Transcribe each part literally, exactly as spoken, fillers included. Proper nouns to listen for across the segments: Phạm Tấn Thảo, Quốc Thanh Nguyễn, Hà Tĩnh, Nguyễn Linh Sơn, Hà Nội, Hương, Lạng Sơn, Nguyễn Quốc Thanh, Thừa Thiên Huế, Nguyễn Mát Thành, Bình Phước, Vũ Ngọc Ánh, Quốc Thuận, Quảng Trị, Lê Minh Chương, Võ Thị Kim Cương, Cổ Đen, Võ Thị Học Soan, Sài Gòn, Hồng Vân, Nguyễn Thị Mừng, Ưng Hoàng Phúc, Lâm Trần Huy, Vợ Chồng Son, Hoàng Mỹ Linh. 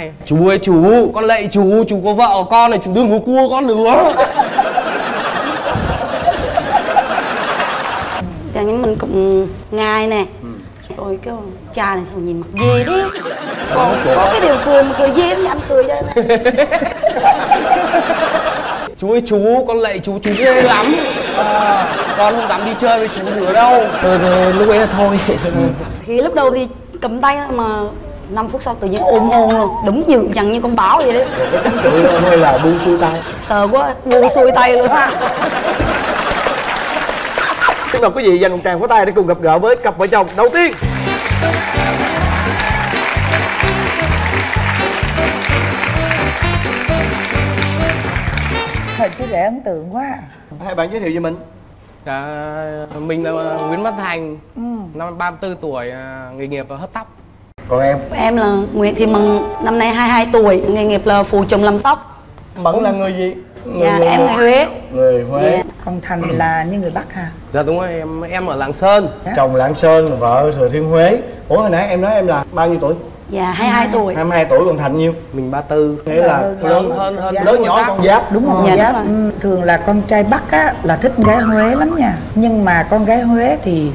Hay. Chú ơi chú, con lạy chú, chú có vợ có con này, chú đừng có cua con nữa. Chà, nhưng mình cũng ngại nè. Ôi cái cha này sao nhìn mặt dê đi. Còn có cái điều cười mà cười dê thì anh cười cho em. Chú ơi chú, con lạy chú, chú ghê lắm à, con không dám đi chơi với chú nữa đâu. Rồi, rồi lúc ấy là thôi. Thì lúc đầu thì cầm tay mà năm phút sau tự nhiên ôm hôn luôn. Đúng như dằn như con báo vậy đấy. Tự ôm hay là buông xuôi tay? Sợ quá, buông xuôi tay luôn ha. Chúc mừng quý vị dành một tràng pháo tay để cùng gặp gỡ với cặp vợ chồng đầu tiên. Thật chứ để ấn tượng quá. Hai bạn giới thiệu về mình. À, mình là Nguyễn Mát Thành, ừ. năm ba mươi tư tuổi, nghề nghiệp là hớt tóc. Còn em? Em là Nguyễn Thị Mừng, năm nay hai mươi hai tuổi, nghề nghiệp là phụ chồng làm tóc. Mẫn là người gì? Người dạ, người em người Huế. Người Huế. Dạ. Còn Thành là như người Bắc hả? Dạ đúng rồi, em em ở Lạng Sơn. Đó. Chồng Lạng Sơn, vợ Thừa Thiên Huế. Ủa hồi nãy em nói em là bao nhiêu tuổi? Dạ hai mươi hai tuổi. hai mươi hai tuổi, còn Thành nhiêu? Mình ba mươi tư. Nghĩa là lớn hơn, hơn, hơn dạ, lớn nhỏ con giáp đúng không? Dạ, giáp. Đúng rồi. Thường là con trai Bắc á là thích con gái Huế lắm nha. Nhưng mà con gái Huế thì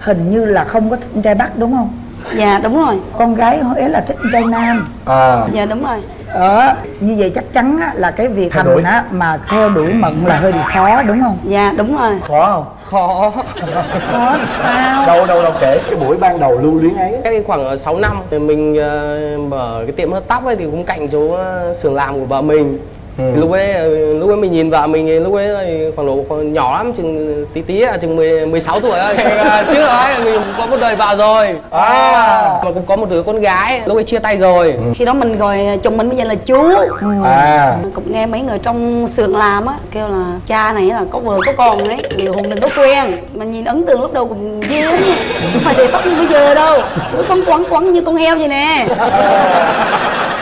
hình như là không có thích con trai Bắc đúng không? Dạ đúng rồi. Con gái Huế là thích con trai Nam. À. Dạ đúng rồi. Ờ, như vậy chắc chắn á, là cái việc Thành á, mà theo đuổi Mận là hơi bị khó đúng không? Dạ đúng rồi. Khó không? Khó. Khó sao? Đâu đâu đâu kể cái buổi ban đầu lưu luyến ấy. Cách khoảng sáu năm thì mình uh, mở cái tiệm hớt tóc ấy thì cũng cạnh chỗ uh, xưởng làm của vợ mình. Ừ. Lúc ấy lúc ấy mình nhìn vợ mình lúc ấy khoảng độ khoảng nhỏ lắm, chừng tí tí chừng mười sáu tuổi thôi. Chứ ấy mình có một đời vợ rồi. À. Mà cũng có một đứa con gái, lúc ấy chia tay rồi. Ừ. Khi đó mình gọi chồng mình bây giờ là chú. Ừ. À. Mình cũng nghe mấy người trong xưởng làm á kêu là cha này là có vợ có con đấy, liệu hồn đừng có quen. Mà nhìn ấn tượng lúc đầu cũng dê lắm nha. Không phải để tóc như bây giờ đâu. Cứ con quắn quắn như con heo vậy nè.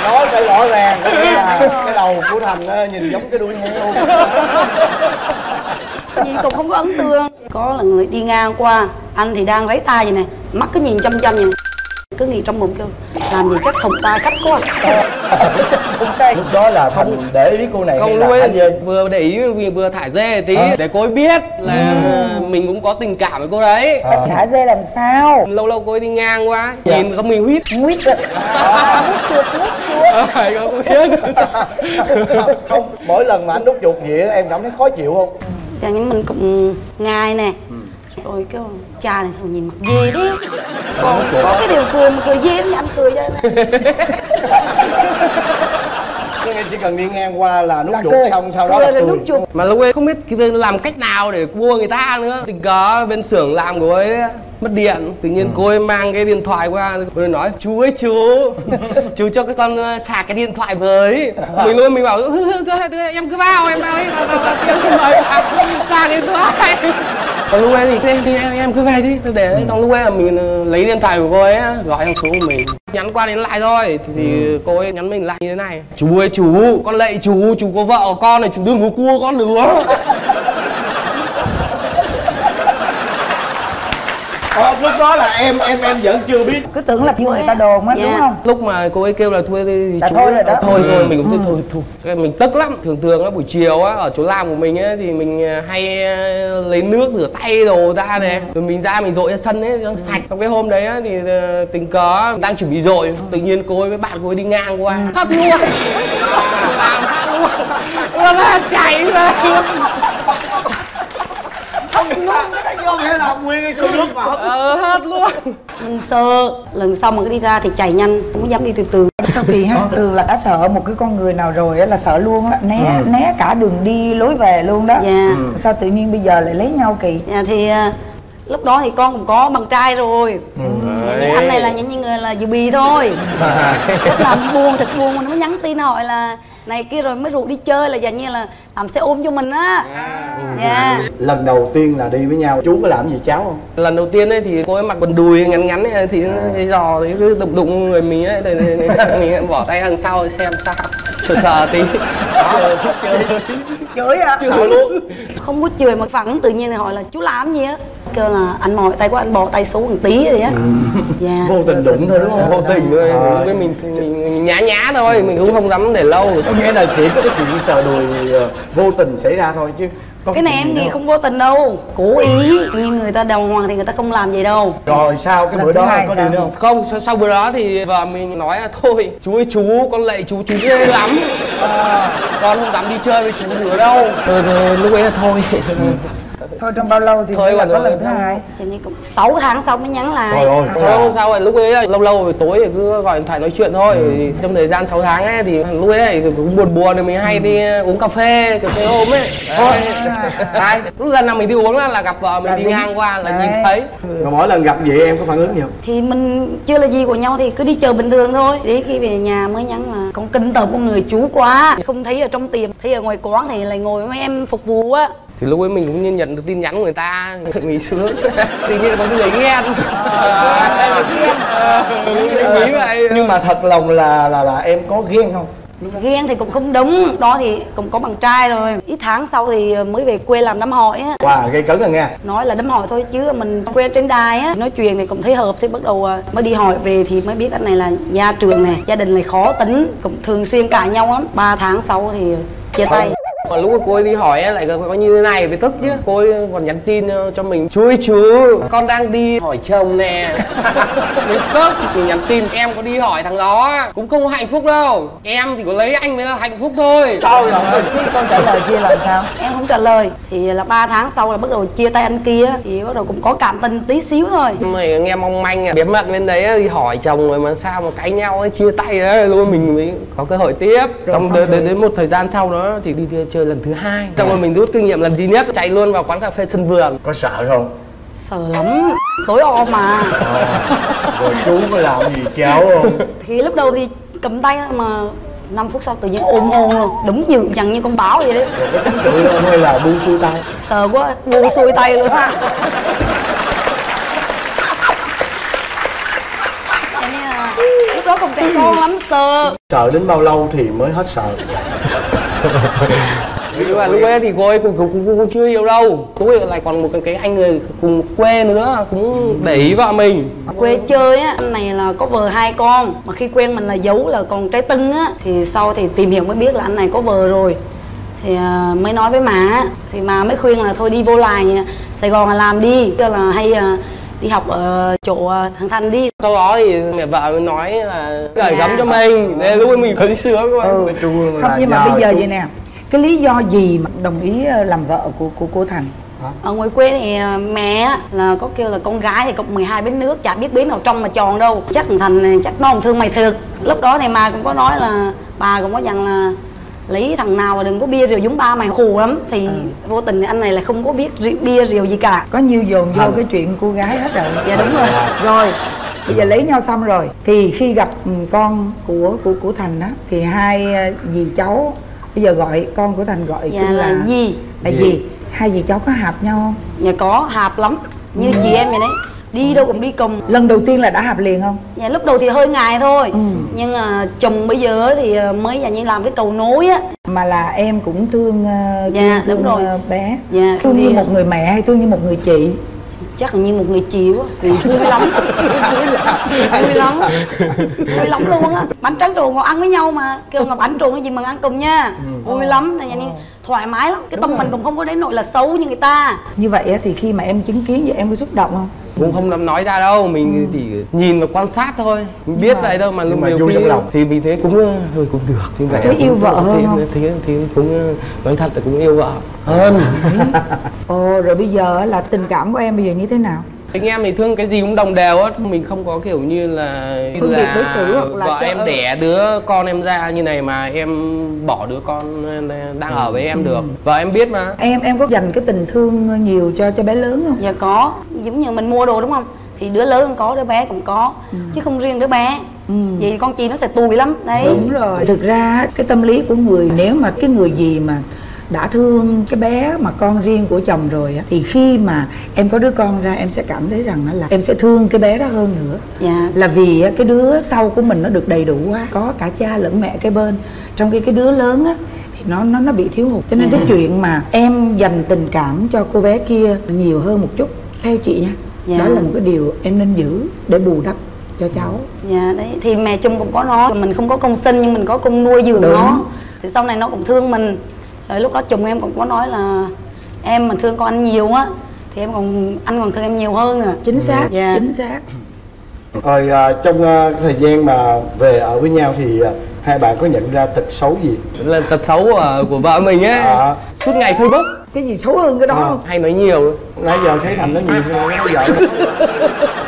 Nói phải rõ ràng là cái đầu của Thành nhìn giống cái đuôi heo. Nhìn cũng không có ấn tượng. Có là người đi ngang qua, anh thì đang lấy tay vậy này, mắt cứ nhìn chăm chăm vậy, cứ nghĩ trong bụng kêu làm gì chắc thùng tay khách quá. Lúc đó là Thành để ý cô này không luôn, vừa để ý vừa thả dê tí à. Để cô ấy biết là ừ. mình cũng có tình cảm với cô đấy. À. Thả dê làm sao? Lâu lâu cô ấy đi ngang quá, dạ. nhìn không mình huyết huyết rồi. Không biết. Không, mỗi lần mà anh đút chuột vậy em cảm thấy khó chịu không? Dạ nhưng mình cũng ngại nè. Ừ. Ôi cái cha này sao nhìn mặt dê thế. Còn có đó. Cái điều cười mà cười dê thì anh cười cho em. Em chỉ cần đi ngang qua là nút chuột xong sau đó là cười. Mà lúc ấy không biết làm cách nào để cua người ta nữa. Tình cờ bên xưởng làm của ấy mất điện, tự nhiên ừ. cô ấy mang cái điện thoại qua rồi nói chú ơi chú, chú cho cái con sạc cái điện thoại với. Mình luôn mình bảo em cứ vào em vào em cứ mời sạc điện thoại. Còn lúc ấy thì em, em, em cứ về đi, để trong lúc ấy là mình lấy điện thoại của cô ấy gọi hàng số của mình. Nhắn qua đến lại thôi, thì, thì ừ. cô ấy nhắn mình lại như thế này. Chú ơi chú, con lạy chú, chú có vợ có con này, chú đừng có cua con nữa. Ờ, lúc đó là em em em vẫn chưa biết, cứ tưởng là như người ta đồn á, yeah. đúng không? Lúc mà cô ấy kêu là thôi thì chú thôi rồi đó. Thôi thôi ừ. mình cũng thôi thôi thôi. Mình tức lắm. Thường thường á buổi chiều á ở chỗ làm của mình á thì mình hay lấy nước rửa tay đồ ra này, rồi mình ra mình dội ra sân ấy cho sạch. Trong cái hôm đấy á thì tình cờ đang chuẩn bị dội, tự nhiên cô ấy với bạn cô ấy đi ngang qua, hất luôn, làm hất luôn, nó chảy ra. Không luôn, cái vô nghĩa là nguyên cái số nước vào. Ờ, hết luôn. Mình sợ, lần sau mà cứ đi ra thì chạy nhanh, cũng dám đi từ từ. Sao kỳ ha, thường là đã sợ một cái con người nào rồi là sợ luôn á, né ừ. né cả đường đi lối về luôn đó. Dạ. Ừ. Sao tự nhiên bây giờ lại lấy nhau kỳ? Dạ thì lúc đó thì con cũng có bằng trai rồi. Ừ. Thì anh này là những như người là dự bị thôi. Lúc làm buồn thật buồn mình mới nhắn tin hỏi là này kia rồi mới rủ đi chơi là dạng như là làm xe ôm cho mình á. Dạ. Yeah. Yeah. Lần đầu tiên là đi với nhau chú có làm gì cháu không? Lần đầu tiên ấy thì cô ấy mặc quần đùi ngắn ngắn ấy, thì cái giò thì cứ đụng đụng người mình ấy, thì mình bỏ tay đằng sau xem sao, sờ sờ tí. Đó, chửi. Chửi à? Chửi luôn. Không có chửi mà phản ứng tự nhiên thì hỏi là chú làm gì á. kêu là anh mò tay của anh bò tay xuống một tí rồi á. Ừ. Yeah. Vô tình đụng thôi đúng không? Vô tình thôi. À. Mình, mình, mình nhã nhã thôi, mình cũng không dám để lâu. Có nghĩa là chỉ có cái chuyện sờ đùi vô tình xảy ra thôi chứ. Cái này em thì không vô tình đâu, cố ý. Như người ta đàng hoàng thì người ta không làm vậy đâu. Rồi sao cái bữa đó có điều không? Không, sau bữa đó thì vợ mình nói là thôi chú ơi chú, con lạy chú, chú ghê lắm à, con không dám đi chơi với chú nữa đâu. Rồi, rồi lúc ấy là thôi. Thôi trong bao lâu thì thôi, là có lần thứ hai? Thì như cũng sáu tháng sau mới nhắn lại. Trời ơi sao rồi, lúc ấy lâu lâu tối thì cứ gọi điện thoại nói chuyện thôi. Ừ. Trong thời gian sáu tháng ấy thì lúc ấy thì cũng buồn buồn thì mình hay đi uống cà phê, cà phê ôm ấy. Đấy. À. Lúc lần nào mình đi uống là, là gặp vợ mình là đi ngang qua là đấy, nhìn thấy. Rồi mỗi lần gặp vậy em có phản ứng gì không? Thì mình chưa là gì của nhau thì cứ đi chờ bình thường thôi. Đến khi về nhà mới nhắn là con kinh tởm con người chú quá. Không thấy ở trong tiệm, thấy ở ngoài quán thì lại ngồi với mấy em phục vụ á. Thì lúc ấy mình cũng nhận được tin nhắn của người ta, mình sướng. Tự nhiên là có người ghen. Nghĩ vậy. Nhưng mà thật lòng là là là em có ghen không? Ghen thì cũng không đúng, đó thì cũng có bạn trai rồi. Ít tháng sau thì mới về quê làm đám hỏi á. Wow, gây cấn rồi nghe. Nói là đám hỏi thôi chứ mình quen trên đài á. Nói chuyện thì cũng thấy hợp thì bắt đầu mới đi hỏi về thì mới biết anh này là gia trưởng này. Gia đình này khó tính, cũng thường xuyên cãi nhau lắm. ba tháng sau thì chia tay. Còn lúc cô ấy đi hỏi lại có như thế này với tức chứ. Cô ấy còn nhắn tin cho mình: chú ơi chú, con đang đi hỏi chồng nè. Mình tức. Mình nhắn tin: em có đi hỏi thằng đó cũng không hạnh phúc đâu, em thì có lấy anh mới là hạnh phúc thôi. Trời ơi. Con trả lời kia làm sao? Em không trả lời. Thì là ba tháng sau là bắt đầu chia tay anh kia. Thì bắt đầu cũng có cảm tình tí xíu thôi. Mày nghe mong manh à, bí mật bên đấy đi hỏi chồng rồi mà sao mà cãi nhau, chia tay đấy. Luôn mình mới có cơ hội tiếp. Xong đến một thời gian sau đó thì đi chơi lần thứ hai. Trong rồi mình rút kinh nghiệm lần duy nhất, chạy luôn vào quán cà phê sân vườn. Có sợ không? Sợ lắm, tối om mà. À, rồi chú có làm gì cháu không? Thì lúc đầu thì cầm tay mà năm phút sau tự nhiên ôm hôn luôn, đúng dữ dằn như con báo vậy đấy. Rồi có tính tự luôn hay là buông xuôi tay? Sợ quá, buông xuôi tay luôn á. Lúc đó còn trẻ con lắm, sợ. Sợ đến bao lâu thì mới hết sợ? Nhưng mà lúc ấy thì cô ấy cũng, cũng, cũng, cũng chưa hiểu đâu. Tôi lại còn một cái, cái anh người cùng quê nữa cũng để ý vợ mình. Quê chơi á, anh này là có vợ hai con. Mà khi quen mình là giấu là còn trái tưng á. Thì sau thì tìm hiểu mới biết là anh này có vợ rồi. Thì uh, mới nói với má. Thì má mới khuyên là thôi đi vô lại Sài Gòn là làm đi. Kêu là hay uh, đi học ở chỗ thằng Thành đi. Sau đó thì mẹ vợ mới nói là gửi gắm cho mình. Nên lúc ấy mình thấy sướng quá. Ừ. Không, nhưng mà bây giờ vậy nè, cái lý do gì mà đồng ý làm vợ của của cô Thành? Ở ngoài quê thì mẹ là có kêu là con gái thì cộng mười hai bến nước, chả biết bến nào trong mà tròn đâu. Chắc thằng Thành này, chắc nó không thương mày thiệt. Lúc đó thì mà cũng có nói là bà cũng có dặn là lấy thằng nào mà đừng có bia rượu giống ba mày khù lắm. Thì ừ. vô tình thì anh này là không có biết bia rượu gì cả. Có nhiều dồn vô ừ. cái chuyện cô gái hết rồi. Dạ đúng rồi. Rồi bây giờ lấy nhau xong rồi thì khi gặp con của của của Thành á thì hai dì cháu bây giờ gọi con của Thành gọi dạ cũng là dì là dì. Dì hai dì cháu có hợp nhau không? Dạ có, hợp lắm như ừ. chị em vậy đấy, đi đâu cũng đi cùng. Lần đầu tiên là đã hợp liền không? Dạ lúc đầu thì hơi ngại thôi. Ừ. Nhưng uh, chồng bây giờ thì uh, mới là như làm cái cầu nối á. Mà là em cũng thương uh, dạ thương, đúng rồi uh, bé dạ, thương như một người mẹ hay thương như một người chị? Chắc là như một người chị quá. Vui lắm. Vui lắm. Vui lắm luôn á. Bánh tráng trộn ngồi ăn với nhau mà. Kêu ngọc bánh trộn cái gì mà ăn cùng nha. Vui lắm, thoải mái lắm. Cái tâm mình cũng không có đến nỗi là xấu như người ta. Như vậy thì khi mà em chứng kiến vậy em có xúc động không? Cũng không dám nói ra đâu, mình chỉ nhìn và quan sát thôi. Mình biết vậy đâu mà nhiều khi thì mình thấy cũng hơi cũng được. Như vậy thấy yêu vợ hơn không? Thì cũng nói thật là cũng yêu vợ hơn. Ồ, rồi bây giờ là tình cảm của em bây giờ như thế nào? Anh em thì thương cái gì cũng đồng đều á, mình không có kiểu như là phương là, đối xử hoặc là vợ em ơi. Đẻ đứa con em ra như này mà em bỏ đứa con đang ở với em được. Vợ em biết mà. Em em có dành cái tình thương nhiều cho cho bé lớn không? Dạ có, giống như mình mua đồ đúng không? Thì đứa lớn cũng có, đứa bé cũng có. Ừ. Chứ không riêng đứa bé. Ừ. Vậy con chị nó sẽ tùy lắm đấy. Đúng rồi. Thực ra cái tâm lý của người nếu mà cái người gì mà đã thương cái bé mà con riêng của chồng rồi á, thì khi mà em có đứa con ra em sẽ cảm thấy rằng là em sẽ thương cái bé đó hơn nữa. Dạ. Là vì cái đứa sau của mình nó được đầy đủ quá, có cả cha lẫn mẹ cái bên, trong khi cái đứa lớn á thì nó nó nó bị thiếu hụt. Cho nên dạ. cái chuyện mà em dành tình cảm cho cô bé kia nhiều hơn một chút theo chị nha, dạ. đó là một cái điều em nên giữ để bù đắp cho cháu. Dạ đấy, thì mẹ Chung cũng có nói mình không có công sinh nhưng mình có công nuôi dưỡng nó, thì sau này nó cũng thương mình. Rồi lúc đó Chung em cũng có nói là em mình thương con anh nhiều á thì em còn anh còn thương em nhiều hơn à. Chính xác, dạ. chính xác. Rồi trong uh, thời gian mà về ở với nhau thì uh, hai bạn có nhận ra tật xấu gì? Là tật xấu uh, của vợ mình á, à. suốt ngày Facebook. Cái gì xấu hơn cái đó à. không? Hay nói nhiều. Nãy giờ thấy Thành nói nhiều hơn nói vợ.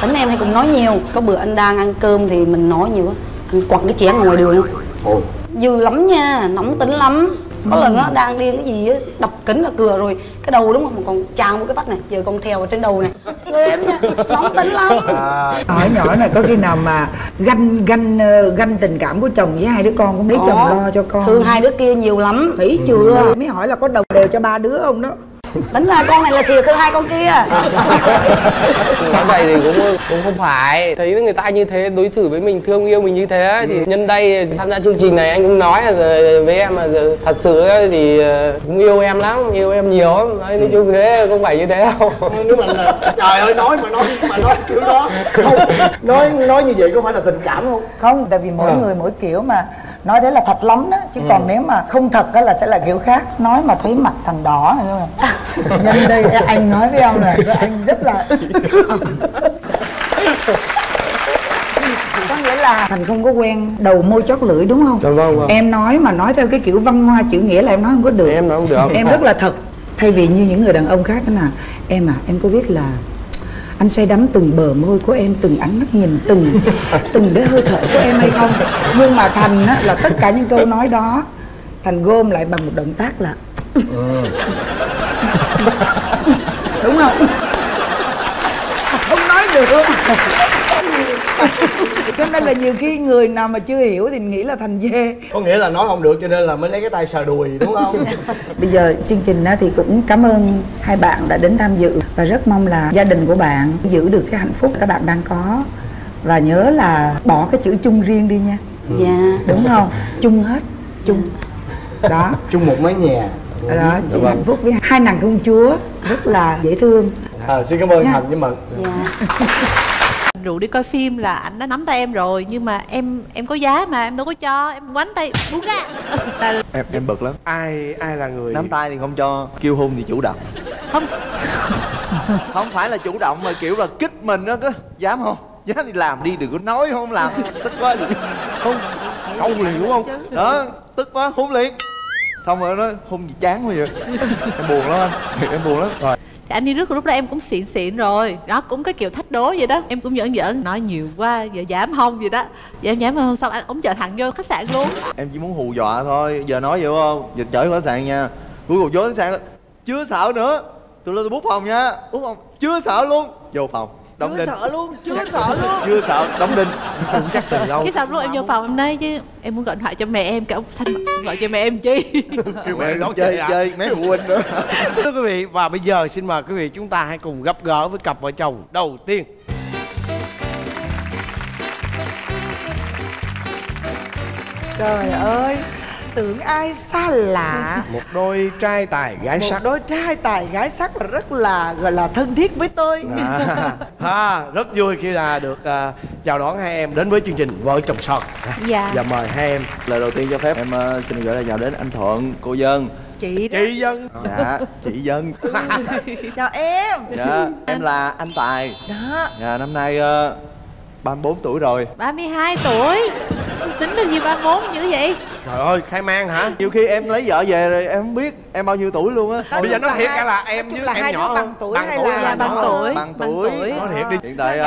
Tính em thì cũng nói nhiều. Có bữa anh đang ăn cơm thì mình nói nhiều á, anh quật cái chén ngoài đường luôn. Ôi. Dừ lắm nha, nóng tính lắm. Có lần á, đang điên cái gì á, đập kính ở cửa rồi cái đầu đúng không, còn tràn một cái vách này, giờ còn theo ở trên đầu này. Người em nha, nóng tính lắm. Hỏi nhỏ này có khi nào mà ganh ganh ganh tình cảm của chồng với hai đứa con cũng thấy chồng lo cho con. Thương hai đứa kia nhiều lắm. Thấy chưa? Mới hỏi là có đồng đều cho ba đứa không đó. Tính ra con này là thiệt hơn hai con kia. Nói vậy thì cũng cũng không phải. Thấy người ta như thế đối xử với mình, thương yêu mình như thế ừ. thì nhân đây tham gia chương trình này anh cũng nói là với em là thật sự thì cũng yêu em lắm, yêu em nhiều lắm. Nói ừ. chung thế không phải như thế đâu. Nếu mà là, trời ơi nói mà nói mà nói kiểu đó. Không, nói nói như vậy có phải là tình cảm không? Không, tại vì mỗi à. người mỗi kiểu mà. Nói thế là thật lắm đó, chứ ừ. còn nếu mà không thật đó là sẽ là kiểu khác. Nói mà thấy mặt Thành đỏ này thôi. Nhân đây anh nói với em này, anh rất là... Có nghĩa là Thành không có quen đầu môi chót lưỡi đúng không? Dạ vâng, vâng. Em nói mà nói theo cái kiểu văn hoa chữ nghĩa là em nói không có được. Em nói không được. Em rất là thật. Thay vì như những người đàn ông khác đó là em à, em có biết là anh say đắm từng bờ môi của em, từng ánh mắt nhìn, từng từng cái hơi thở của em hay không? Nhưng mà Thành á, là tất cả những câu nói đó Thành gom lại bằng một động tác là ừ. đúng không? Không nói được luôn. Cho nên là nhiều khi người nào mà chưa hiểu thì nghĩ là Thành dê. Có nghĩa là nói không được cho nên là mới lấy cái tay sờ đùi đúng không? Bây giờ chương trình thì cũng cảm ơn hai bạn đã đến tham dự. Và rất mong là gia đình của bạn giữ được cái hạnh phúc các bạn đang có. Và nhớ là bỏ cái chữ chung riêng đi nha. Dạ. Đúng không? Chung hết. Chung. Đó. Chung một mái nhà. Đó, chung hạnh phúc với hai nàng công chúa rất là dễ thương. À, xin cảm ơn Thành với Mận. Dạ. Rủ đi coi phim là anh đã nắm tay em rồi, nhưng mà em em có giá mà em đâu có cho, em quánh tay buông ra. em em bực lắm. Ai ai là người nắm tay thì không cho, kêu hôn thì chủ động. Không không phải là chủ động mà kiểu là kích mình đó, cứ dám không dám thì làm đi, đừng có nói không làm tức quá thì... không câu liền đúng không đó, tức quá hôn liền, xong rồi nó hôn gì chán quá vậy. Em buồn lắm anh, em buồn lắm rồi. Thì anh đi rước lúc đó em cũng xịn xịn rồi. Đó cũng cái kiểu thách đố vậy đó. Em cũng giỡn giỡn, nói nhiều quá, giờ dám không gì đó. Giờ em dám không, xong anh ống chở thẳng vô khách sạn luôn. Em chỉ muốn hù dọa thôi, giờ nói vậy không? Giờ chở vô khách sạn nha. Cuối cùng vô khách sạn, chưa sợ nữa. Tụi lên tôi bút phòng nha, bút phòng, chưa sợ luôn. Vô phòng, đóng đinh. Chưa sợ luôn, chưa sợ luôn. Chưa sợ, đóng đinh. Cũng chắc từ lâu. Cái xong lúc em vô phòng em nói chứ em muốn gọi điện thoại cho mẹ em, cả ông xanh gọi cho mẹ em chi. Kêu mẹ nó chơi chơi mấy phụ huynh nữa. Thưa quý vị, và bây giờ xin mời quý vị chúng ta hãy cùng gặp gỡ với cặp vợ chồng đầu tiên. Trời ơi, tưởng ai xa lạ. Một đôi trai tài gái sắc. Một đôi trai tài gái sắc và rất là gọi là thân thiết với tôi. À, à, rất vui khi là được uh, chào đón hai em đến với chương trình Vợ Chồng Son. Dạ. Và mời hai em. Lời đầu tiên cho phép em uh, xin gửi lời chào đến anh Thuận, cô Dân. Chị đó. Chị Dân. Dạ, chị Dân. Chào em. Dạ, em là anh Tài. Đó. Dạ, năm nay uh, ba mươi bốn tuổi rồi. ba mươi hai tuổi. Tính bao nhiêu ba mươi bốn dữ vậy? Trời ơi, khai mang hả? Nhiều khi em lấy vợ về rồi em không biết em bao nhiêu tuổi luôn á. Bây giờ nó thiệt cả là em với em nhỏ bằng tuổi hay là bằng tuổi? Bằng tuổi. Nó thiệt đi. Hiện tại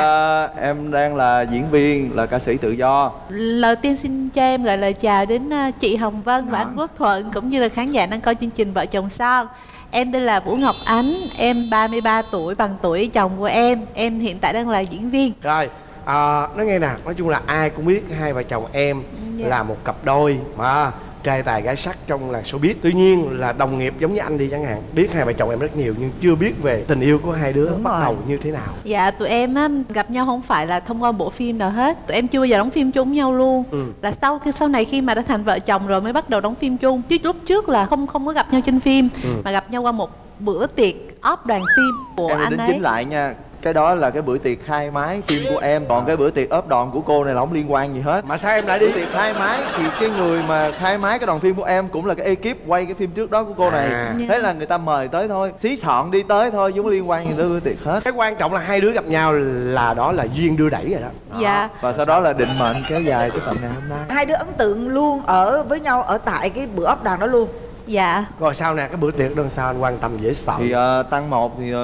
em đang là diễn viên, là ca sĩ tự do. Lời tiên xin cho em gửi lời chào đến chị Hồng Vân và anh Quốc Thuận, cũng như là khán giả đang coi chương trình Vợ Chồng Son. Em tên là Vũ Ngọc Ánh, em ba mươi ba tuổi, bằng tuổi chồng của em. Em hiện tại đang là diễn viên. Rồi. À, nói nghe nè, nói chung là ai cũng biết hai vợ chồng em dạ. là một cặp đôi mà trai tài gái sắc trong làng showbiz. Tuy nhiên là đồng nghiệp giống như anh đi chẳng hạn, biết hai vợ chồng em rất nhiều nhưng chưa biết về tình yêu của hai đứa Đúng bắt rồi. Đầu như thế nào. Dạ, tụi em á, gặp nhau không phải là thông qua bộ phim nào hết. Tụi em chưa bao giờ đóng phim chung với nhau luôn. Ừ. Là sau khi sau này khi mà đã thành vợ chồng rồi mới bắt đầu đóng phim chung. Chứ lúc trước là không không có gặp nhau trên phim, ừ. mà gặp nhau qua một bữa tiệc off đoàn phim của em anh ấy. Chính lại nha, cái đó là cái bữa tiệc khai mái phim của em, còn cái bữa tiệc ốp đòn của cô này là không liên quan gì hết. Mà sao em lại đi tiệc khai mái? Thì cái người mà khai mái cái đoàn phim của em cũng là cái ekip quay cái phim trước đó của cô này à. Thế là người ta mời tới thôi, xí xọn đi tới thôi, chứ không liên quan gì tới bữa tiệc hết. Cái quan trọng là hai đứa gặp nhau là đó là duyên đưa đẩy rồi đó, đó. Dạ. Và sau đó là định mệnh kéo dài tới tận ngày hôm nay. Hai đứa ấn tượng luôn ở với nhau ở tại cái bữa ốp đòn đó luôn. Dạ. Rồi sao nè, cái bữa tiệc đơn sao anh quan tâm dễ sợ? Thì uh, tăng một thì uh,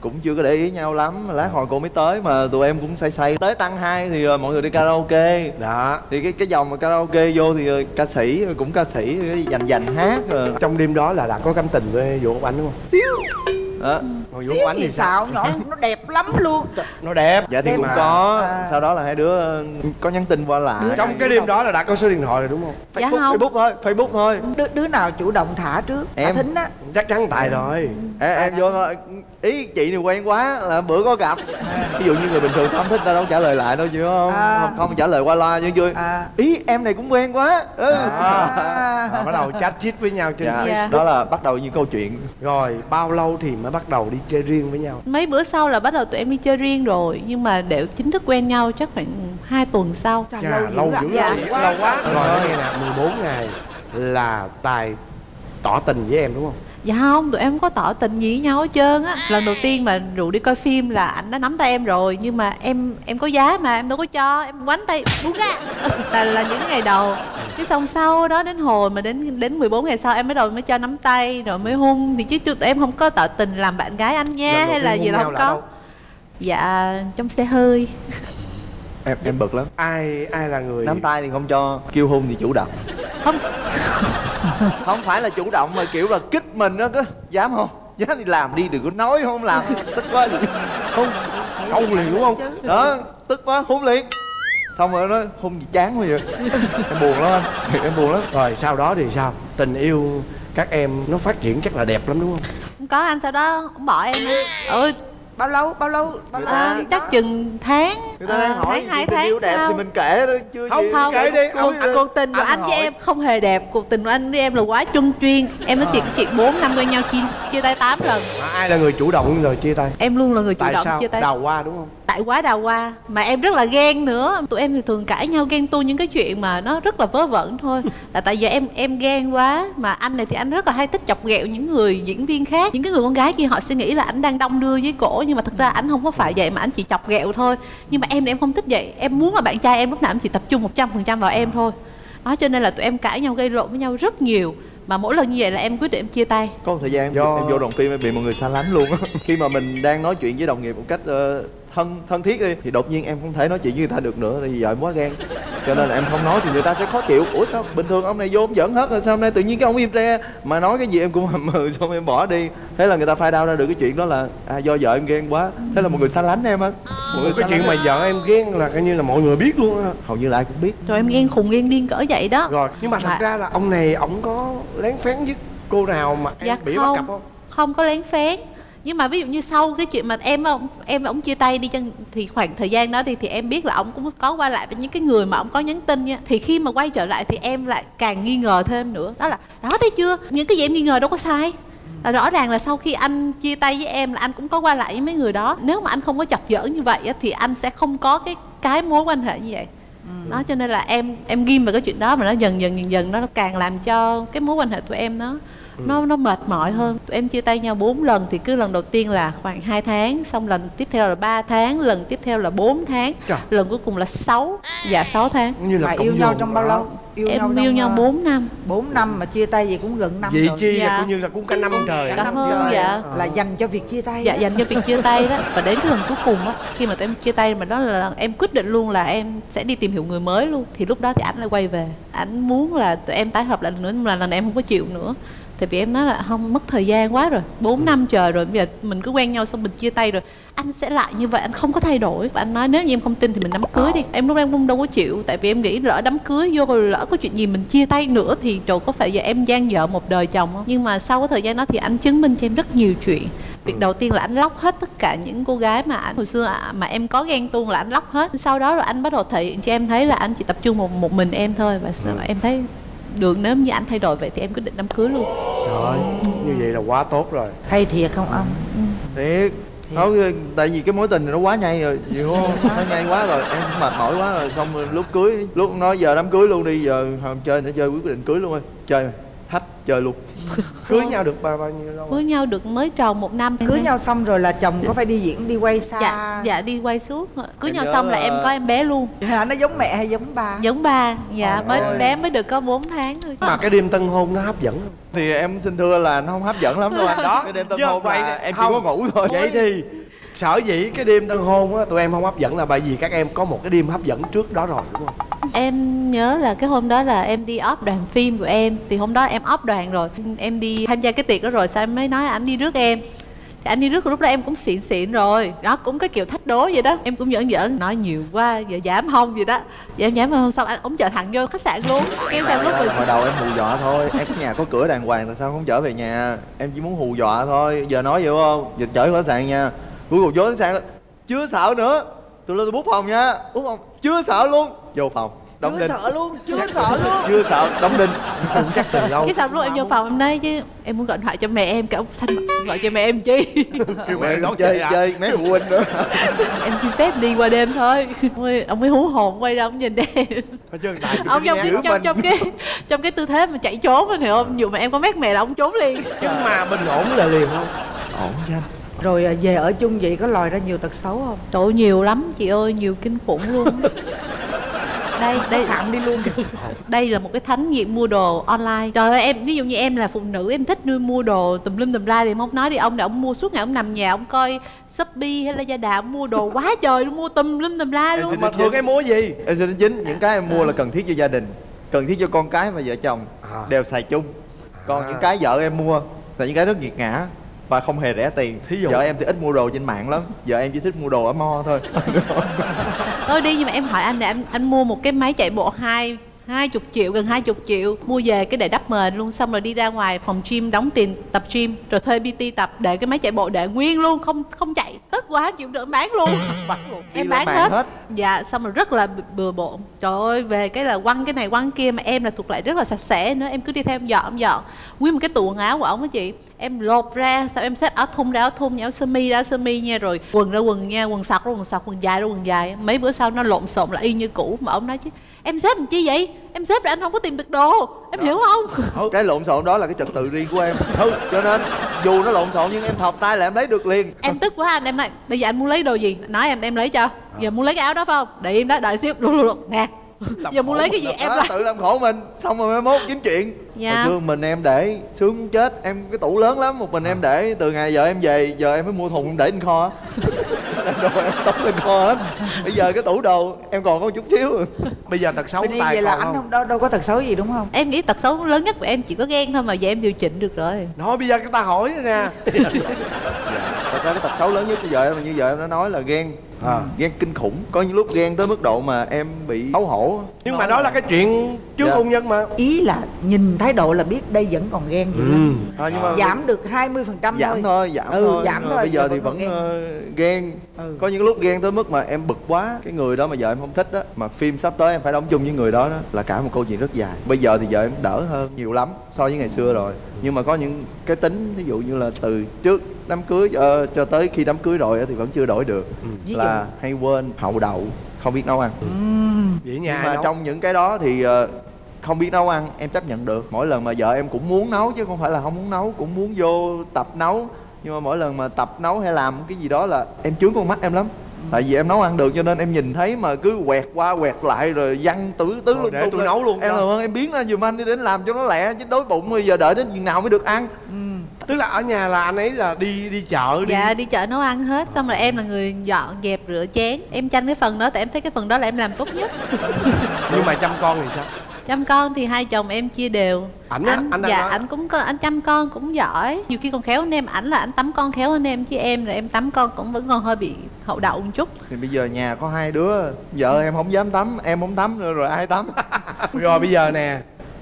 cũng chưa có để ý nhau lắm. Lát hồi cô mới tới mà tụi em cũng say say. Tới tăng hai thì uh, mọi người đi karaoke. Đó. Thì cái cái dòng mà karaoke vô thì uh, ca sĩ, cũng ca sĩ, dành dành hát rồi. Trong đêm đó là đã có cảm tình với Vũ Ngọc Ánh đúng không? Xíu. Đó. Ngồi Vũ Ngọc Ánh thì sao? Nó, nó đẹp lắm luôn. Nó đẹp. Dạ thì đẹp cũng mà. Có à. Sau đó là hai đứa có nhắn tin qua lại. Trong cái đêm đó là đã có số điện thoại rồi đúng không? Dạ Facebook, không. Facebook thôi, Facebook thôi. Đứa, đứa nào chủ động thả trước? Em. Thính á. Chắc chắn Tài rồi. Ê, em vô thôi. Ý chị này quen quá là bữa có gặp. Ví dụ như người bình thường không thích ta đâu trả lời lại đâu chứ không? À. Không, không trả lời qua loa chứ vui. À. Ý em này cũng quen quá. Ừ. À. À. À, bắt đầu chat chít với nhau trên Facebook. Dạ. Dạ. Đó là bắt đầu những câu chuyện. Rồi bao lâu thì mới bắt đầu đi chơi riêng với nhau? Mấy bữa sau là bắt đầu tụi em đi chơi riêng rồi, nhưng mà để chính thức quen nhau chắc khoảng hai tuần sau. Chà, Chà, lâu, lâu dữ dạ. quá. Lâu quá. Rồi cái này nè, mười bốn ngày là Tài tỏ tình với em đúng không? Dạ không, tụi em không có tỏ tình gì với nhau hết trơn á. Lần đầu tiên mà rủ đi coi phim là ảnh đã nắm tay em rồi, nhưng mà em em có giá mà em đâu có cho, em quánh tay buông ra. Là là những ngày đầu. Cái xong sau đó đến hồi mà đến đến mười bốn ngày sau em mới đầu mới cho nắm tay rồi mới hôn, thì chứ tụi em không có tỏ tình làm bạn gái anh nha hay là gì là không có. Dạ trong xe hơi. Em em bực lắm. Ai ai là người nắm tay thì không cho, kêu hôn thì chủ động. Không. Không phải là chủ động mà kiểu là kích mình đó, cứ dám không? Dám thì làm đi, đừng có nói không làm. Tức quá thì hôn. Hôn liền đúng không? Đó, tức quá, hôn liền. Xong rồi nó hôn gì chán quá vậy. Em buồn lắm anh, em buồn lắm. Rồi sau đó thì sao? Tình yêu các em nó phát triển chắc là đẹp lắm đúng không? Không có anh, sau đó ông bỏ em á. Ừ. Bao lâu? Bao lâu? Bao lâu? À, chắc chừng tháng. Người ta đang hỏi tháng, hai tháng yêu đẹp sao? Thì mình kể thôi chưa không, gì không, kể đi. Cuộc, à, cuộc tình của anh, anh với em không hề đẹp. Cuộc tình của anh với em là quá chung chuyên. Em nói chuyện à. chuyện bốn năm quen nhau chia, chia tay tám lần. À, ai là người chủ động rồi chia tay? Em luôn là người chủ tại động sao? Chia tay. Đào hoa đúng không? Tại quá đào hoa. Mà em rất là ghen nữa. Tụi em thì thường cãi nhau ghen tu những cái chuyện mà nó rất là vớ vẩn thôi. Là tại giờ em em ghen quá. Mà anh này thì anh rất là hay thích chọc ghẹo những người diễn viên khác. Những cái người con gái kia họ suy nghĩ là anh đang đong đưa với cổ, nhưng mà thật ra anh không có phải vậy, mà anh chỉ chọc ghẹo thôi. Nhưng mà em thì em không thích vậy. Em muốn là bạn trai em lúc nào em chỉ tập trung một trăm phần trăm vào em thôi. Đó, cho nên là tụi em cãi nhau gây lộn với nhau rất nhiều. Mà mỗi lần như vậy là em quyết định em chia tay. Có một thời gian Do... em vô đoàn phim em bị mọi người xa lánh luôn á. Khi mà mình đang nói chuyện với đồng nghiệp một cách uh, thân thân thiết đi, thì đột nhiên em không thể nói chuyện với người ta được nữa. Tại vì giờ em quá ghen, cho nên là em không nói thì người ta sẽ khó chịu. Ủa sao bình thường ông này vô ông giỡn hết rồi, sao hôm nay tự nhiên cái ông im re mà nói cái gì em cũng hầm hừ, xong em bỏ đi. Thế là người ta find out ra được cái chuyện đó là à, do vợ em ghen quá. Thế là mọi người xa lánh em á. Mọi người cái chuyện mà vợ em ghen là coi như là mọi người biết luôn á, hầu như là ai cũng biết. Rồi em ghen khùng ghen điên cỡ vậy đó. Rồi nhưng mà thật à. ra là ông này ổng có lén phén với cô nào mà em dạ bị không, bắt cặp không? Không có lén phén. Nhưng mà ví dụ như sau cái chuyện mà em em ổng chia tay đi chăng thì khoảng thời gian đó đi thì em biết là ổng cũng có qua lại với những cái người mà ổng có nhắn tin nha. Thì khi mà quay trở lại thì em lại càng nghi ngờ thêm nữa. Đó là đó thấy chưa, những cái gì em nghi ngờ đâu có sai. Là rõ ràng là sau khi anh chia tay với em là anh cũng có qua lại với mấy người đó. Nếu mà anh không có chọc giỡn như vậy thì anh sẽ không có cái cái mối quan hệ như vậy. Ừ. Đó cho nên là em em ghim vào cái chuyện đó mà nó dần dần dần dần nó càng làm cho cái mối quan hệ tụi em nó Ừ. nó nó mệt mỏi hơn. Tụi em chia tay nhau bốn lần thì cứ lần đầu tiên là khoảng hai tháng, xong lần tiếp theo là ba tháng, lần tiếp theo là bốn tháng, Trời. lần cuối cùng là sáu. Dạ sáu tháng. Như là yêu nhau trong bao lâu? Yêu em nhau yêu nhau bốn năm. Bốn năm mà chia tay vậy cũng gần năm vậy rồi. Chi dạ. là cũng như là cũng cả năm trời. Cảm ơn. Dạ là dành cho việc chia tay. Dạ dành cho việc chia tay đó. Và đến cái lần cuối cùng á, khi mà tụi em chia tay mà đó là em quyết định luôn là em sẽ đi tìm hiểu người mới luôn. Thì lúc đó thì ảnh lại quay về, ảnh muốn là tụi em tái hợp lại nữa, nhưng mà lần này em không có chịu nữa. Tại vì em nói là không, mất thời gian quá rồi, bốn năm trời rồi, bây giờ mình cứ quen nhau xong mình chia tay rồi anh sẽ lại như vậy, anh không có thay đổi. Và anh nói nếu như em không tin thì mình đám cưới đi. Em lúc đó em cũng đâu có chịu, tại vì em nghĩ lỡ đám cưới vô rồi lỡ có chuyện gì mình chia tay nữa thì trời có phải giờ em gian vợ một đời chồng không. Nhưng mà sau cái thời gian đó thì anh chứng minh cho em rất nhiều chuyện. Việc đầu tiên là anh lóc hết tất cả những cô gái mà anh hồi xưa mà em có ghen tuông là anh lóc hết. Sau đó rồi anh bắt đầu thể hiện cho em thấy là anh chỉ tập trung một, một mình em thôi. Và em thấy được, nếu như anh thay đổi vậy thì em quyết định đám cưới luôn. Trời, như vậy là quá tốt rồi. Hay thiệt không ông? Thiệt. Đó, tại vì cái mối tình này nó quá nhanh rồi, hiểu không? Nó nhanh quá rồi, em mệt mỏi quá rồi. Xong rồi, lúc cưới, lúc nói giờ đám cưới luôn đi, giờ không chơi nữa, chơi quyết định cưới luôn ơi. Chơi mà, thách chơi luôn. Cưới nhau được bao bao nhiêu lâu? Cưới nhau được mới tròn một năm. Cưới nhau xong rồi là chồng có phải đi diễn, đi quay xa? Dạ, dạ đi quay suốt. Cưới em nhau xong là... là em có em bé luôn. Dạ, nó giống mẹ hay giống ba? Giống ba, dạ, mới bé mới được có bốn tháng thôi. Mà cái đêm tân hôn nó hấp dẫn không? Thì em xin thưa là nó không hấp dẫn lắm đâu anh. Đó, cái đêm tân hôn là em chỉ có ngủ thôi. Vậy thì sở dĩ cái đêm tân hôn á, tụi em không hấp dẫn là bởi vì các em có một cái đêm hấp dẫn trước đó rồi, đúng không? Em nhớ là cái hôm đó là em đi off đoàn phim của em. Thì hôm đó em off đoàn rồi, em đi tham gia cái tiệc đó rồi. Sao em mới nói anh đi rước em. Thì anh đi rước lúc đó em cũng xịn xịn rồi. Nó cũng cái kiểu thách đố vậy đó. Em cũng giỡn giỡn, nói nhiều quá, giờ giảm không vậy đó. Giờ em giảm không, xong anh ống chở thẳng vô khách sạn luôn. Em sang lúc rồi hồi đầu em hù dọa thôi. Em nhà có cửa đàng hoàng, tại sao không trở về nhà? Em chỉ muốn hù dọa thôi. Giờ nói vậy không? Giờ chở khách sạn nha. Cuối cùng vô khách sạn, chưa sợ nữa. Tụi lên tôi bút phòng nha, bút phòng, chưa sợ luôn. Vô phòng, đóng chưa đinh. Sợ luôn, chưa chắc sợ luôn. Chưa sợ, đóng đinh. Cũng chắc từ lâu. Cái xong lúc em vô phòng em nói chứ em muốn gọi điện thoại cho mẹ em, cả ông xanh gọi cho mẹ em chi. Kêu mẹ nó chơi à? Chơi mấy phụ huynh nữa. Em xin phép đi qua đêm thôi. Ông mới hú hồn quay ra ông nhìn em. Ông trong cái trong, trong cái trong cái tư thế mà chạy trốn anh hiểu không? Dù mà em có mét mẹ là ông trốn liền. Nhưng mà bình ổn là liền không? Ổn chứ anh. Rồi về ở chung vậy có lòi ra nhiều tật xấu không? Trời ơi, nhiều lắm chị ơi, nhiều kinh khủng luôn. Đây, đây sạm đi luôn. Đây là một cái thánh nghiện mua đồ online. Trời ơi em, ví dụ như em là phụ nữ, em thích nuôi mua đồ tùm lum tùm la thì em không nói đi. Ông đã ông mua suốt ngày, ông nằm nhà, ông coi Shopee hay là Lazada, ông mua đồ quá trời luôn, mua tùm lum tùm la luôn. Mà thường em mua gì? Em xin chính, những cái em mua là cần thiết cho gia đình, cần thiết cho con cái và vợ chồng đều xài chung. Còn những cái vợ em mua là những cái rất nghiệt ngã và không hề rẻ tiền. Thí dụ vợ em thì ít mua đồ trên mạng lắm, vợ em chỉ thích mua đồ ở mall thôi. Thôi đi, nhưng mà em hỏi anh là anh anh mua một cái máy chạy bộ hai hai chục triệu, gần hai chục triệu mua về cái để đắp mền luôn, xong rồi đi ra ngoài phòng gym đóng tiền tập gym rồi thuê pê tê tập, để cái máy chạy bộ để nguyên luôn, không không chạy, tức quá chịu được, bán luôn. Bán luôn, em bán hết. hết dạ. Xong rồi rất là bừa bộn, trời ơi, về cái là quăng cái này quăng kia, mà em là thuộc lại rất là sạch sẽ nữa, em cứ đi theo em dọn em dọn nguyên một cái tủ quần áo của ổng á chị. Em lột ra, sao em xếp áo thun ra áo thun nha, áo sơ mi ra áo sơ mi nha, rồi quần ra quần nha, quần sọc ra quần sọc, quần dài ra quần dài. Mấy bữa sau nó lộn xộn lại y như cũ. Mà ông nói chứ em xếp làm chi vậy, em xếp rồi anh không có tìm được đồ em đó. Hiểu không? Cái lộn xộn đó là cái trật tự riêng của em. Ừ, cho nên dù nó lộn xộn nhưng em thọc tay là em lấy được liền. Em tức quá anh, em nói bây giờ anh muốn lấy đồ gì nói em em lấy cho. Giờ muốn lấy cái áo đó phải không, để em đó đợi xíu nè. Làm giờ muốn lấy cái gì em lại tự làm khổ mình, xong rồi mai mốt kiếm chuyện. Dạ. Hồi xưa mình em để sướng chết, em cái tủ lớn lắm, một mình em để. Từ ngày vợ em về giờ em mới mua thùng em để lên kho. Đồ em tống lên kho hết. Bây giờ cái tủ đồ em còn có chút xíu. Bây giờ tật xấu tại vậy là anh không đâu đâu có tật xấu gì đúng không? Em nghĩ tật xấu lớn nhất của em chỉ có ghen thôi, mà giờ em điều chỉnh được rồi. Nói bây giờ người ta hỏi nữa nè. Thật ra cái tật xấu lớn nhất của vợ em là như vợ em đã nói là ghen. À, ghen kinh khủng, có những lúc ghen tới mức độ mà em bị xấu hổ. Nhưng nói mà đó là... là cái chuyện trước dạ. hôn nhân mà. Ý là nhìn thái độ là biết đây vẫn còn ghen vậy. Ừ. À, nhưng mà giảm được hai mươi phần trăm thôi. Giảm thôi, giảm ừ, thôi. Giảm thôi. Bây giờ thì vẫn ghen, ghen. Ừ. Có những lúc ghen tới mức mà em bực quá cái người đó mà vợ em không thích đó, mà phim sắp tới em phải đóng chung với người đó đó là cả một câu chuyện rất dài. Bây giờ thì vợ em đỡ hơn nhiều lắm so với ngày xưa rồi. Nhưng mà có những cái tính ví dụ như là từ trước đám cưới cho, cho tới khi đám cưới rồi thì vẫn chưa đổi được. Ừ. Là hay quên, hậu đậu, không biết nấu ăn. Ừ. Vậy nhà nhưng mà nấu. Trong những cái đó thì không biết nấu ăn em chấp nhận được. Mỗi lần mà vợ em cũng muốn nấu chứ không phải là không muốn nấu, cũng muốn vô tập nấu. Nhưng mà mỗi lần mà tập nấu hay làm cái gì đó là em chướng con mắt em lắm. Tại vì em nấu ăn được cho nên em nhìn thấy mà cứ quẹt qua quẹt lại rồi văng tứ tứ luôn. Để tôi nấu luôn. Em làm ơn em biến ra giùm anh đi để làm cho nó lẹ chứ đói bụng rồi giờ đợi đến chừng nào mới được ăn. Ừ. Tức là ở nhà là anh ấy là đi đi chợ đi. Dạ đi chợ nấu ăn hết, xong rồi em là người dọn dẹp rửa chén. Em tranh cái phần đó tại em thấy cái phần đó là em làm tốt nhất. Nhưng mà chăm con thì sao? Chăm con thì hai chồng em chia đều. Ảnh á, anh, anh dạ nói. Ảnh cũng có, ảnh chăm con cũng giỏi, nhiều khi còn khéo hơn em. Ảnh là ảnh tắm con khéo hơn em, chứ em là em tắm con cũng vẫn còn hơi bị hậu đậu một chút. Thì bây giờ nhà có hai đứa, vợ em không dám tắm, em không tắm nữa rồi ai tắm? Rồi bây giờ nè,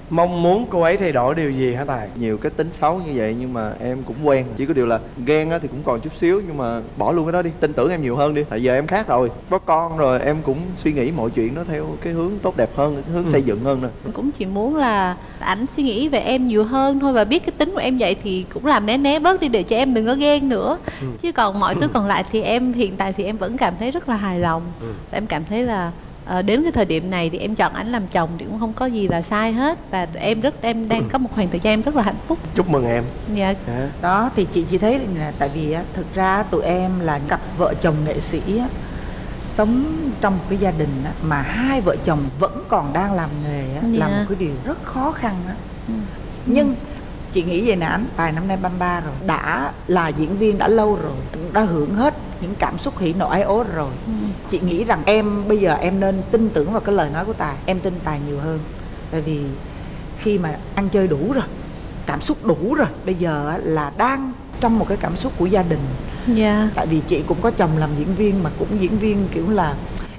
Mong muốn cô ấy thay đổi điều gì hả Tài? Nhiều cái tính xấu như vậy nhưng mà em cũng quen. Chỉ có điều là ghen thì cũng còn chút xíu, nhưng mà bỏ luôn cái đó đi, tin tưởng em nhiều hơn đi. Tại giờ em khác rồi, có con rồi, em cũng suy nghĩ mọi chuyện nó theo cái hướng tốt đẹp hơn, hướng ừ. xây dựng hơn rồi. Cũng chỉ muốn là ảnh suy nghĩ về em nhiều hơn thôi, và biết cái tính của em vậy thì cũng làm né né bớt đi để cho em đừng có ghen nữa. ừ. Chứ còn mọi ừ. thứ còn lại thì em hiện tại thì em vẫn cảm thấy rất là hài lòng. ừ. Em cảm thấy là À, đến cái thời điểm này thì em chọn ảnh làm chồng thì cũng không có gì là sai hết, và em rất em đang có một khoảng thời gian em rất là hạnh phúc. Chúc mừng em. Dạ. Đó thì chị chỉ thấy là tại vì thực ra tụi em là cặp vợ chồng nghệ sĩ sống trong một cái gia đình mà hai vợ chồng vẫn còn đang làm nghề dạ. là một cái điều rất khó khăn đó. Ừ. Nhưng chị nghĩ về nè, anh Tài năm nay ba mươi ba rồi, đã là diễn viên đã lâu rồi, đã hưởng hết những cảm xúc hỉ nộ ái ố rồi. ừ. Chị nghĩ rằng em bây giờ em nên tin tưởng vào cái lời nói của Tài. Em tin Tài nhiều hơn, tại vì khi mà ăn chơi đủ rồi, cảm xúc đủ rồi, bây giờ là đang trong một cái cảm xúc của gia đình. yeah. Tại vì chị cũng có chồng làm diễn viên, mà cũng diễn viên kiểu là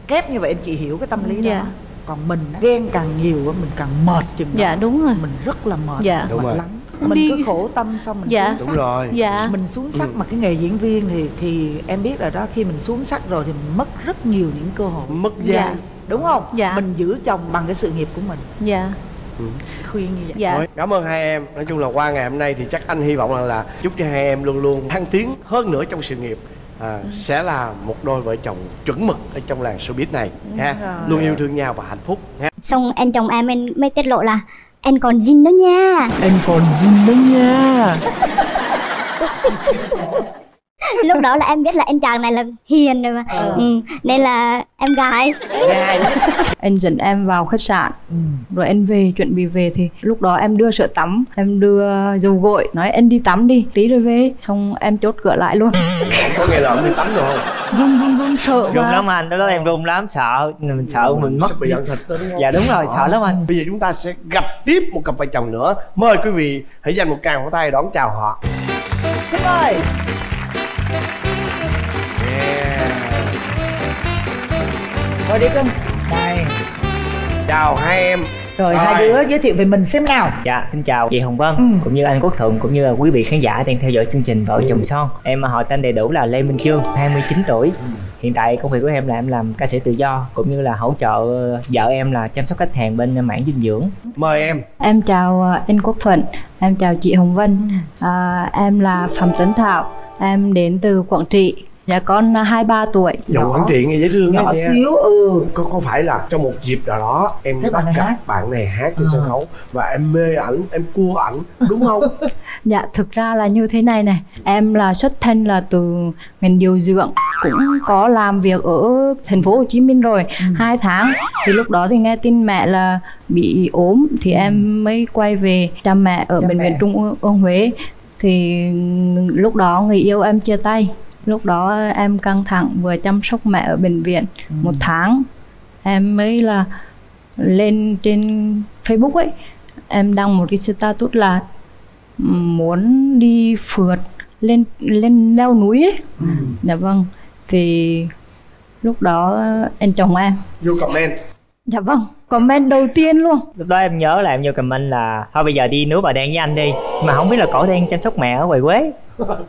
kép như vậy, chị hiểu cái tâm lý yeah. đó. Còn mình ghen càng nhiều mình càng mệt chừng đó. Dạ đúng rồi, mình rất là mệt. Dạ đúng rồi, lắng mình đi. Cứ khổ tâm xong mình dạ. xuống sắc. Đúng rồi. Dạ. Mình xuống sắc, mà cái nghề diễn viên thì thì em biết là đó, khi mình xuống sắc rồi thì mình mất rất nhiều những cơ hội, mất gia dạ. đúng không? Dạ. Mình giữ chồng bằng cái sự nghiệp của mình. Dạ. Ừ. Khuyên như vậy. Dạ. Cảm ơn hai em. Nói chung là qua ngày hôm nay thì chắc anh hy vọng là, là chúc cho hai em luôn luôn thăng tiến hơn nữa trong sự nghiệp. À, ừ. Sẽ là một đôi vợ chồng chuẩn mực ở trong làng showbiz này ha. Luôn yêu thương nhau và hạnh phúc ha. Xong em chồng em em mới tiết lộ là em còn zin đó nha. Em còn zin đó nha. Lúc đó là em biết là anh chàng này là hiền rồi mà. ừ. Ừ. Nên là em gái. Anh dẫn em vào khách sạn. ừ. Rồi em về, chuẩn bị về thì lúc đó em đưa sữa tắm, em đưa dầu gội, nói em đi tắm đi, tí rồi về. Xong em chốt cửa lại luôn. Có nghe là em đi tắm rồi không? Run run run sợ run lắm anh, đó em run lắm, sợ. Mình sợ mình mất bị thịt đó, đúng không? Dạ đúng rồi, sợ lắm anh. Bây giờ chúng ta sẽ gặp tiếp một cặp vợ chồng nữa. Mời quý vị hãy dành một tràng vỗ tay đón chào họ. Xin mời. Yeah. Rồi đi cưng. Đây. Chào hai em. Rồi, rồi hai đứa giới thiệu về mình xem nào. Dạ, xin chào chị Hồng Vân, ừ. cũng như anh Quốc Thuận, cũng như là quý vị khán giả đang theo dõi chương trình Vợ Chồng Son. Em họ tên đầy đủ là Lê Minh Chương, hai mươi chín tuổi. ừ. Hiện tại công việc của em là em làm ca sĩ tự do, cũng như là hỗ trợ vợ em là chăm sóc khách hàng bên mảng dinh dưỡng. Mời em. Em chào anh Quốc Thuận, em chào chị Hồng Vân. à, Em là Phạm Tấn Thảo, em đến từ Quảng Trị. Nhà con hai mươi ba tuổi. Dòng Quảng Trị nghe dễ thương lắm. Nhỏ xíu. ừ có, có phải là trong một dịp nào đó em thấy bắt bạn gặp bạn này hát trên ừ. sân khấu và em mê ảnh, em cua ảnh đúng không? Dạ thực ra là như thế này này, em là xuất thân là từ ngành điều dưỡng, cũng có làm việc ở thành phố Hồ Chí Minh rồi ừ. hai tháng. Thì lúc đó thì nghe tin mẹ là bị ốm thì ừ. em mới quay về chăm mẹ ở chăm bệnh viện Trung ương Huế. Thì lúc đó người yêu em chia tay. Lúc đó em căng thẳng vừa chăm sóc mẹ ở bệnh viện ừ. một tháng. Em mới là lên trên Facebook ấy, em đăng một cái status là muốn đi phượt lên lên leo núi ấy. ừ. Dạ vâng. Thì lúc đó anh chồng em vô comment. Dạ vâng, comment đầu tiên luôn. Lúc đó em nhớ là em vô comment là thôi bây giờ đi núi Bà Đen với anh đi. Mà không biết là Cổ Đen chăm sóc mẹ ở ngoài Quế.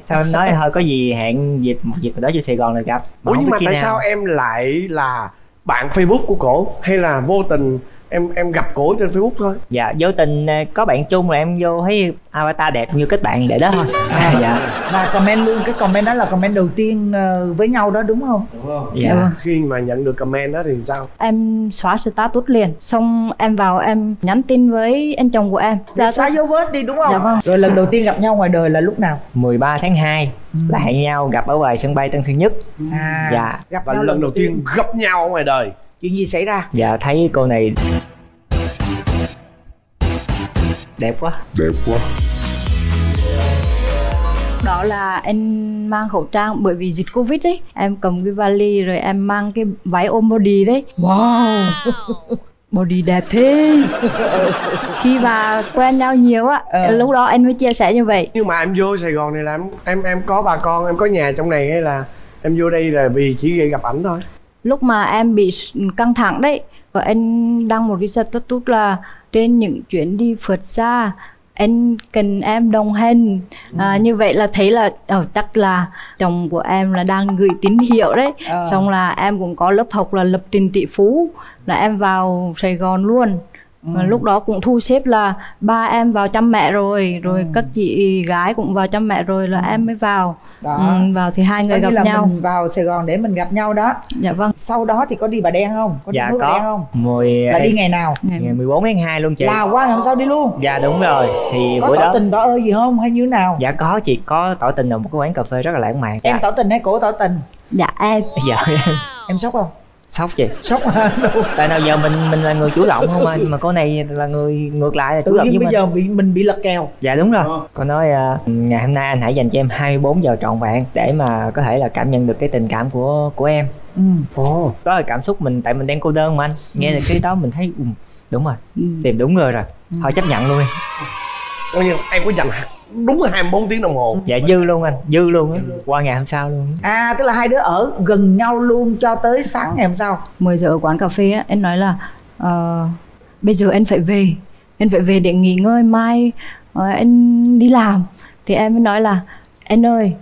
Sao em nói thôi có gì hẹn dịp một dịp đó vô Sài Gòn là gặp. Ủa nhưng mà tại nào. Sao em lại là bạn Facebook của Cổ? Hay là vô tình em em gặp Cổ trên Facebook thôi? Dạ vô tình có bạn chung là em vô thấy avatar đẹp như kết bạn để đó thôi. À, dạ. Và comment luôn, cái comment đó là comment đầu tiên với nhau đó đúng không? Đúng không? Dạ. Dạ. Khi mà nhận được comment đó thì sao? Em xóa status liền, xong em vào em nhắn tin với anh chồng của em. Dạ, xóa dấu vết đi đúng không? Dạ vâng. Rồi lần đầu tiên gặp nhau ngoài đời là lúc nào? mười ba tháng hai ừ. là hẹn nhau gặp ở ngoài sân bay Tân Sơn Nhất. À. Dạ. Gặp và lần đầu, đầu tiên gặp nhau ở ngoài đời. Chuyện gì xảy ra? Dạ thấy cô này đẹp quá. Đẹp quá. Đó là em mang khẩu trang bởi vì dịch Covid ấy. Em cầm cái vali rồi em mang cái váy ôm body đấy. Wow. Body đẹp thế. Khi mà quen nhau nhiều á, ờ. lúc đó anh mới chia sẻ như vậy. Nhưng mà em vô Sài Gòn này là em, em em có bà con, em có nhà trong này hay là em vô đây là vì chỉ gặp ảnh thôi? Lúc mà em bị căng thẳng đấy, và anh đăng một cái status là trên những chuyến đi phượt xa, anh cần em đồng hành. À, ừ. Như vậy là thấy là oh, chắc là chồng của em là đang gửi tín hiệu đấy. Ờ. Xong là em cũng có lớp học là lập trình tỷ phú, là em vào Sài Gòn luôn. Ừ. Mà lúc đó cũng thu xếp là ba em vào chăm mẹ rồi, rồi ừ. các chị gái cũng vào chăm mẹ rồi, là ừ. em mới vào. Đó. Ừ, vào thì hai người có gặp nhau. Mình vào Sài Gòn để mình gặp nhau đó. Dạ vâng. Sau đó thì có đi Bà Đen không? Có đi dạ, có. Bà Đen không? Mười... Là đi ngày nào? Ngày mười bốn tháng hai luôn chị. Là qua ngày hôm sau đi luôn. Dạ đúng rồi. Thì có buổi tỏ đó... tình tỏ ơi gì không hay như thế nào? Dạ có chị, có tỏ tình ở một cái quán cà phê rất là lãng mạn. Em tỏ tình hay cổ tỏ tình? Dạ em. Dạ em. Em sốc không? Sốc chị, sốc hả? Tại nào giờ mình mình là người chủ động không anh, mà cô này là người ngược lại là chủ động với mình. Bây giờ bị mình bị lật kèo. Dạ đúng rồi. Ừ. Cô nói uh, ngày hôm nay anh hãy dành cho em hai mươi bốn giờ trọn vẹn để mà có thể là cảm nhận được cái tình cảm của của em. Ừ. Ồ. Đó là cảm xúc mình, tại mình đang cô đơn mà anh. Nghe được cái đó mình thấy um, đúng rồi, ừ. tìm đúng người rồi. Ừ. Thôi chấp nhận luôn em. Coi như em có dành đúng là hai mươi bốn tiếng đồng hồ. Dạ dư luôn anh, dư luôn á. Qua ngày hôm sau luôn. À tức là hai đứa ở gần nhau luôn cho tới sáng ngày hôm sau. mười giờ ở quán cà phê á, em nói là uh, bây giờ em phải về, em phải về để nghỉ ngơi, mai uh, em đi làm. Thì em mới nói là em ơi,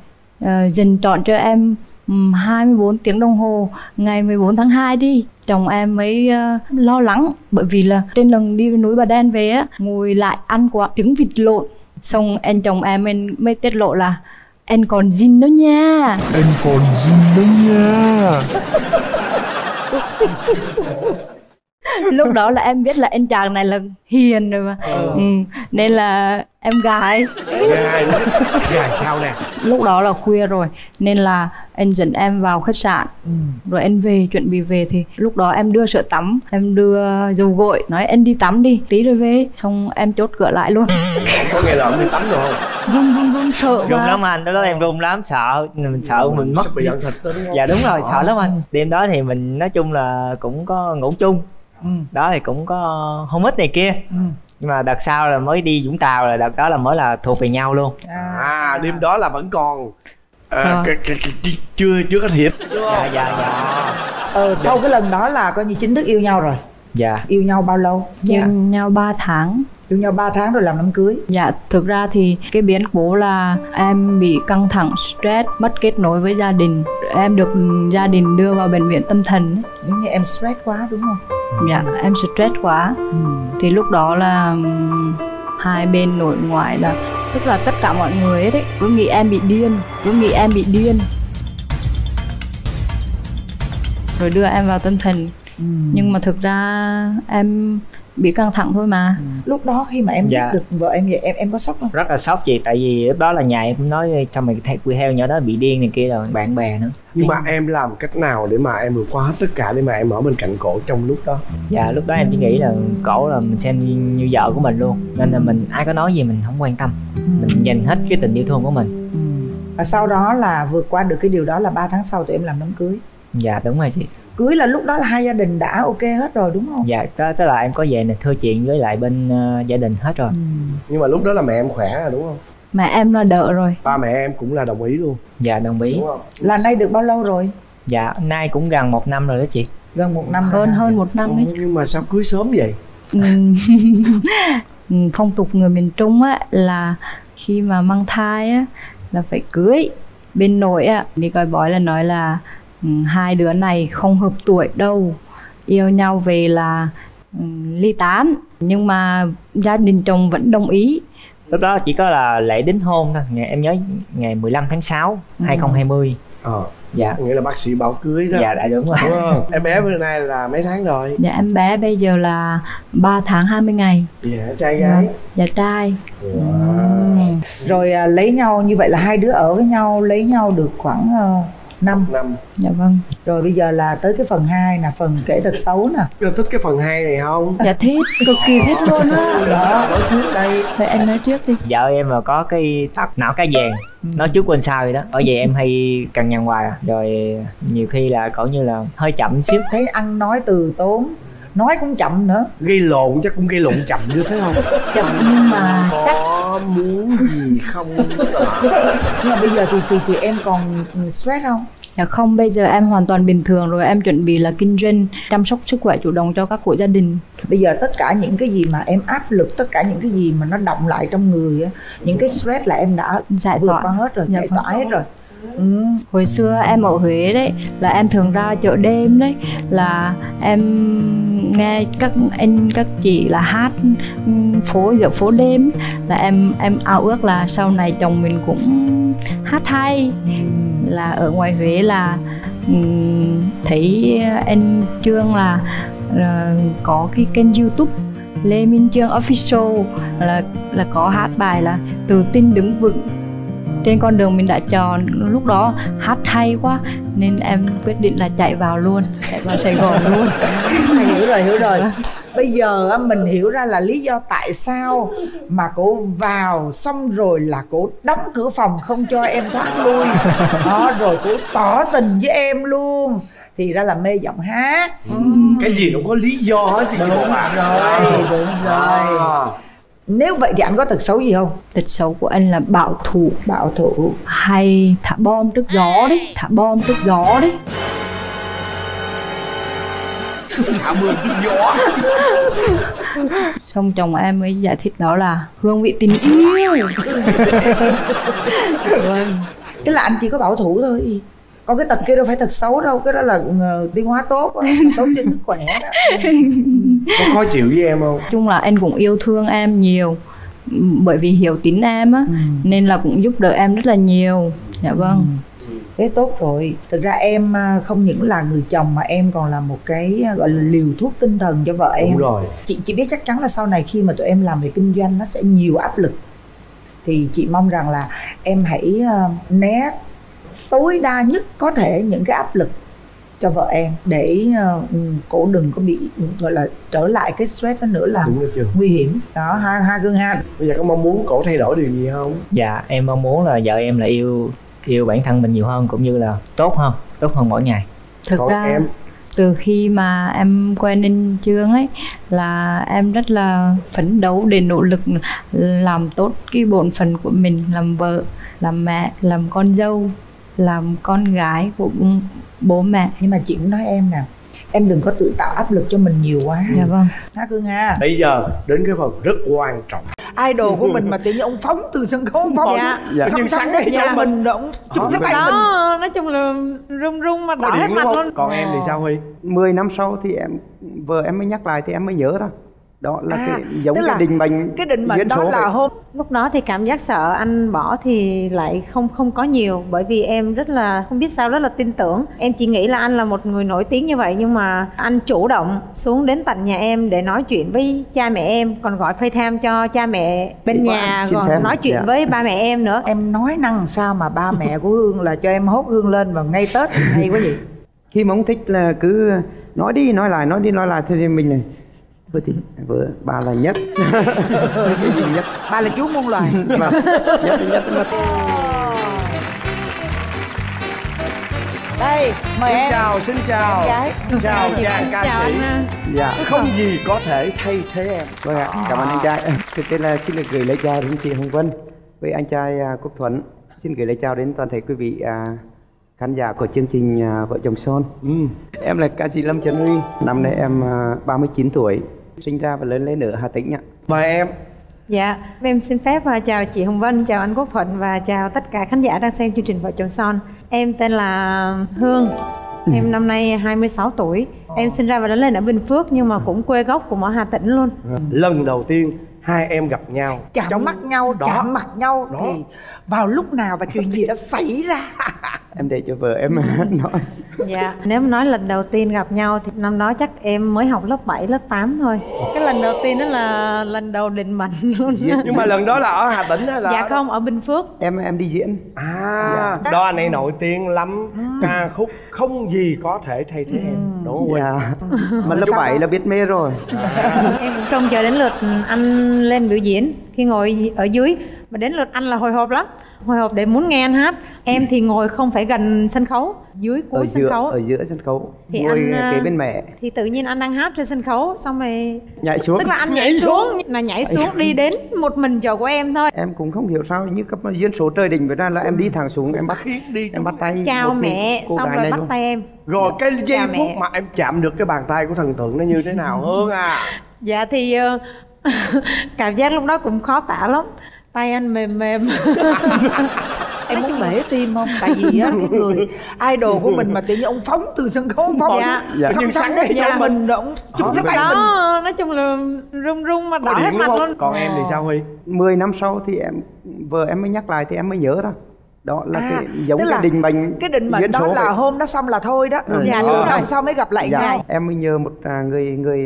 uh, dành trọn cho em um, hai mươi bốn tiếng đồng hồ ngày mười bốn tháng hai đi. Chồng em mới uh, lo lắng, bởi vì là trên lần đi núi Bà Đen về á, ngồi lại ăn quả trứng vịt lộn. Xong anh chồng em mới, mới tiết lộ là anh còn zin đó nha. Anh còn zin đó nha. Lúc đó là em biết là anh chàng này là hiền rồi mà. Ừ. Ừ. Nên là em gái. Gái gái sao nè. Lúc đó là khuya rồi nên là anh dẫn em vào khách sạn. Ừ. Rồi anh về, chuẩn bị về thì lúc đó em đưa sữa tắm, em đưa dầu gội, nói anh đi tắm đi, tí rồi về. Xong em chốt cửa lại luôn. Có nghe là em đi tắm rồi không? Run run run sợ run lắm anh, đó đó em run lắm, sợ mình sợ ừ, mình mất bị giận thịt đó, đúng không? Dạ đúng rồi, sợ lắm anh. Đêm đó thì mình nói chung là cũng có ngủ chung. Ừ. Đó thì cũng có hôn hít này kia. Ừ. Nhưng mà đợt sau là mới đi Vũng Tàu, là đợt đó là mới là thuộc về nhau luôn. À, à đêm đó là vẫn còn à, chưa chưa có thiệp. Dạ dạ dạ. Ờ, sau dạ. cái lần đó là coi như chính thức yêu nhau rồi. Dạ. Yêu nhau bao lâu? Dạ. Yêu nhau ba tháng. Yêu nhau ba tháng rồi làm đám cưới. Dạ, thực ra thì cái biến cố là em bị căng thẳng, stress, mất kết nối với gia đình. Em được gia đình đưa vào bệnh viện tâm thần. Giống như em stress quá đúng không? Dạ, em stress quá. Ừ. Thì lúc đó là hai bên nội ngoại là, tức là tất cả mọi người ấy đấy, cứ nghĩ em bị điên, cứ nghĩ em bị điên. Rồi đưa em vào tâm thần. Ừ. Nhưng mà thực ra em bị căng thẳng thôi mà. Ừ. Lúc đó khi mà em dạ. biết được vợ em vậy, em em có sốc không? Rất là sốc chị, tại vì lúc đó là nhà em nói sao mày theo theo nhỏ đó bị điên này kia rồi, bạn bè nữa. Nhưng em... mà em làm cách nào để mà em vượt qua hết tất cả để mà em ở bên cạnh cổ trong lúc đó? Dạ lúc đó em chỉ nghĩ là cổ là mình xem như, như vợ của mình luôn, nên là mình ai có nói gì mình không quan tâm. Ừ. Mình dành hết cái tình yêu thương của mình. Ừ. Và sau đó là vượt qua được cái điều đó là ba tháng sau tụi em làm đám cưới. Dạ đúng rồi chị. Cưới là lúc đó là hai gia đình đã ok hết rồi đúng không? Dạ, tức là em có về này thưa chuyện với lại bên uh, gia đình hết rồi. Ừ. Nhưng mà lúc đó là mẹ em khỏe rồi đúng không? Mẹ em là đỡ rồi. Ba mẹ em cũng là đồng ý luôn. Dạ đồng ý. Là nay được bao lâu rồi? Dạ, nay cũng gần một năm rồi đó chị. Gần một năm. Hơn hơn một năm ấy. Nhưng mà sao cưới sớm vậy? Phong tục người miền Trung á là khi mà mang thai á là phải cưới. Bên nội á đi coi bói là nói là hai đứa này không hợp tuổi đâu, yêu nhau về là ly tán. Nhưng mà gia đình chồng vẫn đồng ý. Lúc đó chỉ có là lễ đính hôn thôi. Em nhớ ngày mười lăm tháng sáu hai không hai không. Ờ. Dạ. Nghĩa là bác sĩ bảo cưới đó. Dạ đã đúng rồi. Wow. Em bé bữa nay là mấy tháng rồi? Dạ em bé bây giờ là ba tháng hai mươi ngày. Dạ trai gái. Dạ trai. Wow. Ừ. Rồi à, lấy nhau như vậy là hai đứa ở với nhau, lấy nhau được khoảng... Uh... Năm. Năm. Dạ vâng. Rồi bây giờ là tới cái phần hai nè, phần kể thật xấu nè. Em thích cái phần hai này không? Dạ thích, cực kỳ thích luôn á. Đó, nói trước đây. Vậy em nói trước đi. Vợ em mà có cái tóc não cá vàng. Ừ. Nói trước quên sao vậy đó. Ở vậy em hay cằn nhằn hoài à. Rồi nhiều khi là cỡ như là hơi chậm xíu. Thấy ăn nói từ tốn, nói cũng chậm nữa. Gây lộn chắc cũng gây lộn chậm nữa phải không? Chậm nhưng mà có chắc... muốn gì không? Nhưng mà bây giờ thì, thì, thì em còn stress không? Dạ không, bây giờ em hoàn toàn bình thường rồi, em chuẩn bị là kinh doanh, chăm sóc sức khỏe chủ động cho các hộ gia đình. Bây giờ tất cả những cái gì mà em áp lực, tất cả những cái gì mà nó đọng lại trong người, những cái stress là em đã giải vượt qua hết rồi, dạ, giải tỏa hết rồi. Ừ. Hồi xưa em ở Huế đấy là em thường ra chợ đêm đấy, là em nghe các anh các chị là hát phố dạo phố đêm, là em em ao ước là sau này chồng mình cũng hát hay. Là ở ngoài Huế là thấy anh Chương là có cái kênh YouTube Lê Minh Chương Official, là là có hát bài là tự tin đứng vững trên con đường mình đã chọn, lúc đó hát hay quá nên em quyết định là chạy vào luôn, chạy vào Sài Gòn luôn. Hiểu rồi, hiểu rồi. Bây giờ mình hiểu ra là lý do tại sao mà cô vào xong rồi là cô đóng cửa phòng không cho em thoát lui. Đó, rồi cô tỏ tình với em luôn. Thì ra là mê giọng hát. Ừ. Cái gì nó có lý do hết thì đúng, đúng bạn rồi, đúng rồi. À. Nếu vậy thì anh có tật xấu gì không? Tật xấu của anh là bảo thủ. Bảo thủ. Hay thả bom trước gió đấy. Thả bom trước gió đấy. Thả mưa trước gió. Xong chồng em mới giải thích đó là Hương bị tình yêu. Tức là anh chỉ có bảo thủ thôi. Còn cái tật kia đâu phải tật xấu đâu. Cái đó là tiêu hóa tốt, tốt cho sức khỏe đó. Có khó chịu với em không? Chung là anh cũng yêu thương em nhiều, bởi vì hiểu tính em á, ừ. nên là cũng giúp đỡ em rất là nhiều. Dạ vâng. Ừ. Thế tốt rồi. Thực ra em không những là người chồng mà em còn là một cái gọi là liều thuốc tinh thần cho vợ em. Đúng rồi. Chị chị biết chắc chắn là sau này khi mà tụi em làm về kinh doanh nó sẽ nhiều áp lực. Thì chị mong rằng là em hãy né tối đa nhất có thể những cái áp lực cho vợ em, để uh, cổ đừng có bị gọi là trở lại cái stress đó nữa, là nguy hiểm đó ha. Ha Cương ha, bây giờ có mong muốn cổ thay đổi điều gì không? Dạ em mong muốn là vợ em là yêu yêu bản thân mình nhiều hơn, cũng như là tốt hơn, tốt hơn mỗi ngày. Thực còn ra em, từ khi mà em quen Ninh Chương ấy là em rất là phấn đấu để nỗ lực làm tốt cái bổn phận của mình, làm vợ, làm mẹ, làm con dâu, làm con gái của bố mẹ. Nhưng mà chị cũng nói em nè, em đừng có tự tạo áp lực cho mình nhiều quá. Dạ vâng. Hả Cương ha? Bây giờ đến cái phần rất quan trọng. Idol của mình mà tự nhiên ông phóng từ sân khấu, ông phóng dạ. dạ. Xong sáng đấy nhà mình rồi, ông chụp cái tay mình. Đó, nói chung là rung rung mà đỏ hết mặt luôn. Còn em thì sao Huy? mười năm sau thì em, vợ em mới nhắc lại thì em mới nhớ thôi. Đó là à, cái giống cái định mệnh. Cái định mệnh đó là hôm lúc đó thì cảm giác sợ anh bỏ thì lại không không có nhiều, bởi vì em rất là không biết sao rất là tin tưởng. Em chỉ nghĩ là anh là một người nổi tiếng như vậy, nhưng mà anh chủ động xuống đến tận nhà em để nói chuyện với cha mẹ em, còn gọi FaceTime cho cha mẹ bên để nhà, còn nói chuyện dạ. với ba mẹ em nữa. Em nói năng sao mà ba mẹ của Hương là cho em hốt Hương lên vào ngay Tết hay quá vậy? Khi mà ông thích là cứ nói đi nói lại, nói đi nói lại thì mình này thôi thì vừa ba là nhất. Cái gì nhất? Ba là chú muôn loài. Nhất, nhất, nhất, nhất. Đây, mời xin em. Chào, xin chào. Xin chào chàng ca sĩ. Dạ. Không gì có thể thay thế em. Vâng ạ, à. Cảm ơn anh trai. Thực tế là xin được gửi lời chào đến chị Hồng Vân với anh trai Quốc Thuận. Xin gửi lời chào đến toàn thể quý vị khán giả của chương trình Vợ Chồng Son. Ừ. Em là ca sĩ Lâm Trần Huy, năm nay em ba mươi chín tuổi, sinh ra và lớn lên ở Hà Tĩnh ạ. Mời em. Dạ, em xin phép chào chị Hồng Vân, chào anh Quốc Thuận và chào tất cả khán giả đang xem chương trình Vợ Chồng Son. Em tên là Hương, em năm nay hai mươi sáu tuổi, em sinh ra và lớn lên ở Bình Phước nhưng mà cũng quê gốc của ở Hà Tĩnh luôn. Lần đầu tiên hai em gặp nhau, chạm mắt nhau, chạm mặt nhau đó. Thì vào lúc nào và chuyện gì đã xảy ra? Em để cho vợ em nói. Dạ, nếu mà nói lần đầu tiên gặp nhau thì năm đó chắc em mới học lớp bảy, lớp tám thôi. Cái lần đầu tiên đó là lần đầu định mệnh luôn. Nhưng mà lần đó là ở Hà Tĩnh hay là? Dạ không, ở Bình Phước. Em em đi diễn. À, dạ. Đó anh ấy nổi tiếng lắm, ca khúc không gì có thể thay thế em. Đúng không? Dạ. Mà lớp bảy là biết mê rồi. À. Em trông chờ đến lượt anh lên biểu diễn. khi ngồi ở dưới, mà đến lượt anh là hồi hộp lắm, hồi hộp để muốn nghe anh hát. Em thì ngồi không phải gần sân khấu, dưới cuối ở sân giữa, khấu ở giữa sân khấu thì anh kế bên mẹ, thì tự nhiên anh đang hát trên sân khấu xong rồi nhảy xuống, tức là anh nhảy, nhảy xuống, xuống mà nhảy xuống đi đến một mình chỗ của em thôi. Em cũng không hiểu sao như cấp duyên số trời định, vậy ra là em đi thẳng xuống, em bắt đi, em bắt tay chào mẹ xong rồi bắt luôn. tay em rồi cái chào giây phút mẹ. Mà em chạm được cái bàn tay của thần tượng nó như thế nào Hương à? Dạ thì cảm giác lúc đó cũng khó tả lắm, tay anh mềm mềm. Em muốn bể tim không? Tại vì á, cái người idol của mình mà tự nhiên ông phóng từ sân khấu, ông phóng dạ. Dạ. Xong sẵn đây cho dạ. Mình ông chụp cái tay mình, nói chung là rung rung mà đỏ hết mặt luôn. Còn em thì sao Huy? mười năm sau thì em, vợ em mới nhắc lại thì em mới nhớ thôi. Đó là à, cái giống cái định mệnh, cái định mệnh đó là vậy. Hôm đó xong là thôi đó. Ừ. Dạ, đúng rồi. Sau mới gặp lại dạ. Nhau. Em mới nhờ một người người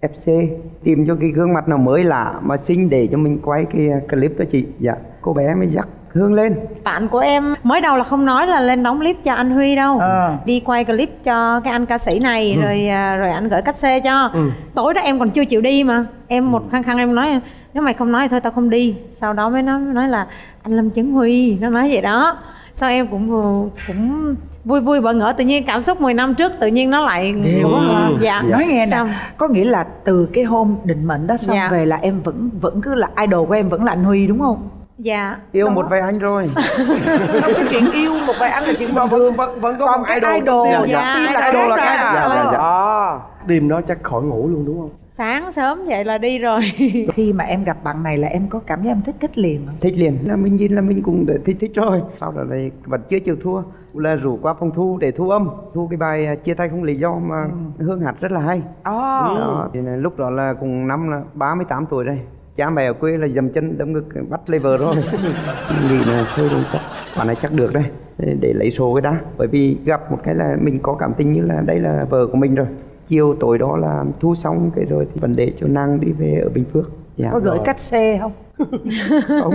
ép xê tìm cho cái gương mặt nào mới lạ mà xinh để cho mình quay cái clip đó chị. Dạ. Cô bé mới dắt Hương lên. Bạn của em mới đầu là không nói là lên đóng clip cho anh Huy đâu à. Đi quay clip cho cái anh ca sĩ này ừ. Rồi rồi anh gửi cát-xê cho ừ. Tối đó em còn chưa chịu đi mà. Em một khăng khăng em nói nếu mày không nói thì thôi tao không đi. Sau đó mới nói, nói là anh Lâm Trần Huy, nó nói vậy đó. Sau em cũng cũng vui vui bỡ ngỡ, tự nhiên cảm xúc mười năm trước tự nhiên nó lại ừ. Ừ. Dạ. Nói nghe nè, có nghĩa là từ cái hôm định mệnh đó xong dạ. Về là em vẫn vẫn cứ là idol của em vẫn là anh Huy đúng không? Dạ. Yêu đó. Một vài anh rồi. Không, cái chuyện yêu một vài anh là chuyện bình thường. Vẫn, vẫn có còn một cái idol, idol. Dạ, dạ. Tim là idol là cái à. Dạ, dạ, dạ. À, đêm đó chắc khỏi ngủ luôn đúng không? Sáng sớm vậy là đi rồi. Khi mà em gặp bạn này là em có cảm giác em thích thích liền không? Thích liền, là mình nhìn là mình cũng thích thích rồi. Sau đó này vẫn chưa chịu thua, là rủ qua phòng thu để thu âm, thu cái bài chia tay không lý do mà ừ. Hương hát rất là hay. Ồ oh. Đó, thì lúc đó là cùng năm là ba mươi tám tuổi đây. Cha mẹ ở quê là dầm chân đấm ngực bắt lấy vợ rồi. Nghĩ là thôi đúng chắc, bạn này chắc được đây, để lấy số cái đá. Bởi vì gặp một cái là mình có cảm tình như là đây là vợ của mình rồi. Chiều tối đó là thu xong cái rồi thì vẫn để cho nàng đi về ở Bình Phước. Dạ, có gửi cát xe không? Không.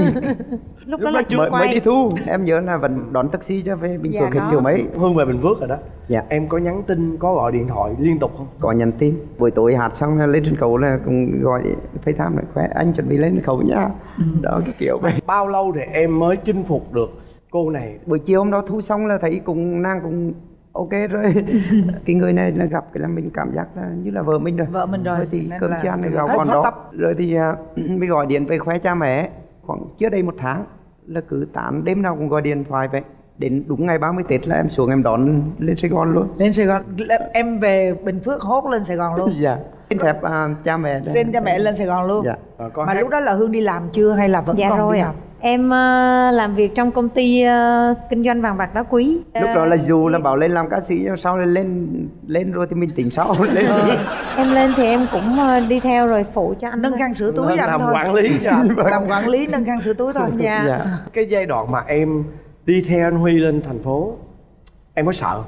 Lúc đó là chưa mới, quay. Mới đi thu. Em nhớ là vẫn đón taxi cho về Bình Phước dạ, kiểu mấy. Hương về Bình Phước rồi đó. Dạ. Em có nhắn tin, có gọi điện thoại liên tục không? Có nhắn tin. Buổi tối hát xong lên trên cầu là cũng gọi FaceTime là khỏe, anh chuẩn bị lên trên cầu nha. Đó cái kiểu vậy. Bao lâu thì em mới chinh phục được cô này? Buổi chiều hôm đó thu xong là thấy cùng nàng cũng ok rồi. Cái người này là gặp cái là mình cảm giác là như là vợ mình rồi. Vợ mình rồi, rồi thì nên cơm là... chan này gạo còn đó tập. Rồi thì uh, mới gọi điện về khoe cha mẹ. Khoảng trước đây một tháng là cứ tám đêm nào cũng gọi điện thoại vậy. Đến đúng ngày ba mươi Tết là em xuống em đón lên Sài Gòn luôn. Lên Sài Gòn, em về Bình Phước hốt lên Sài Gòn luôn. Dạ. Xin phép uh, cha mẹ. Xin cha mẹ lên Sài Gòn luôn. Dạ. À, mà hát. Lúc đó là Hương đi làm chưa hay là vẫn dạ còn rồi đi làm? À? Em uh, làm việc trong công ty uh, kinh doanh vàng bạc đá quý. Lúc đó là dù là bảo lên làm ca sĩ sau lên lên rồi thì mình tỉnh sau lên. Ờ. Em lên thì em cũng uh, đi theo rồi phụ cho anh nâng khăn sửa túi làm, làm thôi. Quản lý cho anh. Làm quản lý nâng khăn sửa túi thôi. Dạ. Dạ. Cái giai đoạn mà em đi theo anh Huy lên thành phố em có sợ?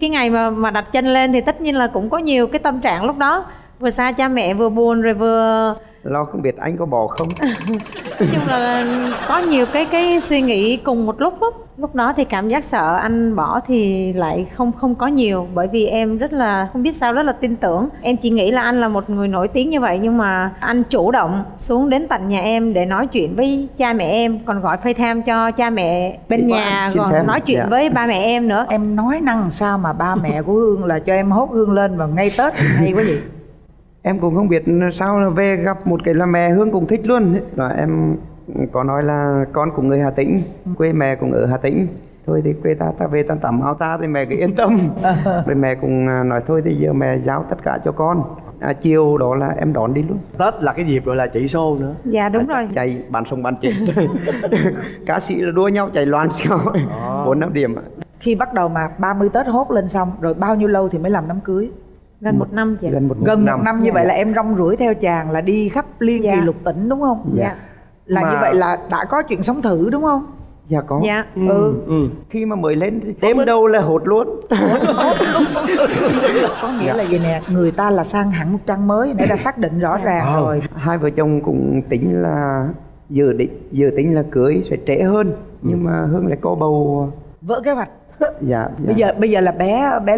Cái ngày mà mà đặt chân lên thì tất nhiên là cũng có nhiều cái tâm trạng lúc đó, vừa xa cha mẹ vừa buồn rồi vừa lo không biết anh có bò không. Nói chung là có nhiều cái cái suy nghĩ cùng một lúc đó. Lúc đó thì cảm giác sợ anh bỏ thì lại không không có nhiều, bởi vì em rất là không biết sao rất là tin tưởng. Em chỉ nghĩ là anh là một người nổi tiếng như vậy, nhưng mà anh chủ động xuống đến tận nhà em để nói chuyện với cha mẹ em, còn gọi FaceTime cho cha mẹ bên để nhà, còn nói chuyện dạ. Với ba mẹ em nữa. Em nói năng sao mà ba mẹ của Hương là cho em hốt Hương lên vào ngay Tết hay quá vậy? Em cũng không biết sao là về gặp một cái là mẹ Hương cũng thích luôn. Rồi em có nói là con của người Hà Tĩnh, quê mẹ cũng ở Hà Tĩnh. Thôi thì quê ta, ta về ta tắm áo ta thì mẹ cứ yên tâm. Rồi mẹ cũng nói thôi thì giờ mẹ giáo tất cả cho con. À, chiều đó là em đón đi luôn. Tết là cái dịp gọi là chạy show nữa. Dạ đúng à, rồi. Chạy bán sông bán chết. Cá sĩ là đua nhau chạy loan xeo. bốn năm điểm. Khi bắt đầu mà ba mươi Tết hốt lên xong, rồi bao nhiêu lâu thì mới làm đám cưới? Gần một, một năm chị. Gần một, một, gần một năm, năm như dạ. Vậy là em rong ruổi theo chàng là đi khắp liên dạ. Kỳ lục tỉnh đúng không? Dạ. Là mà... như vậy là đã có chuyện sống thử đúng không? Dạ có. Dạ. Ừ. Ừ. Ừ. Khi mà mới lên đêm lên. Đâu là hột luôn. Có nghĩa dạ. Là gì nè, người ta là sang hẳn một trang mới, nãy đã xác định rõ ràng wow. Rồi. Hai vợ chồng cũng tính là dự định dự tính là cưới sẽ trễ hơn, ừ. Nhưng mà Hương lại có bầu vỡ kế hoạch. Dạ, dạ. Bây giờ bây giờ là bé bé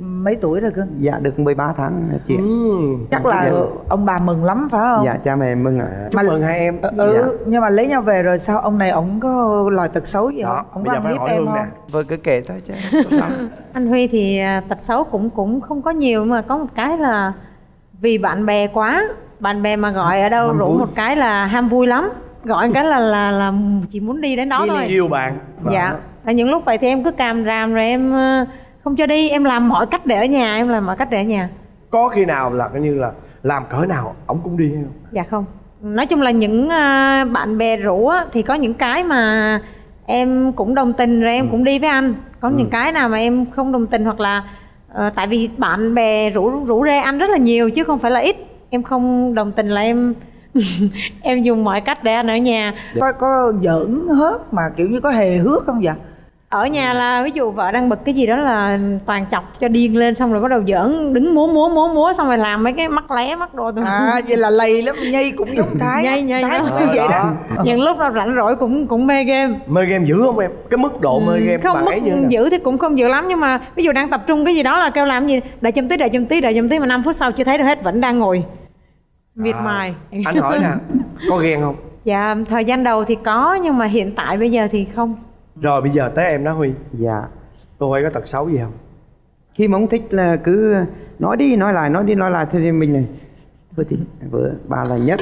mấy tuổi rồi cơ? Dạ được mười ba tháng chị. Ừ, chắc là giờ... ông bà mừng lắm phải không? Dạ cha mẹ mừng ạ. À. Chúc mà... mừng hai em. Ừ, dạ. Nhưng mà lấy nhau về rồi sao ông này ổng có loài tật xấu gì đó, không? Ông có hiếp em không? Vâng, cứ kể thôi chứ. Anh Huy thì tật xấu cũng cũng không có nhiều, mà có một cái là vì bạn bè quá, bạn bè mà gọi ở đâu rủ một cái là ham vui lắm, gọi cái là là là chỉ muốn đi đến đó đi thôi. Yêu bạn. Dạ. Và những lúc vậy thì em cứ càm ràm rồi em không cho đi, em làm mọi cách để ở nhà, em làm mọi cách để ở nhà. Có khi nào là coi như là làm cỡ nào ổng cũng đi không? Dạ không. Nói chung là những bạn bè rủ thì có những cái mà em cũng đồng tình rồi em ừ. cũng đi với anh. Có ừ. những cái nào mà em không đồng tình, hoặc là uh, tại vì bạn bè rủ rủ rê anh rất là nhiều chứ không phải là ít, em không đồng tình là em em dùng mọi cách để anh ở nhà. Có có giỡn hớt mà kiểu như có hề hước không vậy? Ở nhà là ví dụ vợ đang bực cái gì đó là toàn chọc cho điên lên, xong rồi bắt đầu giỡn, đứng múa múa múa múa, xong rồi làm mấy cái mắt lé mắt đồ. À vậy là lầy lắm, nhây cũng giống Thái. Nhây nhây Thái đó. Cũng vậy đó. Những lúc nào rảnh rỗi cũng cũng mê game. Mê game dữ không em? Cái mức độ mê game không mức dữ thì cũng không dữ lắm, nhưng mà ví dụ đang tập trung cái gì đó là kêu làm gì đợi châm tí đợi châm tí đợi châm tí mà năm phút sau chưa thấy được hết, vẫn đang ngồi miệt mài. À, anh hỏi nè, có ghen không? Dạ thời gian đầu thì có, nhưng mà hiện tại bây giờ thì không. Rồi bây giờ tới em đó Huy. Dạ. Cô Huy có tật xấu gì không? Khi mà không thích là cứ nói đi nói lại, nói đi nói lại thì mình này thôi thì vừa ba là nhất.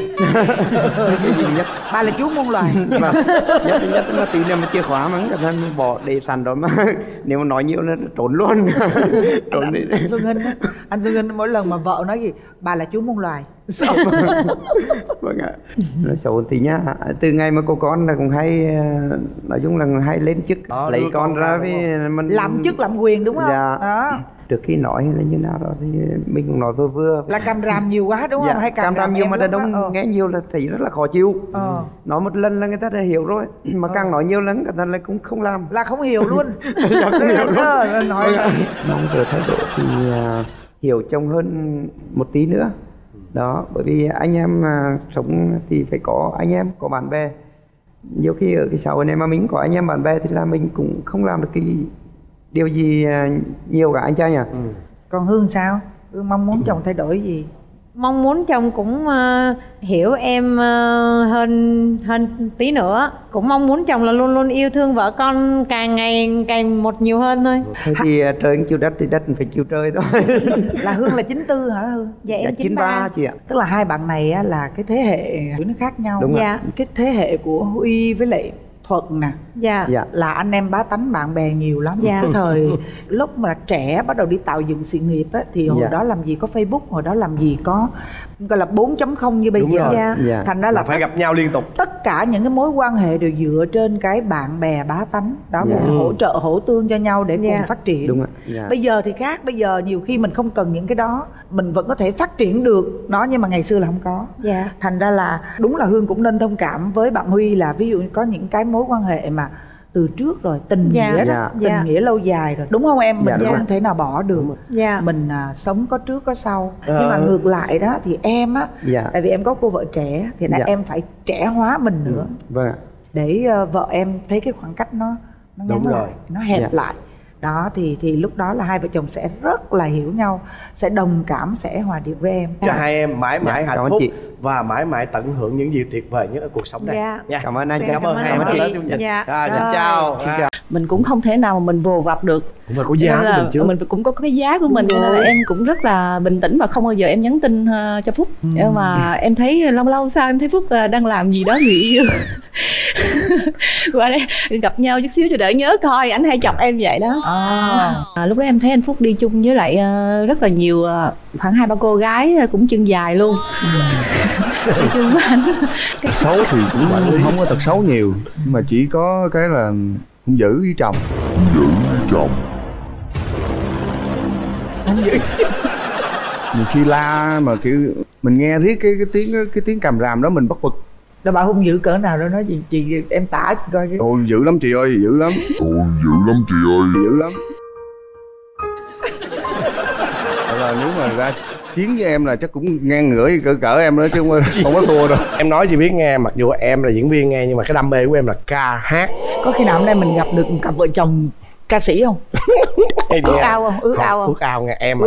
Nhất. Ba là chú môn loài. Mà, nhất nhất nó tí nữa mà chìa khóa mắng cho nên bỏ để sẵn đó mà nếu mà nói nhiều nó trốn luôn. Trốn đi. Anh Dương Hinh, anh Dương Hinh mỗi lần mà vợ nói gì bà là chú môn loài. Vâng ạ. Nói xấu thì nhá, từ ngày mà cô con là cũng hay nói chung là hay lên chức đó, lấy con, con ra với mình làm chức làm quyền đúng không? Dạ. Đó. Trước khi nói là như nào đó thì mình cũng nói vừa vừa là càm ràm nhiều quá đúng không? Dạ, hay càm, càm ràm, ràm nhiều mà đàn ông ừ. nghe nhiều là thấy rất là khó chịu. Ừ. Nói một lần là người ta đã hiểu rồi, mà càng ừ. nói nhiều lần người ta lại cũng không làm là không hiểu luôn. Dạ, không hiểu luôn. Nói mong chờ thái độ thì hiểu chồng hơn một tí nữa. Đó, bởi vì anh em à, sống thì phải có anh em, có bạn bè. Nhiều khi ở cái xã hội này mà mình có anh em bạn bè thì là mình cũng không làm được cái điều gì à, nhiều cả anh trai nhỉ. Ừ. Còn Hương sao? Hương mong muốn chồng thay đổi gì? Mong muốn chồng cũng uh, hiểu em uh, hơn hơn tí nữa. Cũng mong muốn chồng là luôn luôn yêu thương vợ con càng ngày càng một nhiều hơn thôi. Thế thì uh, trời chịu đất thì đất mình phải chịu trời thôi. Là Hương là chín tư hả Hương? Dạ em chín ba chị ạ. Tức là hai bạn này á, là cái thế hệ nó khác nhau. Đúng dạ. Rồi. Cái thế hệ của Huy với lại Thuận nè dạ. Dạ. Là anh em bá tánh bạn bè nhiều lắm dạ. Cái thời lúc mà trẻ bắt đầu đi tạo dựng sự nghiệp á, thì hồi dạ. đó làm gì có Facebook, hồi đó làm gì có gọi là bốn chấm không như bây đúng giờ dạ. Dạ. Thành ra là, là phải tất, gặp nhau liên tục. Tất cả những cái mối quan hệ đều dựa trên cái bạn bè bá tánh đó dạ. Mình hỗ trợ hỗ tương cho nhau để dạ. cùng phát triển đúng dạ. Bây giờ thì khác, bây giờ nhiều khi mình không cần những cái đó, mình vẫn có thể phát triển được nó, nhưng mà ngày xưa là không có dạ. Thành ra là đúng là Hương cũng nên thông cảm với bạn Huy, là ví dụ có những cái mối quan hệ mà từ trước rồi, tình dạ, nghĩa đó, dạ, tình dạ. nghĩa lâu dài rồi đúng không em? Mình dạ, không dạ. thể nào bỏ được dạ. Mình à, sống có trước có sau ờ. Nhưng mà ngược lại đó thì em á dạ. Tại vì em có cô vợ trẻ thì dạ. em phải trẻ hóa mình nữa ừ. Vâng. Để uh, vợ em thấy cái khoảng cách nó, nó ngắn lại, nó hẹp dạ. lại. Đó thì thì lúc đó là hai vợ chồng sẽ rất là hiểu nhau, sẽ đồng cảm, sẽ hòa điệu với em. Cho hai em mãi mãi dạ, hạnh phúc và mãi mãi tận hưởng những gì tuyệt vời nhất ở cuộc sống này. Dạ. Dạ. Cảm ơn anh, cảm, cảm ơn hai em đã đến. Dạ. À, xin chào. Xin chào. Mình cũng không thể nào mà mình vồ vập được. Cũng phải có giá của mình chứ. Mình cũng có cái giá của mình, cho nên là em cũng rất là bình tĩnh và không bao giờ em nhắn tin cho Phúc. Ừ. Nhưng mà em thấy lâu lâu sau em thấy Phúc đang làm gì đó người yêu. Qua đây gặp nhau chút xíu cho đỡ nhớ coi, anh hay chọc em vậy đó. À. À, lúc đó em thấy anh Phúc đi chung với lại uh, rất là nhiều uh, khoảng hai ba cô gái uh, cũng chân dài luôn. Đi chung với anh. Tật xấu thì cũng không, không có tật xấu nhiều, nhưng mà chỉ có cái là không giữ với chồng. Không giữ với chồng. Không giữ. Nhiều khi la mà kiểu mình nghe riết cái cái tiếng cái tiếng càm ràm đó mình bất bực. Nó bảo hung dữ cỡ nào đó, nói gì chị em tả chị coi chứ. Ôi dữ lắm chị ơi, dữ lắm. Ôi dữ lắm chị ơi, dữ lắm. Là nếu mà ra chiến với em là chắc cũng ngang ngửa cỡ cỡ em đó chứ không, không có thua đâu. Em nói chị biết nghe, mặc dù em là diễn viên nghe nhưng mà cái đam mê của em là ca hát. Có khi nào hôm nay mình gặp được một cặp vợ chồng ca sĩ không? Ước ao không? Ước ao không? Ước ao nghe em,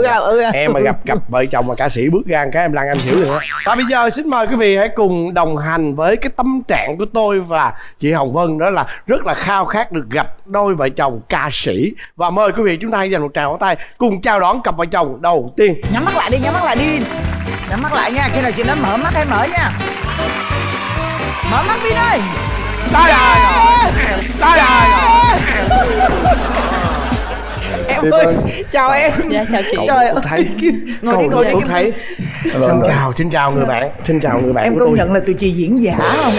em mà gặp gặp vợ chồng mà ca sĩ bước ra cái em lăn anh hiểu rồi đó. Và bây giờ xin mời quý vị hãy cùng đồng hành với cái tâm trạng của tôi và chị Hồng Vân, đó là rất là khao khát được gặp đôi vợ chồng ca sĩ. Và mời quý vị chúng ta hãy dành một tràng pháo tay cùng chào đón cặp vợ chồng đầu tiên. Nhắm mắt lại đi, nhắm mắt lại đi, nhắm mắt lại nha. Khi nào chị nói mở mắt hay mở nha. Mở mắt Vin ơi. Tới rồi, tới rồi. Em ơi, chào em. Dạ, chào chị. Trời ơi, thấy ngồi đi, ngồi đi. Thấy. Xin chào, xin chào người bạn, xin chào người bạn. Em công nhận là tụi chị diễn giả không?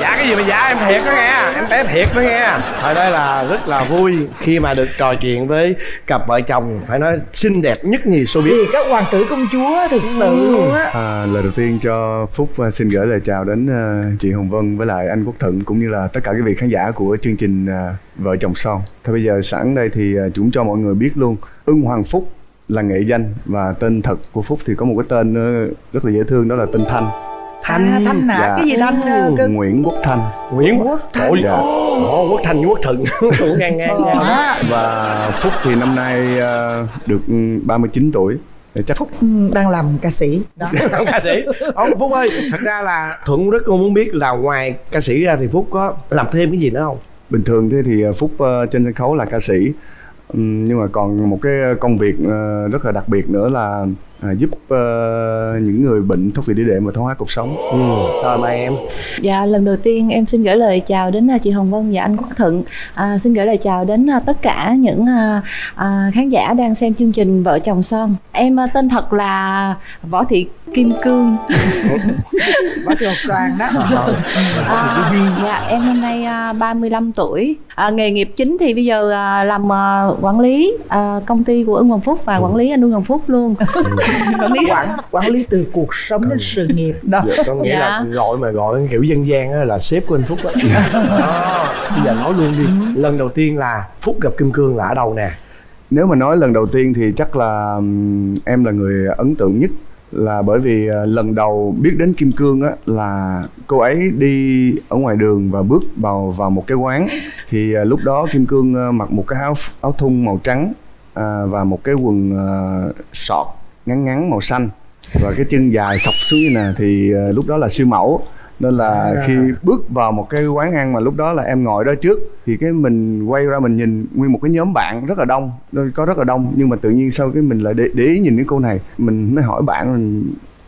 Giả cái gì mà giả, em thiệt đó nghe, em té thiệt đó nghe. Thời đây là rất là vui khi mà được trò chuyện với cặp vợ chồng phải nói xinh đẹp nhất nhì showbiz. Vì các hoàng tử công chúa thực sự luôn á. Lời đầu tiên cho Phúc xin gửi lời chào đến chị Hồng Vân với lại anh Quốc Thuận cũng như là tất cả các vị khán giả của chương trình Vợ Chồng Son. Thôi bây giờ sẵn đây thì chúng cho mọi người biết luôn, Ưng Hoàng Phúc là nghệ danh và tên thật của Phúc thì có một cái tên rất là dễ thương, đó là tên Thanh. Thanh à, Thanh hả? Dạ. Cái gì Thanh? Cái... Nguyễn Quốc Thanh. Nguyễn Quốc Thanh. Ôi, dạ. Ồ, Quốc Thanh, Quốc Thuận cũng ngang ngang ngang. Và Phúc thì năm nay được ba mươi chín tuổi. Chắc Phúc đang làm ca sĩ đó. Ca sĩ. Ông Phúc ơi, thật ra là Thuận rất muốn biết là ngoài ca sĩ ra thì Phúc có làm thêm cái gì nữa không? Bình thường thế thì Phúc trên sân khấu là ca sĩ, nhưng mà còn một cái công việc rất là đặc biệt nữa là giúp những người bệnh thoát vị đĩa đệm và thoái hóa cột sống. Thôi mời em. Dạ, lần đầu tiên em xin gửi lời chào đến chị Hồng Vân và anh Quốc Thuận. À, xin gửi lời chào đến tất cả những à, khán giả đang xem chương trình Vợ Chồng Son. Em tên thật là Võ Thị Kim Cương. Võ Thị Học Soan đó. À, dạ, em hôm nay ba mươi lăm tuổi. À, nghề nghiệp chính thì bây giờ làm quản lý công ty của Ưng Hoàng Phúc và quản lý anh Ưng Hoàng Phúc luôn. Quản lý, quản, quản lý từ cuộc sống ừ. đến sự nghiệp đó. Dạ, có nghĩa dạ. là gọi mà gọi kiểu dân gian á là sếp của anh Phúc đó. Đó. Bây giờ nói luôn đi, ừ. lần đầu tiên là Phúc gặp Kim Cương là ở đâu nè? Nếu mà nói lần đầu tiên thì chắc là em là người ấn tượng nhất, là bởi vì lần đầu biết đến Kim Cương á là cô ấy đi ở ngoài đường và bước vào vào một cái quán. Thì lúc đó Kim Cương mặc một cái áo áo thun màu trắng và một cái quần sọt ngắn ngắn màu xanh và cái chân dài sọc xuống như nè, thì uh, lúc đó là siêu mẫu, nên là à, khi bước vào một cái quán ăn mà lúc đó là em ngồi đó trước thì cái mình quay ra mình nhìn nguyên một cái nhóm bạn rất là đông, có rất là đông, nhưng mà tự nhiên sau cái mình lại để, để ý nhìn cái cô này, mình mới hỏi bạn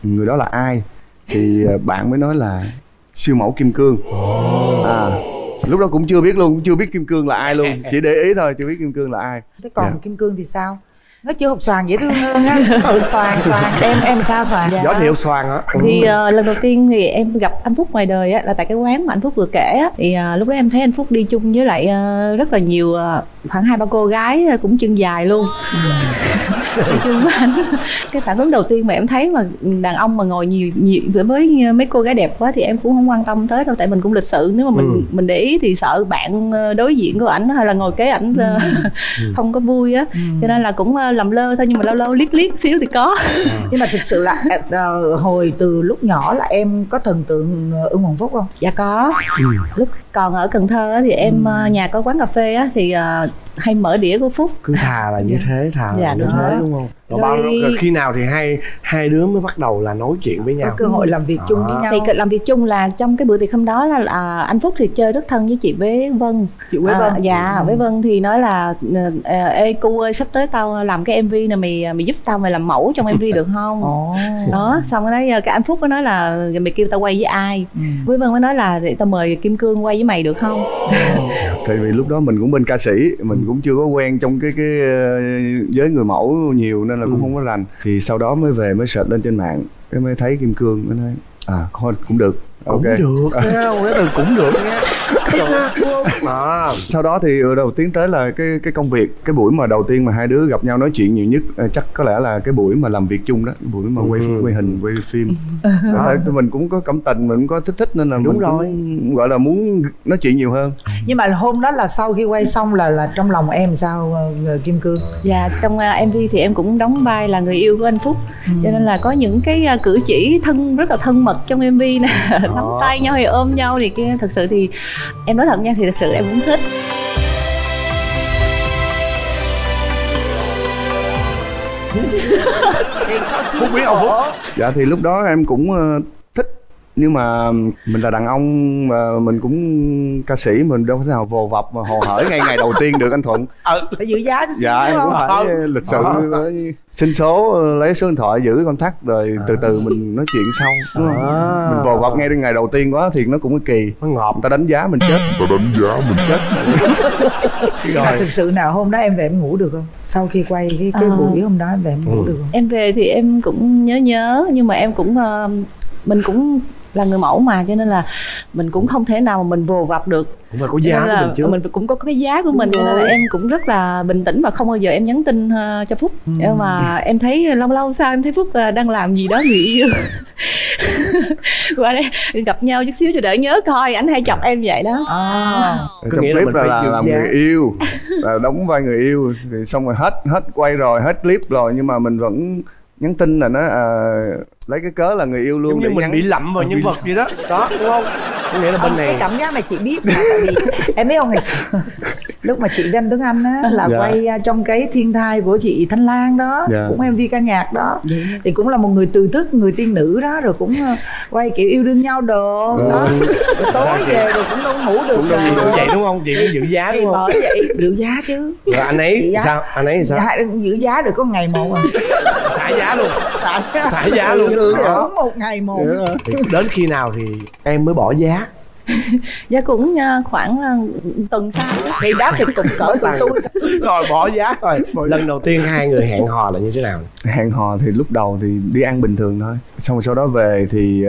người đó là ai, thì uh, bạn mới nói là siêu mẫu Kim Cương. À, lúc đó cũng chưa biết luôn, cũng chưa biết Kim Cương là ai luôn, chỉ để ý thôi, chưa biết Kim Cương là ai. Thế còn yeah. Kim Cương thì sao? Nó chưa Học Soan dễ thương hơn á. Ừ, Soan, Soan. Em em sao Soan? Dạ. Võ Thị Học Soan á. Thì uh, lần đầu tiên thì em gặp anh Phúc ngoài đời á, là tại cái quán mà anh Phúc vừa kể á. Thì uh, lúc đó em thấy anh Phúc đi chung với lại uh, rất là nhiều, uh, khoảng hai ba cô gái uh, cũng chân dài luôn. Đi chung với anh. Cái phản ứng đầu tiên mà em thấy mà đàn ông mà ngồi nhiều nhiều với mấy cô gái đẹp quá thì em cũng không quan tâm tới đâu. Tại mình cũng lịch sự, nếu mà mình ừ. mình để ý thì sợ bạn đối diện của ảnh hay là ngồi kế ảnh ừ. không có vui á. Ừ. Cho nên là cũng làm lơ thôi, nhưng mà lâu lâu liếc liếc xíu thì có. Nhưng mà thực sự là uh, hồi từ lúc nhỏ là em có thần tượng Ưng Hoàng Phúc không? Dạ có. Ừ. Lúc còn ở Cần Thơ thì em ừ. nhà có quán cà phê á, thì uh, hay mở đĩa của Phúc. Cứ thà là như thế, thà dạ, là như thế đúng không? Rồi... Bao lâu, khi nào thì hai hai đứa mới bắt đầu là nói chuyện với nhau, có cơ hội làm việc à. chung với nhau. Thì làm việc chung là trong cái bữa tiệc hôm đó là à, anh Phúc thì chơi rất thân với chị Quế Vân. Chị Quế Vân. À, dạ, ừ. Quế Vân thì nói là ê cu ơi, sắp tới tao làm cái em vê này, mày mày giúp tao mày làm mẫu trong em vê được không? Oh. Đó, xong cái đấy cái anh Phúc mới nói là mày kêu tao quay với ai? Ừ. Quế Vân mới nói là tao mời Kim Cương quay với mày được không? Tại vì lúc đó mình cũng bên ca sĩ, mình cũng chưa có quen trong cái cái giới người mẫu nhiều nên là cũng ừ. không có rành. Thì sau đó mới về mới search lên trên mạng, cái mới thấy Kim Cương, mới nói à thôi cũng được, cũng okay. được à. Cái từ cũng được nha. À. Sau đó thì đầu tiến tới là cái cái công việc, cái buổi mà đầu tiên mà hai đứa gặp nhau nói chuyện nhiều nhất chắc có lẽ là cái buổi mà làm việc chung đó, buổi mà ừ. quay quay hình quay phim. Đó. Đó. Mình cũng có cảm tình, mình cũng có thích thích nên là đúng mình rồi cũng gọi là muốn nói chuyện nhiều hơn. Nhưng mà hôm đó là sau khi quay xong là là trong lòng em sao Kim Cương? Dạ, trong em vê thì em cũng đóng vai là người yêu của anh Phúc, ừ. cho nên là có những cái cử chỉ thân rất là thân mật trong em vê nè, nắm tay nhau hay ôm nhau thì kia. Thật sự thì em nói thật nha, thì thật sự em cũng thích. Phúc biết ông Phúc. Dạ thì lúc đó em cũng thích, nhưng mà mình là đàn ông mà mình cũng ca sĩ, mình đâu thể nào vồ vập mà hồ hởi ngay ngày đầu tiên được anh Thuận. Ừ, phải giữ giá chứ. Dạ em cũng phải lịch sự, xin số, lấy số điện thoại, giữ contact rồi từ từ mình nói chuyện sau, đúng không? À, mình vồ vập ngay đến ngày đầu tiên quá thì nó cũng kỳ, nó ngọt, người ta đánh giá mình chết. Người ta đánh giá mình chết. Rồi thực sự nào hôm đó em về em ngủ được không? Sau khi quay cái, cái à. buổi hôm đó em về em ngủ ừ. được không? Em về thì em cũng nhớ nhớ nhưng mà em cũng uh, mình cũng là người mẫu mà, cho nên là mình cũng không thể nào mà mình vồ vập được, cũng phải có giá của mình chứ. Mình cũng có cái giá của mình, cho nên là em cũng rất là bình tĩnh và không bao giờ em nhắn tin cho Phúc. Ừ. Nhưng mà em thấy lâu lâu sau em thấy Phúc đang làm gì đó người yêu. Qua đây gặp nhau chút xíu cho đỡ nhớ coi, anh hay chọc em vậy đó. À, trong clip là, là làm giá. Người yêu, là đóng vai người yêu thì xong rồi hết hết quay rồi, hết clip rồi nhưng mà mình vẫn nhắn tin là nó à, lấy cái cớ là người yêu luôn. Giống để như mình bị lậm vào nhân vật vậy đó. Đó, đúng không? Có nghĩa là bên này cái cảm giác này chị biết mà, tại vì em biết không, ngày xưa lúc mà chị Vân Tuấn Anh á là dạ. quay trong cái Thiên Thai của chị Thanh Lan đó, dạ. cũng em vê ca nhạc đó, dạ. thì cũng là một người từ thức, người tiên nữ đó, rồi cũng quay kiểu yêu đương nhau đồ ừ. đó. Rồi tối Sao về kì? Rồi cũng đâu ngủ được. Cũng đâu ngủ vậy đúng không? Chị cũng giữ giá đúng không? Bởi vậy giữ giá chứ. Rồi anh ấy sao? Anh ấy sao? Dạ, giữ giá được có ngày một à. Xả giá luôn. Xả giá, Xả giá luôn. Đó. Một ngày một. Thì đến khi nào thì em mới bỏ giá? Giá cũng khoảng tuần sau thì đá thịt cục cỡ của tôi rồi bỏ giá rồi. Lần đầu tiên hai người hẹn hò là như thế nào? Hẹn hò thì lúc đầu thì đi ăn bình thường thôi, xong rồi sau đó về thì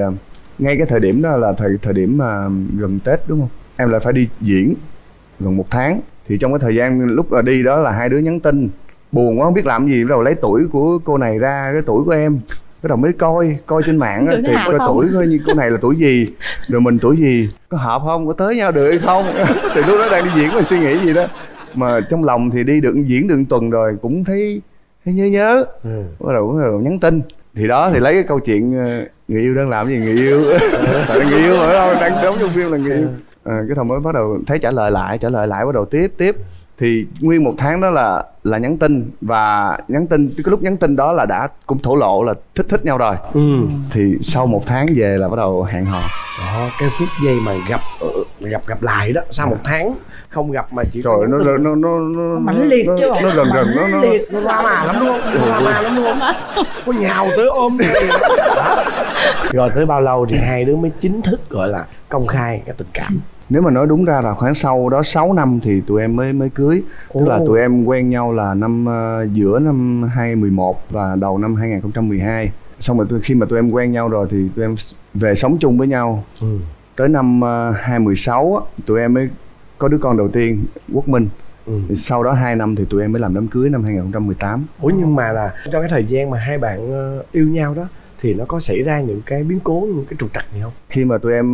ngay cái thời điểm đó là thời thời điểm mà gần Tết đúng không, em lại phải đi diễn gần một tháng. Thì trong cái thời gian lúc đi đó là hai đứa nhắn tin buồn quá không biết làm gì, bắt đầu lấy tuổi của cô này ra cái tuổi của em, bắt đầu mới coi coi trên mạng á, thì coi tuổi coi như cô này là tuổi gì rồi mình tuổi gì, có hợp không, có tới nhau được hay không. Thì lúc đó đang đi diễn mình suy nghĩ gì đó mà trong lòng, thì đi được diễn được tuần rồi cũng thấy thấy nhớ nhớ ừ. bắt đầu, bắt đầu nhắn tin. Thì đó thì lấy cái câu chuyện người yêu đang làm gì, người yêu tại là người yêu ở đâu đang đóng trong phim là người yêu à, cái thằng mới bắt đầu thấy trả lời lại trả lời lại bắt đầu tiếp tiếp thì nguyên một tháng đó là là nhắn tin và nhắn tin. Cái lúc nhắn tin đó là đã cũng thổ lộ là thích thích nhau rồi ừ. thì sau một tháng về là bắt đầu hẹn hò đó. Cái phút giây mà gặp gặp gặp lại đó sau một tháng không gặp mà chỉ trời nó nó nó nó mãnh liệt chứ, nó gần gần nó nó nó ra mà lắm luôn, ra mà lắm luôn, có nhào tới ôm. Rồi tới bao lâu thì hai đứa mới chính thức gọi là công khai cái tình cảm? Nếu mà nói đúng ra là khoảng sau đó sáu năm thì tụi em mới mới cưới. Tức là tụi em quen nhau là năm uh, giữa năm hai không một một và đầu năm hai không một hai. Xong rồi tụi, khi mà tụi em quen nhau rồi thì tụi em về sống chung với nhau. Ừ. Tới năm uh, hai không một sáu tụi em mới có đứa con đầu tiên, Quốc Minh. Ừ. Thì sau đó hai năm thì tụi em mới làm đám cưới năm hai không một tám. Ủa nhưng mà là trong cái thời gian mà hai bạn uh, yêu nhau đó thì nó có xảy ra những cái biến cố, những cái trục trặc gì không? Khi mà tụi em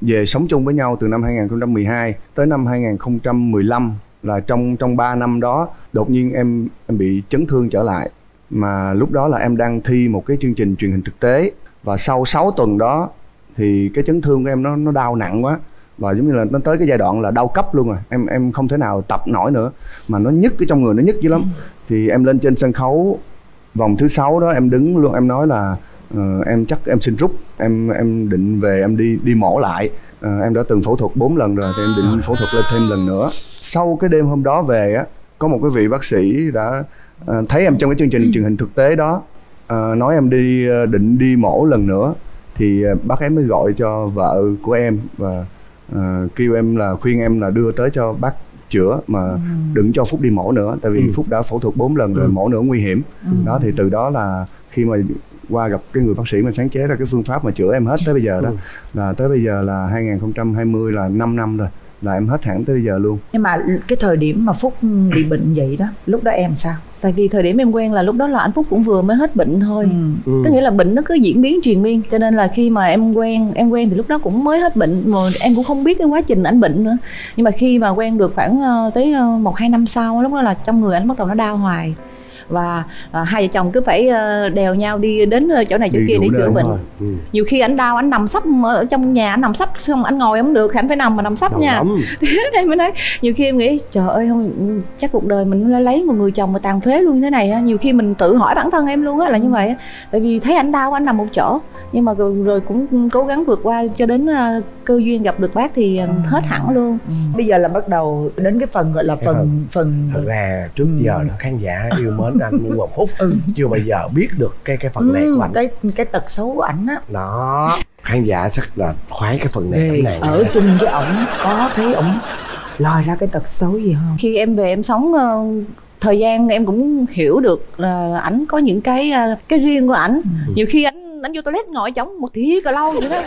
về sống chung với nhau từ năm hai không một hai tới năm hai không một lăm là trong trong ba năm đó đột nhiên em em bị chấn thương trở lại. Mà lúc đó là em đang thi một cái chương trình truyền hình thực tế và sau sáu tuần đó thì cái chấn thương của em nó nó đau nặng quá và giống như là nó tới cái giai đoạn là đau cấp luôn rồi. Em em không thể nào tập nổi nữa mà nó nhức cái trong người, nó nhức dữ lắm. Thì em lên trên sân khấu vòng thứ sáu đó em đứng luôn, em nói là uh, em chắc em xin rút, em em định về em đi đi mổ lại. Uh, em đã từng phẫu thuật bốn lần rồi thì em định phẫu thuật lên thêm lần nữa. Sau cái đêm hôm đó về á, có một cái vị bác sĩ đã uh, thấy em trong cái chương trình truyền hình thực tế đó, uh, nói em đi uh, định đi mổ lần nữa thì uh, bác ấy mới gọi cho vợ của em và uh, kêu em là khuyên em là đưa tới cho bác chữa mà ừ. đừng cho Phúc đi mổ nữa, tại vì ừ. Phúc đã phẫu thuật bốn lần rồi, ừ. mổ nữa nguy hiểm. Ừ. Đó thì từ đó là khi mà qua gặp cái người bác sĩ mà sáng chế ra cái phương pháp mà chữa em hết tới bây giờ đó, ừ. là tới bây giờ là hai không hai không là năm năm rồi, là em hết hẳn tới bây giờ luôn. Nhưng mà cái thời điểm mà Phúc bị bệnh vậy đó, lúc đó em sao? Tại vì thời điểm em quen là lúc đó là anh Phúc cũng vừa mới hết bệnh thôi. Ừ. Có nghĩa là bệnh nó cứ diễn biến triền miên, cho nên là khi mà em quen, em quen thì lúc đó cũng mới hết bệnh mà em cũng không biết cái quá trình ảnh bệnh nữa. Nhưng mà khi mà quen được khoảng tới một hai năm sau, lúc đó là trong người anh bắt đầu nó đau hoài. và à, hai vợ chồng cứ phải đèo nhau đi đến chỗ này chỗ đi kia để chữa bệnh. Ừ. Nhiều khi ảnh đau, ảnh nằm sấp ở trong nhà, ảnh nằm sấp xong ảnh ngồi không được, ảnh phải nằm mà nằm sấp nha. Thế mới nói, nhiều khi em nghĩ trời ơi không, chắc cuộc đời mình lấy một người chồng mà tàn phế luôn thế này. Nhiều khi mình tự hỏi bản thân em luôn á, là như vậy, tại vì thấy ảnh đau ảnh nằm một chỗ, nhưng mà rồi, rồi cũng cố gắng vượt qua cho đến cơ duyên gặp được bác thì hết hẳn luôn. Ừ. Bây giờ là bắt đầu đến cái phần gọi là phần thật, phần thật ra trước ừ. giờ khán giả yêu mến anh Ưng Hoàng Phúc ừ. chưa bao giờ biết được cái cái phần này ừ, của anh, cái cái tật xấu của ảnh á đó. Khán giả rất là khoái cái phần này, này ở nữa. Chung với ổng có thấy ổng lòi ra cái tật xấu gì không? Khi em về em sống thời gian em cũng hiểu được là ảnh có những cái cái riêng của ảnh. Ừ. Nhiều khi ảnh anh vô toilet ngồi chống một thí cờ lâu vậy đó.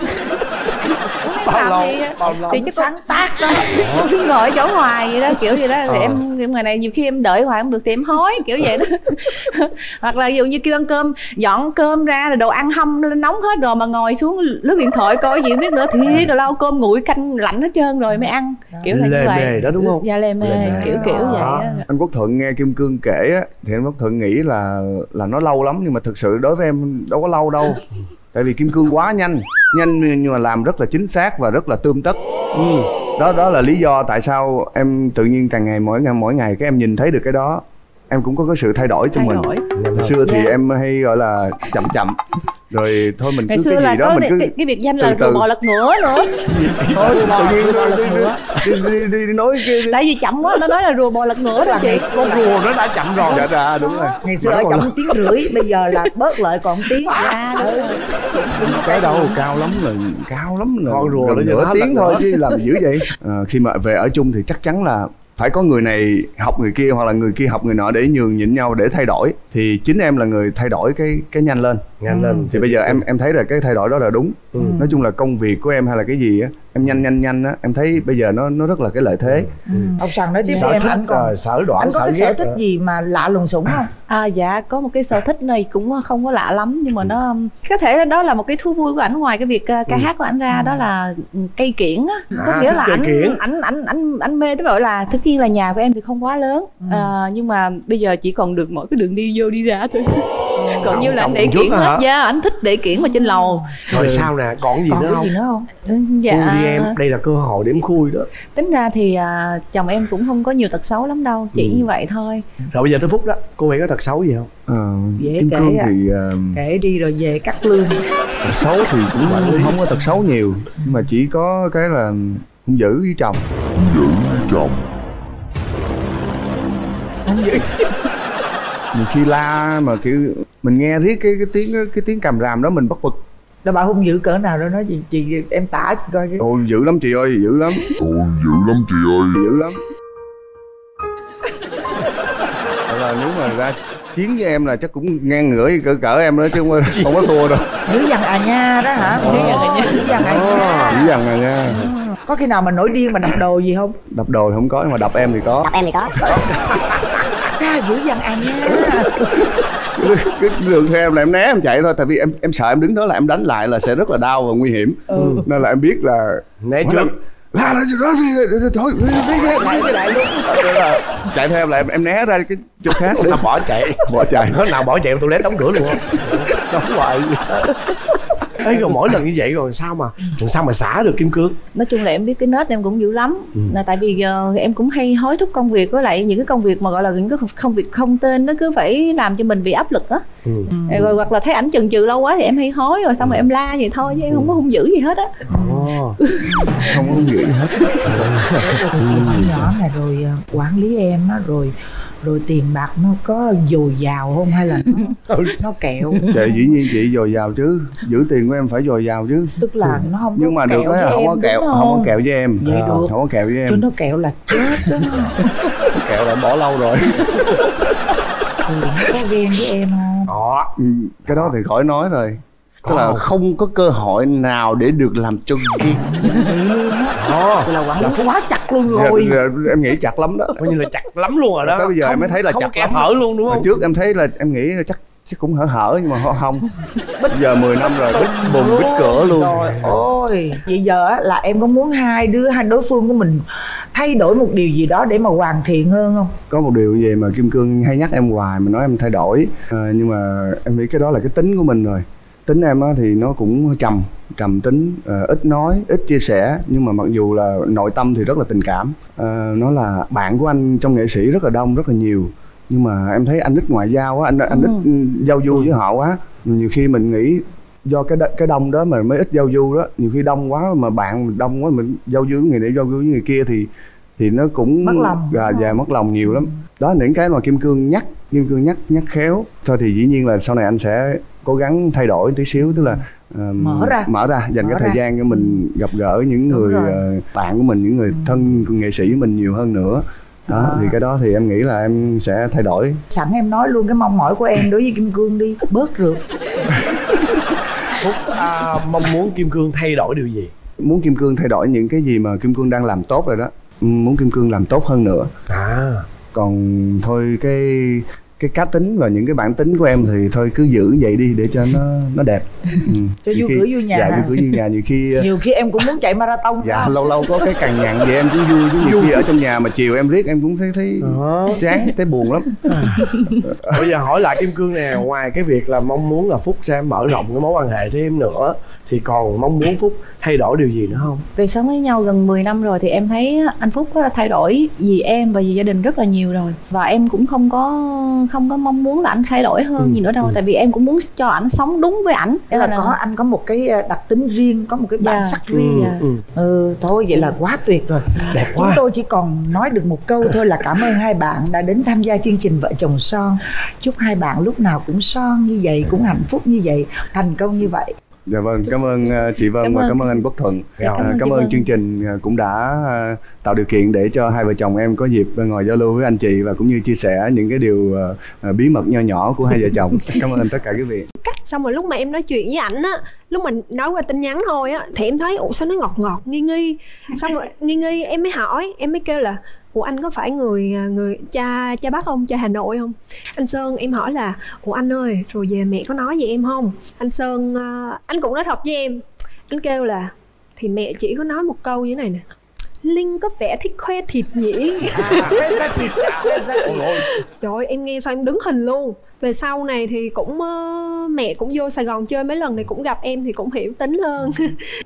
Bao lâu, thì, bao lâu thì chứ sáng tôi... tác đó. Ngồi chỗ ngoài vậy đó, kiểu gì đó à. Thì em, em ngày này nhiều khi em đợi hoài không được thì em hối kiểu vậy đó. Hoặc là ví dụ như kêu ăn cơm, dọn cơm ra rồi đồ ăn hâm lên nóng hết rồi mà ngồi xuống lướt điện thoại coi gì biết nữa, thí cờ lâu cơm nguội canh lạnh hết trơn rồi mới ăn. Kiểu là lê như vậy. Mê đó đúng không? Dạ lê mê, lê mê. Kiểu kiểu à. Vậy đó. Anh Quốc Thuận nghe Kim Cương kể á, thì anh Quốc Thuận nghĩ là là nó lâu lắm, nhưng mà thực sự đối với em đâu có lâu đâu. Tại vì Kim Cương quá nhanh, nhanh nhưng mà làm rất là chính xác và rất là tươm tất. Ừ. Đó đó là lý do tại sao em tự nhiên càng ngày mỗi ngày mỗi ngày cái em nhìn thấy được cái đó. Em cũng có cái sự thay đổi cho thay mình. Hồi xưa thì yeah. em hay gọi là chậm chậm. Rồi thôi mình cứ cái gì đó mình cứ cái biệt danh là bò lật ngửa nữa. Thôi tự nhiên đi đi đi nói kia. Tại vì chậm quá nó nói là rùa bò lật ngửa đó chị. Con rùa nó đã chậm rồi. Dạ dạ đúng rồi. Ngày xưa ở chậm tiếng rưỡi, bây giờ là bớt lại còn tiếng. Dạ đúng rồi. Cái đầu cao lắm rồi, cao lắm rồi. Con rùa nó nửa tiếng thôi chứ làm dữ vậy. Khi mà về ở chung thì chắc chắn là phải có người này học người kia hoặc là người kia học người nọ để nhường nhịn nhau để thay đổi, thì chính em là người thay đổi cái cái nhanh lên nhanh lên thì ừ. bây giờ em em thấy là cái thay đổi đó là đúng. Ừ. Nói chung là công việc của em hay là cái gì á em nhanh nhanh nhanh á, em thấy bây giờ nó nó rất là cái lợi thế. Ừ. Ừ. Ông Sằng nói tiếp với em, anh còn sở đoản, anh có sở cái sở thích đó. Gì mà lạ lùng sủng không? À dạ có một cái sở thích này cũng không có lạ lắm, nhưng mà ừ. nó có thể đó là một cái thú vui của ảnh, ngoài cái việc ca ừ. hát của ảnh ra, đó là cây kiểng á. Có à, nghĩa là ảnh ảnh ảnh ảnh ảnh mê tới gọi là thực nhiên là nhà của em thì không quá lớn. Ừ. À, nhưng mà bây giờ chỉ còn được mỗi cái đường đi vô đi ra thôi. Còn không, như là anh để kiển hết da, anh thích để kiển mà trên lầu. Rồi ừ. sao nè, còn gì, còn nữa, cái không? gì nữa không? Ừ, dạ. Khui đi em, đây là cơ hội để em khui đó. Tính ra thì à, chồng em cũng không có nhiều tật xấu lắm đâu, chỉ ừ. như vậy thôi. Rồi bây giờ tới Phúc đó, cô ấy có tật xấu gì không? À, dễ Kim kể Cương à. Thì, à... kể đi rồi về cắt lương. Tật xấu thì cũng ừ. không có tật xấu nhiều, nhưng mà chỉ có cái là không giữ với chồng. Không giữ với chồng. Không giữ. Nhiều khi la mà kiểu mình nghe riết cái cái tiếng cái tiếng càm ràm đó mình bất bực. Là bà hung dữ cỡ nào đó, nói gì chị em tả chị coi chứ. Ôi dữ lắm chị ơi, dữ lắm. Ôi dữ lắm chị ơi, dữ lắm. Là nếu mà ra chiến với em là chắc cũng ngang ngửa cỡ cỡ em đó chứ không, không có thua đâu. Dữ dằn à nha đó hả? Dữ dằn à nha. Dữ dằn à nha. Dữ dằn à nha. Có khi nào mà nổi điên mà đập đồ gì không? Đập đồ thì không có, nhưng mà đập em thì có. Đập em thì có. À, dữ dằn à nha. Cái đường theo em là em né em chạy thôi, tại vì em em sợ em đứng đó là em đánh lại là sẽ rất là đau và nguy hiểm. Ừ. Nên là em biết là né trước. La nó rồi thôi, đi lại luôn. Chạy theo em là em, em né ra cái chỗ khác để bỏ chạy, bỏ chạy. Nó nào bỏ chạy tôi lén đóng cửa luôn. Đóng hoài. Ấy rồi mỗi lần như vậy rồi sao mà làm sao mà xả được Kim Cương? Nói chung là em biết cái nết em cũng dữ lắm. Ừ. Là tại vì giờ em cũng hay hối thúc công việc, với lại những cái công việc mà gọi là những cái công việc không tên nó cứ phải làm cho mình bị áp lực á. Ừ. Rồi hoặc là thấy ảnh chần chừ lâu quá thì em hay hối rồi xong rồi em la vậy thôi, chứ em ừ. không có hung dữ gì hết á. Oh. Không có hung dữ gì hết. Em nhỏ này rồi quản lý em á, rồi rồi tiền bạc nó có dồi dào không hay là nó, nó kẹo? Trời dĩ nhiên chị dồi dào chứ, giữ tiền của em phải dồi dào chứ. Tức là nó không, nhưng mà được cái là không có kẹo, không? không có kẹo với em. Vậy à, được. Không có kẹo với em. Chứ nó kẹo là chết đó. Kẹo là bỏ lâu rồi. Ừ, có ghen với em không? Đó, cái đó thì khỏi nói rồi. Tức là không có cơ hội nào để được làm chung kia. Đó là quản lý quá chặt luôn rồi. Dạ, em nghĩ chặt lắm đó. Coi như là chặt lắm luôn rồi đó. Tới bây giờ không, em mới thấy là chặt lắm hở luôn đúng không? Hồi trước em thấy là em nghĩ là chắc chắc cũng hở hở nhưng mà họ không. Bây giờ mười năm rồi, bích bùng bích cửa luôn. Rồi, ôi, vậy giờ á là em có muốn hai đứa hai đối phương của mình thay đổi một điều gì đó để mà hoàn thiện hơn không? Có một điều gì mà Kim Cương hay nhắc em hoài, mà nói em thay đổi à, nhưng mà em nghĩ cái đó là cái tính của mình rồi. Tính em á, thì nó cũng trầm, trầm tính, à, ít nói, ít chia sẻ. Nhưng mà mặc dù là nội tâm thì rất là tình cảm. À, nó là bạn của anh trong nghệ sĩ rất là đông, rất là nhiều. Nhưng mà em thấy anh ít ngoại giao quá, anh, anh ừ. ít giao du ừ. với họ quá. Nhiều khi mình nghĩ do cái cái đông đó mà mới ít giao du đó. Nhiều khi đông quá mà bạn mình đông quá, mình giao du với người này, giao du với người kia thì thì nó cũng mất lòng, gà già mất lòng nhiều lắm. Đó là những cái mà Kim Cương nhắc, Kim Cương nhắc nhắc khéo. Thôi thì dĩ nhiên là sau này anh sẽ cố gắng thay đổi tí xíu, tức là uh, mở ra, mở ra, dành mở cái thời ra. gian cho mình gặp gỡ những người uh, bạn của mình, những người ừ. thân nghệ sĩ của mình nhiều hơn nữa. Đó, à. Thì cái đó thì em nghĩ là em sẽ thay đổi. Sẵn em nói luôn cái mong mỏi của em đối với Kim Cương đi, bớt rượt. Phúc à, mong muốn Kim Cương thay đổi điều gì? Muốn Kim Cương thay đổi những cái gì mà Kim Cương đang làm tốt rồi đó. Muốn Kim Cương làm tốt hơn nữa. À. Còn thôi cái cái cá tính và những cái bản tính của em thì thôi cứ giữ vậy đi để cho nó nó đẹp. Ừ. Cho vui cửa vui nhà. Dạ, vui cửa vui nhà nhiều khi nhiều khi em cũng muốn chạy marathon. Dạ, lâu lâu có cái cằn nhằn vậy em cũng vui, chứ nhiều khi ở trong nhà mà chiều em riết em cũng thấy thấy chán, thấy buồn lắm. Bây giờ hỏi lại Kim Cương nè, ngoài cái việc là mong muốn là Phúc sẽ mở rộng cái mối quan hệ thêm nữa thì còn mong muốn Phúc thay đổi điều gì nữa không? Vì sống với nhau gần mười năm rồi thì em thấy anh Phúc có thay đổi vì em và vì gia đình rất là nhiều rồi. Và em cũng không có không có mong muốn là anh thay đổi hơn ừ, gì nữa đâu. Ừ. Tại vì em cũng muốn cho ảnh sống đúng với ảnh. Thế là, là có anh có một cái đặc tính riêng, có một cái bản yeah. sắc riêng. Ừ, ừ. ừ, thôi vậy là quá tuyệt rồi. Đẹp quá. Chúng tôi chỉ còn nói được một câu thôi là cảm ơn hai bạn đã đến tham gia chương trình Vợ Chồng Son. Chúc hai bạn lúc nào cũng son như vậy, cũng hạnh phúc như vậy, thành công như vậy. Dạ vâng, cảm ơn chị Vân, cảm và ơn. cảm ơn anh Quốc Thuận. Dạ, cảm, cảm ơn chương trình cũng đã tạo điều kiện để cho hai vợ chồng em có dịp ngồi giao lưu với anh chị và cũng như chia sẻ những cái điều bí mật nho nhỏ của hai vợ chồng. Cảm ơn tất cả quý vị. Cách xong rồi lúc mà em nói chuyện với ảnh á, lúc mình nói qua tin nhắn thôi á, thì em thấy ủa sao nó ngọt ngọt nghi nghi. Xong rồi nghi nghi em mới hỏi, em mới kêu là ủa anh có phải người người cha cha bác không, cha Hà Nội không? Anh Sơn em hỏi là ủa anh ơi rồi về mẹ có nói gì em không? Anh Sơn anh cũng nói thật với em, anh kêu là thì mẹ chỉ có nói một câu như thế này nè: Linh có vẻ thích khoe thịt nhỉ. À, khoe ra thịt, khoe ra thịt. Trời ơi, em nghe sao em đứng hình luôn. Về sau này thì cũng uh, mẹ cũng vô Sài Gòn chơi mấy lần này cũng gặp em thì cũng hiểu tính hơn.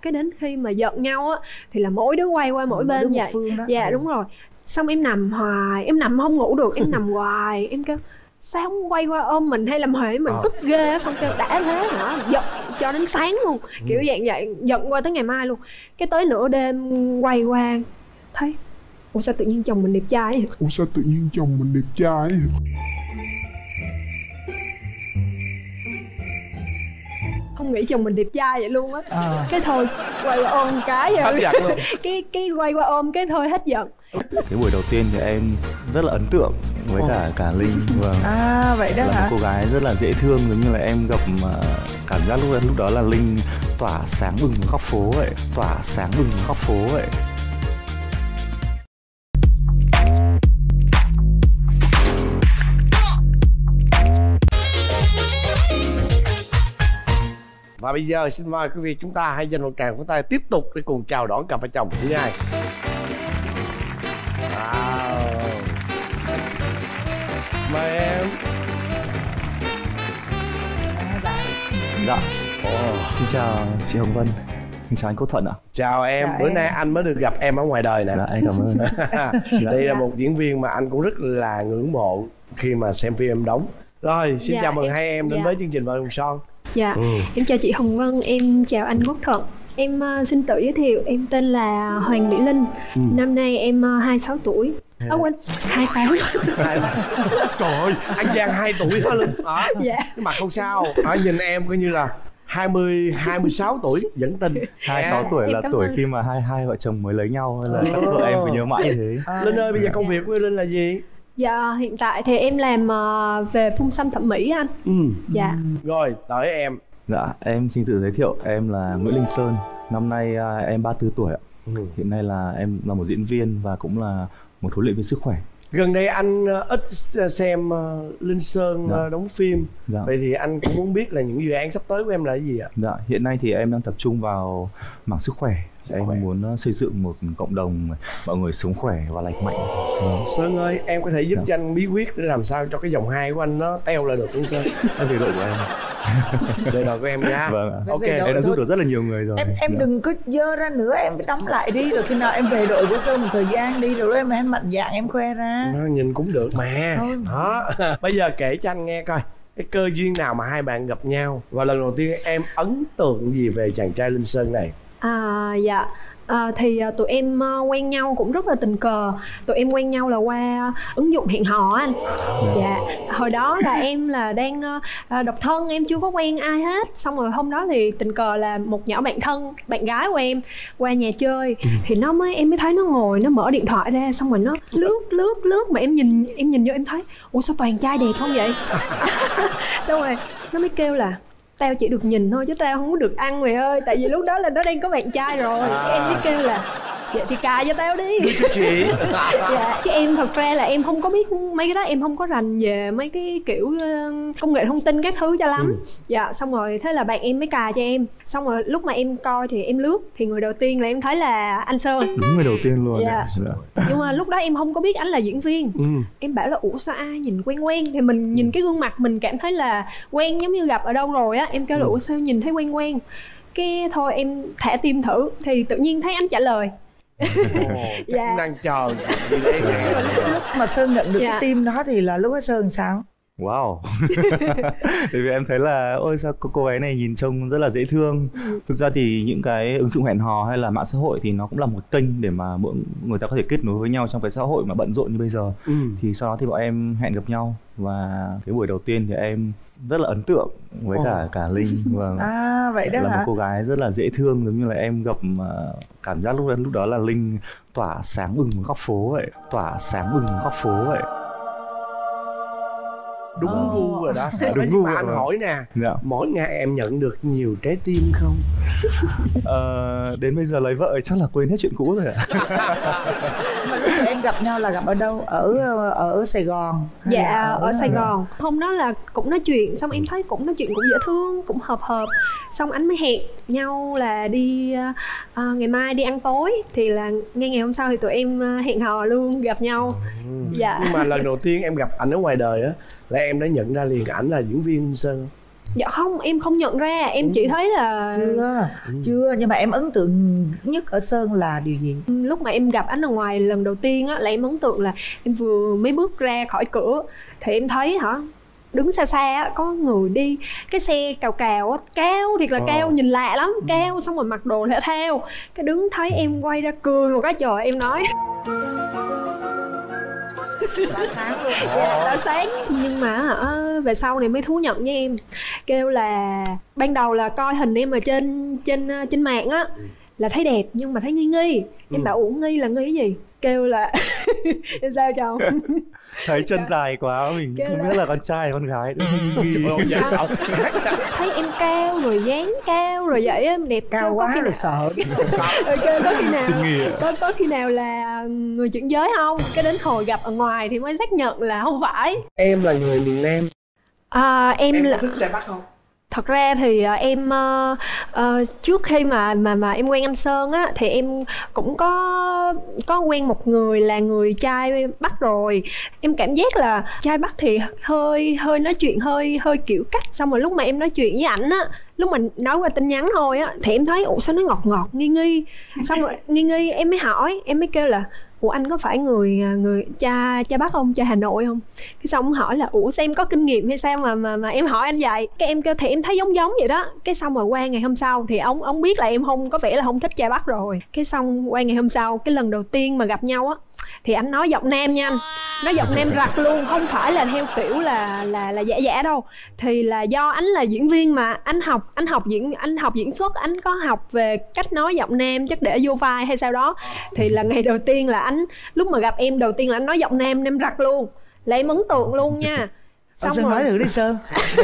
Cái đến khi mà giận nhau á thì là mỗi đứa quay qua mỗi ừ, bên vậy. Dạ đúng rồi. Xong em nằm hoài, em nằm không ngủ được, em nằm hoài, em kêu sao không quay qua ôm mình hay làm hề mình, à. Tức ghê á. Xong kêu đã thế hả, giận cho đến sáng luôn, ừ. kiểu dạng vậy, giận qua tới ngày mai luôn. Cái tới nửa đêm quay qua thấy ủa sao tự nhiên chồng mình đẹp trai ấy? Ủa sao tự nhiên chồng mình đẹp trai ấy? Không nghĩ chồng mình đẹp trai vậy luôn á. À. Cái thôi quay qua ôm cái vậy. Hết giận luôn. cái cái quay qua ôm cái thôi hết giận. Cái buổi đầu tiên thì em rất là ấn tượng với oh. cả cả Linh. Vâng. À vậy đó là hả? Một cô gái rất là dễ thương, giống như là em gặp cảm giác lúc lúc đó là Linh tỏa sáng bừng góc phố vậy, tỏa sáng bừng góc phố vậy. Và bây giờ xin mời quý vị, chúng ta hãy dành một tràng pháo tay tiếp tục để cùng chào đón cặp vợ chồng thứ hai. Wow. Mời em. Dạ. Oh. Xin chào chị Hồng Vân. Xin chào anh Quốc Thuận ạ. Chào em. Chào Bữa em. nay anh mới được gặp em ở ngoài đời nè. Dạ, em cảm ơn. Đây là một diễn viên mà anh cũng rất là ngưỡng mộ khi mà xem phim em đóng. Rồi, xin dạ, chào mừng em, hai em đến dạ. với chương trình Vợ Chồng Son. Dạ, ừ. em chào chị Hồng Vân, em chào anh Quốc Thuận. Em uh, xin tự giới thiệu, em tên là Hoàng Mỹ Linh. ừ. Năm nay em uh, hai mươi sáu tuổi. Ô quên, hai mươi tám. Trời ơi, anh Giang hai tuổi thôi Linh. à, Dạ. Mà không sao, à, nhìn em coi như là hai mươi, hai mươi sáu tuổi vẫn tin. Hai mươi sáu tuổi là tuổi khi mà hai hai vợ chồng mới lấy nhau hay là chắc vợ em cứ nhớ mãi như thế. à, Linh ơi, bây giờ công việc của Linh là gì? Dạ, hiện tại thì em làm uh, về phun xăm thẩm mỹ anh. ừ. Dạ. Rồi, tới em. Dạ, em xin tự giới thiệu, em là Nguyễn Linh Sơn. Năm nay à, em ba mươi tư tuổi ạ. ừ. Hiện nay là em là một diễn viên và cũng là một huấn luyện viên sức khỏe. Gần đây anh ít xem Linh Sơn dạ. đóng phim. dạ. Vậy thì anh cũng muốn biết là những dự án sắp tới của em là cái gì ạ? Dạ, hiện nay thì em đang tập trung vào mảng sức khỏe Em khỏe. Muốn xây dựng một cộng đồng mọi người sống khỏe và lành mạnh. Sơn ơi, em có thể giúp Đó. cho anh bí quyết để làm sao cho cái dòng hai của anh nó teo lại được không Sơn? Anh về đội của em. Đây là của em nha. Vâng. Ok, em đã giúp được rất là nhiều người rồi. Em em Đó. đừng cứ dơ ra nữa, em phải đóng lại đi. Rồi khi nào em về đội của Sơn một thời gian đi rồi em em mạnh dạng em khoe ra. Nó nhìn cũng được mà. Thôi. Đó. Bây giờ kể cho anh nghe coi. Cái cơ duyên nào mà hai bạn gặp nhau và lần đầu tiên em ấn tượng gì về chàng trai Linh Sơn này? À, dạ à, thì tụi em quen nhau cũng rất là tình cờ. Tụi em quen nhau là qua ứng dụng hẹn hò anh. Dạ, hồi đó là em là đang độc thân, em chưa có quen ai hết. Xong rồi hôm đó thì tình cờ là một nhỏ bạn thân, bạn gái của em qua nhà chơi. Thì nó mới, em mới thấy nó ngồi, nó mở điện thoại ra. Xong rồi nó lướt, lướt, lướt. Mà em nhìn, em nhìn vô em thấy ủa sao toàn trai đẹp không vậy? Xong rồi nó mới kêu là tao chỉ được nhìn thôi chứ tao không có được ăn mày ơi. Tại vì lúc đó là nó đang có bạn trai rồi à. Em mới kêu là vậy thì cài cho tao đi chị. Dạ, chứ em thật ra là em không có biết mấy cái đó, em không có rành về mấy cái kiểu công nghệ thông tin các thứ cho lắm. ừ. Dạ, xong rồi thế là bạn em mới cài cho em. Xong rồi lúc mà em coi thì em lướt thì người đầu tiên là em thấy là anh Sơn. Đúng người đầu tiên luôn. Dạ. Dạ. Nhưng mà lúc đó em không có biết anh là diễn viên. ừ. Em bảo là ủa sao ai nhìn quen quen. Thì mình nhìn ừ. cái gương mặt mình cảm thấy là quen, giống như gặp ở đâu rồi á. Em kêu là ủa sao nhìn thấy quen quen. Cái thôi em thả tim thử thì tự nhiên thấy anh trả lời. Dạ. Cũng đang chờ. Lúc mà Sơn nhận được dạ. cái tim đó thì là lúc đó Sơn sao? Wow. Tại vì em thấy là ôi sao cô, cô ấy này nhìn trông rất là dễ thương. ừ. Thực ra thì những cái ứng dụng hẹn hò hay là mạng xã hội thì nó cũng là một kênh để mà mỗi người ta có thể kết nối với nhau trong cái xã hội mà bận rộn như bây giờ. ừ. Thì sau đó thì bọn em hẹn gặp nhau. Và cái buổi đầu tiên thì em rất là ấn tượng với Ồ. cả cả Linh. Và à, vậy đó là hả? Một cô gái rất là dễ thương, giống như là em gặp cảm giác lúc đó, lúc đó là Linh tỏa sáng bừng góc phố vậy, tỏa sáng bừng góc phố vậy. Đúng oh. gu rồi đó. Đúng gu rồi. Anh hỏi nè, dạ. mỗi ngày em nhận được nhiều trái tim không? Ờ, đến bây giờ lấy vợ chắc là quên hết chuyện cũ rồi ạ. Mà lúc em gặp nhau là gặp ở đâu? Ở ở Sài Gòn. Dạ, ở, ở Sài Gòn. Hôm đó là cũng nói chuyện, xong em thấy cũng nói chuyện cũng dễ thương, cũng hợp hợp. Xong anh mới hẹn nhau là đi à, ngày mai đi ăn tối. Thì là ngay ngày hôm sau thì tụi em hẹn hò luôn, gặp nhau. Ừ. Dạ. Nhưng mà lần đầu tiên em gặp ảnh ở ngoài đời á, là em đã nhận ra liền ảnh là diễn viên Sơn? Dạ không, em không nhận ra, em ừ. chỉ thấy là... Chưa, ừ. chưa, nhưng mà em ấn tượng nhất ở Sơn là điều gì? Lúc mà em gặp ảnh ở ngoài lần đầu tiên á, là em ấn tượng là em vừa mới bước ra khỏi cửa thì em thấy hả, đứng xa xa có người đi cái xe cào cào cao thiệt là wow. cao, nhìn lạ lắm, cao xong rồi mặc đồ thể thao. Cái đứng thấy em quay ra cười một cái, trời em nói đã sáng luôn. Dạ, đã sáng. Nhưng mà về sau này mới thú nhận với em, kêu là ban đầu là coi hình em ở trên trên trên mạng á là thấy đẹp nhưng mà thấy nghi nghi. Em ừ. bảo ủa nghi là nghi cái gì? Kêu là em sao chồng thấy chân dài quá mình kêu không là... biết là con trai hay con gái. Thấy em cao rồi, dáng cao rồi vậy em đẹp cao kêu, quá có khi nào... rồi sợ. Kêu có khi nào có, có khi nào là người chuyển giới không? Cái đến hồi gặp ở ngoài thì mới xác nhận là không phải. Em là người miền Nam à, em, em là thích trai Bắc không? Thật ra thì em uh, uh, trước khi mà mà mà em quen anh Sơn á thì em cũng có có quen một người là người trai Bắc rồi. Em cảm giác là trai Bắc thì hơi hơi nói chuyện hơi hơi kiểu cách. Xong rồi lúc mà em nói chuyện với ảnh á, lúc mình nói qua tin nhắn thôi á thì em thấy ủa sao nó ngọt ngọt nghi nghi. Xong rồi nghi nghi em mới hỏi, em mới kêu là ủa anh có phải người người cha cha Bắc không, cha Hà Nội không? Cái xong ông hỏi là ủa sao em có kinh nghiệm hay sao mà mà mà em hỏi anh vậy? Cái em kêu thì em thấy giống giống vậy đó. Cái xong rồi qua ngày hôm sau thì ông ông biết là em không có vẻ là không thích cha Bắc rồi. Cái xong qua ngày hôm sau, cái lần đầu tiên mà gặp nhau á thì anh nói giọng nam nha anh, nói giọng nam rặt luôn, không phải là theo kiểu là là là giả giả đâu. Thì là do anh là diễn viên mà anh học anh học diễn anh học diễn xuất, anh có học về cách nói giọng nam chắc để vô vai hay sao đó. Thì là ngày đầu tiên là anh lúc mà gặp em đầu tiên là anh nói giọng nam nam rặt luôn, là em ấn tượng luôn nha. Xong Sơn rồi nói thử đi Sơn,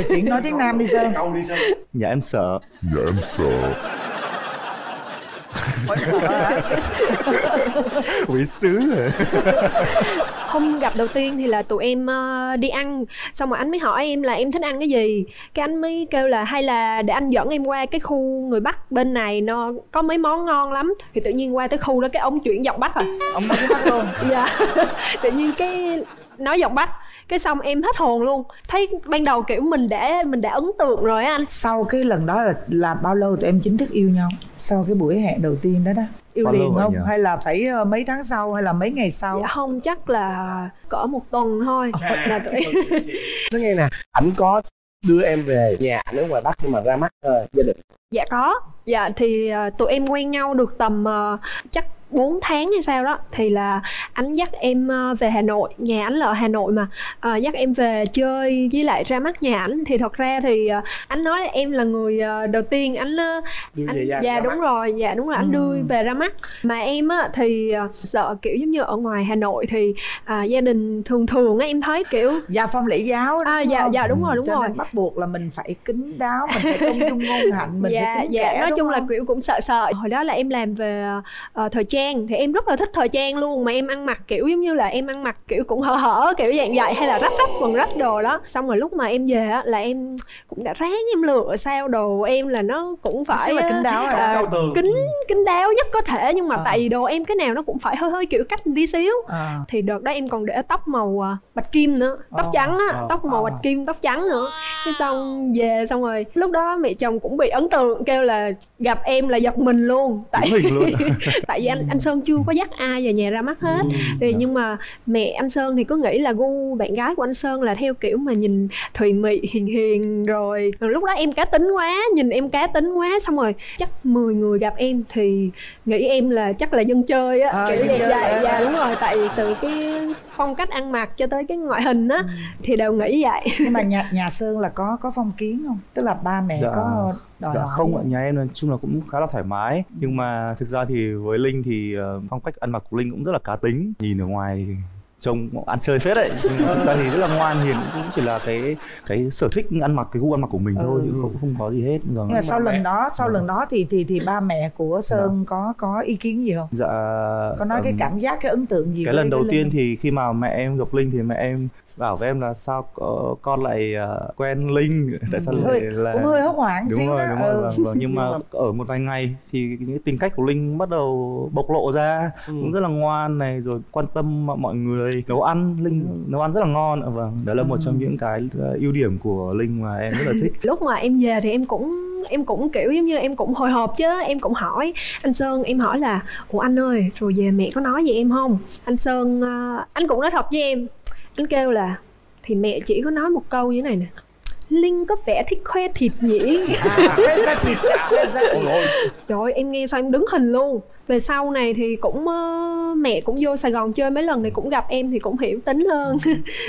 chuyện nói tiếng Nam đi Sơn. Dạ em sợ. Dạ em sợ. Quỷ sứ rồi. Hôm gặp đầu tiên thì là tụi em đi ăn, xong rồi anh mới hỏi em là em thích ăn cái gì. Cái anh mới kêu là hay là để anh dẫn em qua cái khu người Bắc bên này, nó có mấy món ngon lắm. Thì tự nhiên qua tới khu đó cái ông chuyển giọng Bắc rồi. Ông nói Bắc luôn. Dạ. Tự nhiên cái nói giọng Bắc, cái xong em hết hồn luôn. Thấy ban đầu kiểu mình để mình đã ấn tượng rồi á anh. Sau cái lần đó là, là bao lâu tụi em chính thức yêu nhau? Sau cái buổi hẹn đầu tiên đó đó. Yêu bao liền không? Hay là phải mấy tháng sau hay là mấy ngày sau? Dạ không, chắc là cỡ một tuần thôi. À, là tụi... Nói nghe nè, ảnh có đưa em về nhà ở ngoài Bắc nhưng mà ra mắt uh, gia đình. Dạ có. Dạ thì uh, tụi em quen nhau được tầm uh, chắc bốn tháng hay sao đó. Thì là anh dắt em về Hà Nội, nhà anh là ở Hà Nội mà à, dắt em về chơi với lại ra mắt nhà ảnh. Thì thật ra thì anh nói là em là người đầu tiên anh, anh dạ, dạ đúng mắt. Rồi, dạ đúng rồi, anh đưa ừ. về ra mắt. Mà em á, thì sợ kiểu giống như ở ngoài Hà Nội thì à, gia đình thường thường á, em thấy kiểu gia phong lễ giáo đó, à, dạ, dạ đúng rồi, đúng Cho rồi nên bắt buộc là mình phải kín đáo, mình phải công dung ngôn hạnh, mình dạ, phải kín dạ, kẻ. Nói chung là kiểu cũng sợ sợ. Hồi đó là em làm về uh, thời trang. Thì em rất là thích thời trang luôn. Mà em ăn mặc kiểu giống như là em ăn mặc kiểu cũng hở hở, kiểu dạng vậy, hay là rách rách quần rách đồ đó. Xong rồi lúc mà em về á, là em cũng đã ráng em lựa sao đồ em là nó cũng phải là kín đáo, à, kín kín đáo nhất có thể. Nhưng mà à. tại vì đồ em cái nào nó cũng phải hơi hơi kiểu cách tí xíu à. Thì đợt đó em còn để tóc màu bạch kim nữa, tóc à. trắng á, à. tóc màu à. bạch kim, tóc trắng nữa. Cái xong về xong rồi lúc đó mẹ chồng cũng bị ấn tượng, kêu là gặp em là giật mình luôn. Tại luôn. Tại vì anh anh Sơn chưa có dắt ai về nhà ra mắt hết. Ừ, thì nhưng mà mẹ anh Sơn thì cứ nghĩ là gu bạn gái của anh Sơn là theo kiểu mà nhìn thùy mị hiền hiền rồi. Rồi lúc đó em cá tính quá, nhìn em cá tính quá, xong rồi chắc mười người gặp em thì nghĩ em là chắc là dân chơi á, à, kiểu vậy. Dạ, dạ đúng rồi, tại từ cái phong cách ăn mặc cho tới cái ngoại hình á ừ. thì đều nghĩ vậy. Nhưng mà nhà nhà Sơn là có có phong kiến không? Tức là ba mẹ dạ. có Đòi dạ không ạ, nhà em nói chung là cũng khá là thoải mái. Nhưng mà thực ra thì với Linh thì uh, phong cách ăn mặc của Linh cũng rất là cá tính. Nhìn ở ngoài thì trông ăn chơi phết đấy. Nhưng thực ra thì rất là ngoan hiền, cũng chỉ là cái cái sở thích ăn mặc, cái gu ăn mặc của mình ừ. thôi, chứ không, không có gì hết. Rồi, nhưng mà sau lần mẹ. đó, sau ừ. lần đó thì thì thì ba mẹ của Sơn dạ. có có ý kiến gì không? Dạ. Có nói um, cái cảm giác, cái ấn tượng gì? Cái lần đầu tiên thì khi mà mẹ em gặp Linh thì mẹ em bảo với em là sao con lại quen Linh, tại sao lại là cũng hơi hốc hoảng đúng rồi, đúng rồi, ừ. vâng. Nhưng mà ở một vài ngày thì những tính cách của Linh bắt đầu bộc lộ ra, ừ. cũng rất là ngoan này, rồi quan tâm mọi người, nấu ăn, Linh ừ. nấu ăn rất là ngon, vâng, đó là một ừ. trong những cái ưu điểm của Linh mà em rất là thích. Lúc mà em về thì em cũng em cũng kiểu giống như em cũng hồi hộp chứ, em cũng hỏi anh Sơn, em hỏi là ủa anh ơi, rồi về mẹ có nói gì em không? Anh Sơn anh cũng nói thật với em. Anh kêu là thì mẹ chỉ có nói một câu như thế này nè: Linh có vẻ thích khoe thịt nhỉ. À, thịt, trời ơi, em nghe sao em đứng hình luôn. Về sau này thì cũng uh, mẹ cũng vô Sài Gòn chơi mấy lần này cũng gặp em thì cũng hiểu tính hơn.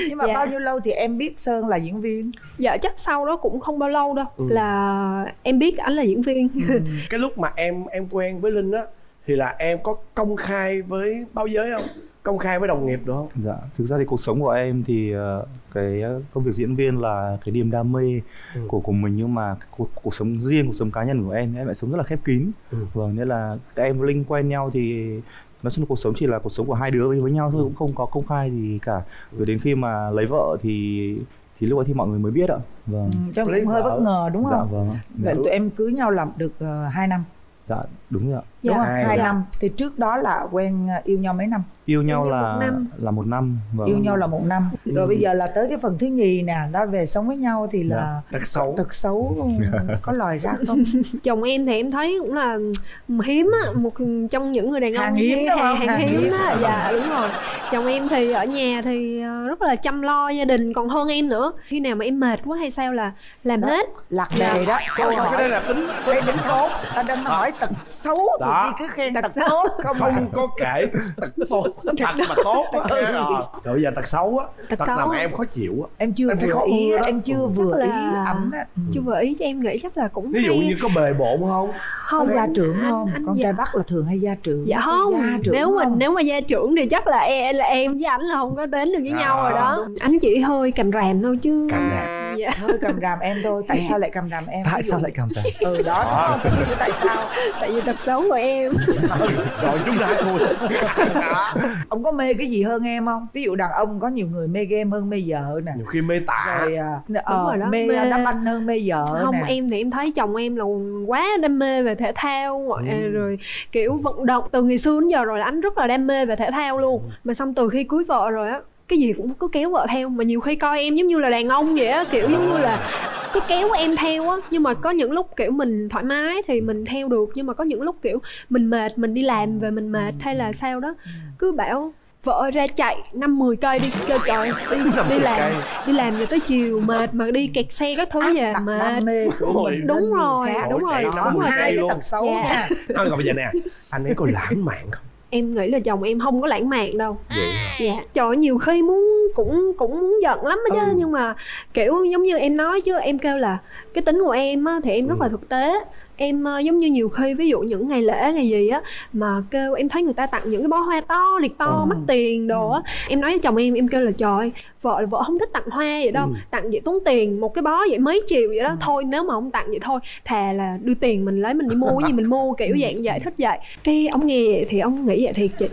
Nhưng mà dạ. bao nhiêu lâu thì em biết Sơn là diễn viên? Dạ chắc sau đó cũng không bao lâu đâu ừ. là em biết ảnh là diễn viên. Ừ. Cái lúc mà em em quen với Linh á thì là em có công khai với báo giới không? Công khai với đồng nghiệp đúng không? Dạ, thực ra thì cuộc sống của em thì uh, cái công việc diễn viên là cái niềm đam mê ừ. của của mình, nhưng mà cuộc, cuộc sống riêng, cuộc sống cá nhân của em em lại sống rất là khép kín. Ừ. Vâng, nên là các em với Linh quen nhau thì nói chung là cuộc sống chỉ là cuộc sống của hai đứa với, với nhau thôi, cũng không có công khai gì cả. Rồi đến khi mà lấy vợ thì thì lúc ấy thì mọi người mới biết ạ. Vâng. Chắc ừ, cũng hơi bất ngờ đúng không? Dạ, vâng. Vậy tụi em cưới nhau làm được uh, hai năm. Dạ, đúng rồi. Dạ. Đúng rồi, hai năm. Thì trước đó là quen yêu nhau mấy năm? Yêu nhau, yêu nhau là một năm. Là một năm. Vâng. Yêu nhau là một năm. Rồi ừ. bây giờ là tới cái phần thứ nhì nè, đó về sống với nhau thì là yeah. thật xấu, thật xấu yeah. có lòi ra không? Chồng em thì em thấy cũng là hiếm á, một trong những người đàn ông hàng hiếm, hiếm, hàng, hàng hàng hiếm, hiếm á, dạ đúng rồi. Chồng em thì ở nhà thì rất là chăm lo gia đình còn hơn em nữa. Khi nào mà em mệt quá hay sao là làm đó. hết, lạc đề đó. Câu hỏi cái đây là tính tính tính tốt, ta đang hỏi tật xấu thì cứ khen tật tốt, không có kể tật xấu. Thật mà tốt á. Rồi giờ tật xấu á, tật làm em khó chịu á. Em chưa vừa ý, em chưa vừa ý ẩm á. Chưa vừa ý cho em nghĩ chắc là cũng ví dụ như có bề bộn không? Không, gia trưởng không? Con trai Bắc là thường hay gia trưởng. Dạ không, nếu mình nếu mà gia trưởng thì chắc là em là em với ảnh là không có đến được với nhau rồi đó. Anh chỉ hơi càm ràm thôi chứ. Càm ràm. dạ. Thôi cầm ràm em thôi. Tại sao lại cầm ràm em? Tại sao lại cầm ràm? Ừ đó, đó. Tại sao? Tại vì tập xấu của em. Rồi chúng ta thôi. Ông có mê cái gì hơn em không? Ví dụ đàn ông có nhiều người mê game hơn mê vợ nè. Nhiều khi mê tả. Rồi, ờ, mê, mê đá banh hơn mê vợ nè. Không, em thì em thấy chồng em là quá đam mê về thể thao. Ừ. Rồi kiểu vận động. Từ ngày xưa đến giờ rồi là anh rất là đam mê về thể thao luôn. Ừ. Mà xong từ khi cưới vợ rồi á, cái gì cũng cứ kéo vợ theo. Mà nhiều khi coi em giống như là đàn ông vậy á, kiểu giống như là cứ kéo em theo á. Nhưng mà có những lúc kiểu mình thoải mái thì mình theo được. Nhưng mà có những lúc kiểu mình mệt, mình đi làm về mình mệt hay là sao đó, cứ bảo vợ ra chạy năm mười cây đi chơi, trời đi, đi làm đi làm rồi tới chiều mệt mà đi kẹt xe các thứ về mệt. Đúng rồi, đúng rồi, đúng rồi, hai cái tật xấu nha. Còn bây giờ nè, anh ấy có lãng mạn không? Em nghĩ là chồng em không có lãng mạn đâu. Dạ. Trời ơi, nhiều khi muốn cũng cũng muốn giận lắm á chứ. Ừ. Nhưng mà kiểu giống như em nói chứ, em kêu là cái tính của em á thì em rất ừ. là thực tế. Em giống như nhiều khi ví dụ những ngày lễ ngày gì á mà kêu em thấy người ta tặng những cái bó hoa to liệt to ừ. mắc tiền đồ á, em nói với chồng em, em kêu là trời, vợ vợ không thích tặng hoa vậy đâu. Ừ. Tặng vậy tốn tiền, một cái bó vậy mấy triệu vậy đó. Ừ. Thôi nếu mà không tặng vậy thôi thà là đưa tiền mình lấy mình đi mua cái gì mình mua, kiểu dạng vậy, thích vậy. Cái ông nghe vậy thì ông nghĩ vậy thiệt chị.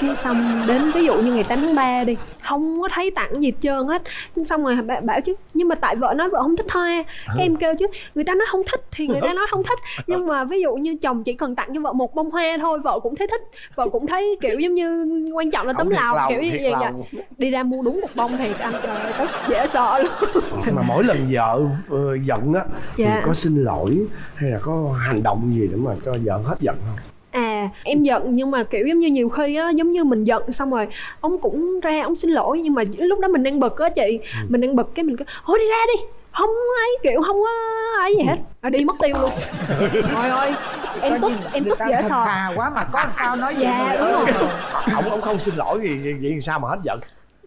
Cái xong đến ví dụ như ngày tám tháng ba đi, không có thấy tặng gì hết trơn hết. Xong rồi bảo chứ nhưng mà tại vợ nói vợ không thích hoa. Cái em kêu chứ người ta nói không thích thì người ta nói không thích, nhưng mà ví dụ như chồng chỉ cần tặng cho vợ một bông hoa thôi vợ cũng thấy thích, vợ cũng thấy kiểu giống như quan trọng là tấm lòng, lòng kiểu như vậy vậy. Đi ra mua đúng một bông thiệt anh, trời ơi tức dễ sợ luôn. Mà mỗi lần vợ uh, giận á thì dạ. có xin lỗi hay là có hành động gì để mà cho vợ hết giận không? À em giận nhưng mà kiểu giống như nhiều khi á, giống như mình giận xong rồi ông cũng ra ông xin lỗi, nhưng mà lúc đó mình đang bực á chị. Ừ. Mình đang bực cái mình cứ thôi đi ra đi, không ấy kiểu không có ấy gì hết. À, đi mất tiêu luôn. Trời ơi em coi tức em tức dễ sợ quá mà có sao nói gì. Dạ đúng rồi. Ông ông không xin lỗi gì vậy sao mà hết giận?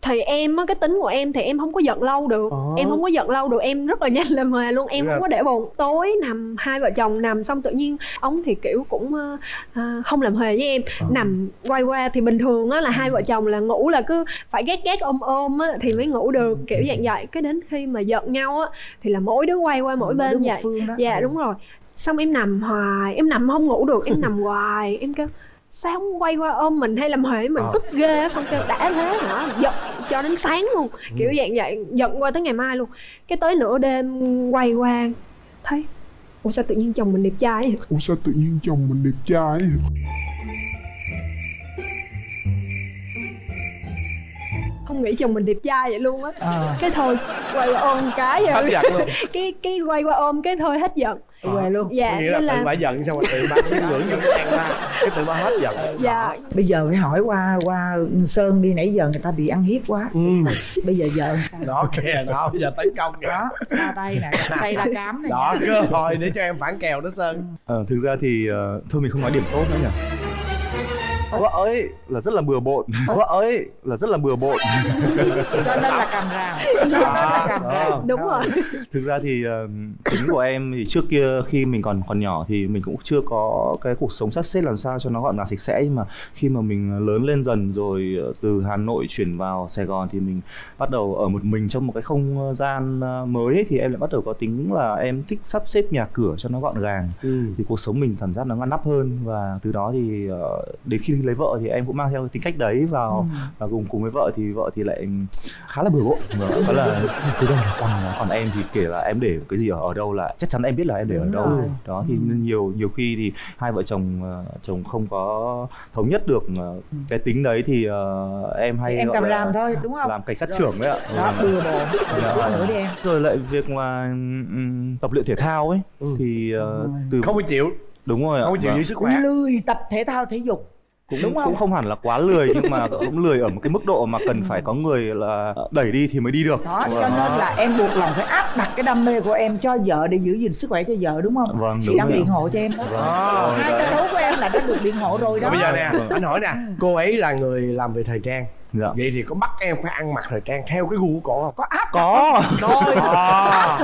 Thì em á, cái tính của em thì em không có giận lâu được. Ờ. Em không có giận lâu được, em rất là nhanh làm hòa luôn. Em đúng không rồi. Có để bồn. Tối nằm hai vợ chồng nằm xong tự nhiên ông thì kiểu cũng uh, không làm hòa với em. Ờ. Nằm quay qua thì bình thường á là hai vợ chồng là ngủ là cứ phải ghét ghét ôm ôm á thì mới ngủ được, kiểu dạng vậy. Cái đến khi mà giận nhau á thì là mỗi đứa quay qua mỗi, mỗi bên vậy. Dạ đúng rồi. Xong em nằm hoài, em nằm không ngủ được, em nằm hoài. Em kêu sao không quay qua ôm mình hay làm huệ mình. Ờ. Tức ghê á. Xong kêu đã thế hả, giận cho đến sáng luôn. Ừ. Kiểu dạng vậy, giận qua tới ngày mai luôn. Cái tới nửa đêm quay qua thấy ủa sao tự nhiên chồng mình đẹp trai vậy? Ủa sao tự nhiên chồng mình đẹp trai vậy? Không nghĩ chồng mình đẹp trai vậy luôn á. À. Cái thôi quay qua ôm cái vậy. Hết giận luôn. cái, cái quay qua ôm cái thôi hết giận. Quê luôn. Dạ, nghĩa là, là tự bả giận xong rồi tự bả cứ ngưỡng những cái ăn ra cái tự bả hết giận. Dạ. Bây giờ phải hỏi qua qua Sơn đi, nãy giờ người ta bị ăn hiếp quá. Ừ. Bây giờ giờ đó kìa đó, bây giờ tấn công kìa. Đó, xa tay nè, tay ra cám này. Đó, cơ hội để cho em phản kèo đó Sơn. Ờ à, thực ra thì uh, thôi mình không nói điểm tốt nữa nhỉ. Vợ ơi là rất là bừa bộn. Vợ ơi là rất là bừa bộn. Cho nên là cầm ràm. Cho nên là cầm ràm. Đúng rồi. Thực ra thì tính của em thì trước kia khi mình còn còn nhỏ thì mình cũng chưa có cái cuộc sống sắp xếp làm sao cho nó gọn gàng sạch sẽ. Nhưng mà khi mà mình lớn lên dần rồi, từ Hà Nội chuyển vào Sài Gòn thì mình bắt đầu ở một mình trong một cái không gian mới ấy, thì em lại bắt đầu có tính là em thích sắp xếp nhà cửa cho nó gọn gàng. Ừ. Thì cuộc sống mình cảm giác nó ngăn nắp hơn, và từ đó thì đến khi lấy vợ thì em cũng mang theo cái tính cách đấy vào. Ừ. Và cùng cùng với vợ thì vợ thì lại khá là bừa bộn. Đó là còn còn em thì kể là em để cái gì ở, ở đâu là chắc chắn em biết là em để. Đúng ở đâu rồi. Đó thì ừ. nhiều nhiều khi thì hai vợ chồng chồng không có thống nhất được cái tính đấy thì uh, em hay em cầm làm thôi đúng không, làm cảnh sát rồi. Trưởng đấy ạ. Đó, bừa bộn. Rồi, rồi lại việc mà um, tập luyện thể thao ấy. Ừ. Thì uh, từ không phải chịu đúng rồi không ạ. Chịu giữ sức khỏe, lười tập thể thao thể dục. Cũng, đúng không? Cũng không hẳn là quá lười nhưng mà cũng lười ở một cái mức độ mà cần phải có người là đẩy đi thì mới đi được. Đó, cho nên là em buộc lòng phải áp đặt cái đam mê của em cho vợ để giữ gìn sức khỏe cho vợ đúng không? Vâng, chị đang biện hộ cho em đó. Vâng, hai cái xấu của em là đã được biện hộ rồi đó. Bây giờ nè, anh hỏi nè, cô ấy là người làm về thời trang. Dạ. Vậy thì có bắt em phải ăn mặc thời trang theo cái gu của cổ không? Có áp có rồi à.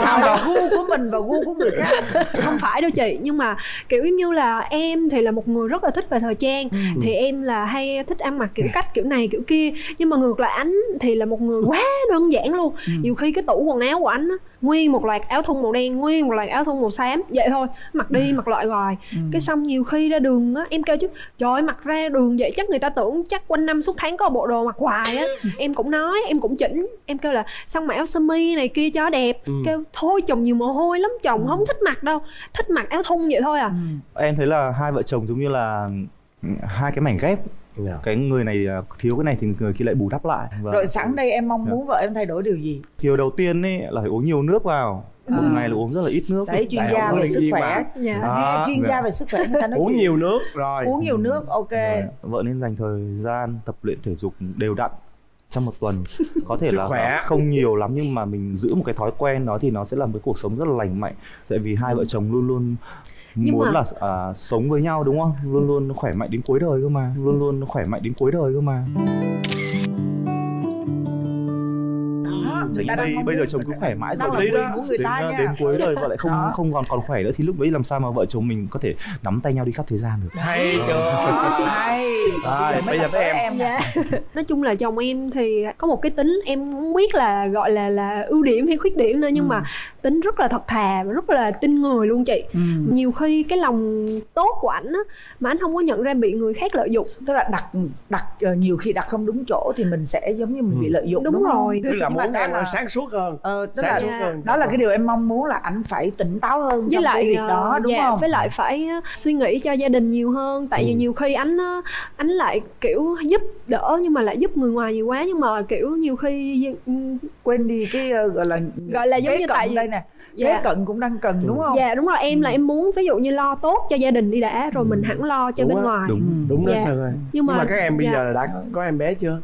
Sao là gu của mình và gu của người khác không phải đâu chị, nhưng mà kiểu như là em thì là một người rất là thích về thời trang, ừ. thì em là hay thích ăn mặc kiểu cách kiểu này kiểu kia, nhưng mà ngược lại anh thì là một người quá đơn giản luôn, ừ. nhiều khi cái tủ quần áo của anh á, nguyên một loạt áo thun màu đen, nguyên một loạt áo thun màu xám vậy thôi, mặc đi mặc loại rồi, ừ. cái xong nhiều khi ra đường á em kêu chứ trời ơi, mặc ra đường vậy chắc người ta tưởng chắc quanh năm suốt tháng có bộ đồ mặc hoài á, em cũng nói em cũng chỉnh, em kêu là xong mà áo sơ mi này kia cho đẹp, ừ. kêu thôi chồng nhiều mồ hôi lắm, chồng ừ. không thích mặc đâu, thích mặc áo thun vậy thôi à. ừ. Em thấy là hai vợ chồng giống như là hai cái mảnh ghép, yeah. cái người này thiếu cái này thì người kia lại bù đắp lại. Và rồi sẵn đây em mong muốn yeah. vợ em thay đổi điều gì? Điều đầu tiên ấy là phải uống nhiều nước vào. Một ừ. ngày là uống rất là ít nước. Đấy, chuyên gia về sức khỏe. Dạ. À, chuyên dạ. gia về sức khỏe người ta nói uống chuyện. nhiều nước rồi. Uống nhiều nước, ok. Đấy. Vợ nên dành thời gian tập luyện thể dục đều đặn trong một tuần. Có thể sức là khỏe. Không nhiều lắm nhưng mà mình giữ một cái thói quen đó thì nó sẽ là một cuộc sống rất là lành mạnh. Tại vì hai vợ chồng luôn luôn nhưng muốn mà... là à, sống với nhau đúng không? Luôn luôn khỏe mạnh đến cuối đời cơ mà. Luôn luôn khỏe mạnh đến cuối đời cơ mà. Bây, bây giờ chồng cứ khỏe mãi rồi đến, đến, đến cuối đời vợ lại không đó. không còn còn khỏe nữa thì lúc đấy làm sao mà vợ chồng mình có thể nắm tay nhau đi khắp thế gian được. Hay chưa? Hay. Rồi bây giờ tới em. em. Dạ. Nói chung là chồng em thì có một cái tính em không biết là gọi là là ưu điểm hay khuyết điểm nữa, nhưng ừ. mà tính rất là thật thà và rất là tin người luôn chị. Ừ. Nhiều khi cái lòng tốt của ảnh á mà anh không có nhận ra bị người khác lợi dụng. Tức là đặt đặt nhiều khi đặt không đúng chỗ thì mình sẽ giống như mình bị lợi dụng. Đúng, đúng rồi. Tức là muốn là... sáng suốt hơn. Ờ, sáng là, suốt yeah. hơn. Đó là cái điều em mong muốn là ảnh phải tỉnh táo hơn với trong lại, cái việc đó đúng yeah, không? Với lại phải suy nghĩ cho gia đình nhiều hơn. Tại ừ. vì nhiều khi ảnh ảnh lại kiểu giúp đỡ nhưng mà lại giúp người ngoài nhiều quá, nhưng mà kiểu nhiều khi quên đi cái gọi là gọi là giống như tại đây nè. Dạ. Kế cận cũng đang cần đúng không? Dạ đúng rồi, em ừ. là em muốn ví dụ như lo tốt cho gia đình đi đã rồi ừ. mình hẳn lo cho đúng bên đó. ngoài. Đúng đúng dạ. đó Sơn ơi. Nhưng, nhưng mà, mà các em bây dạ. giờ là đã có em bé chưa?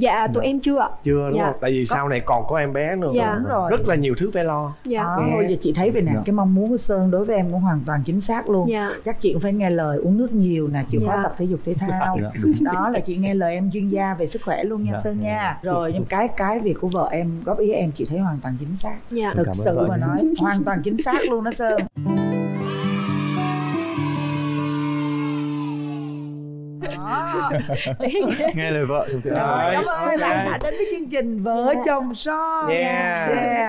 Dạ tụi em chưa ạ. Chưa đúng dạ. không? Tại vì có. sau này còn có em bé nữa. Dạ. Đúng rồi. Rất là nhiều thứ phải lo. Dạ. À, thôi giờ chị thấy về nè, dạ. cái mong muốn của Sơn đối với em cũng hoàn toàn chính xác luôn. Dạ. Chắc chị cũng phải nghe lời, uống nước nhiều nè, chịu khó dạ. tập thể dục thể thao. Dạ. Đó là chị nghe lời em chuyên gia về sức khỏe luôn nha dạ. Sơn nha. Rồi nhưng cái cái việc của vợ em góp ý em chị thấy hoàn toàn chính xác. Dạ. Thực sự mà nói hoàn toàn chính xác luôn đó Sơn. Nghe lời vợ chồng sẽ. Cảm ơn bạn đã đến với chương trình Vợ Chồng Son. Yeah. Yeah.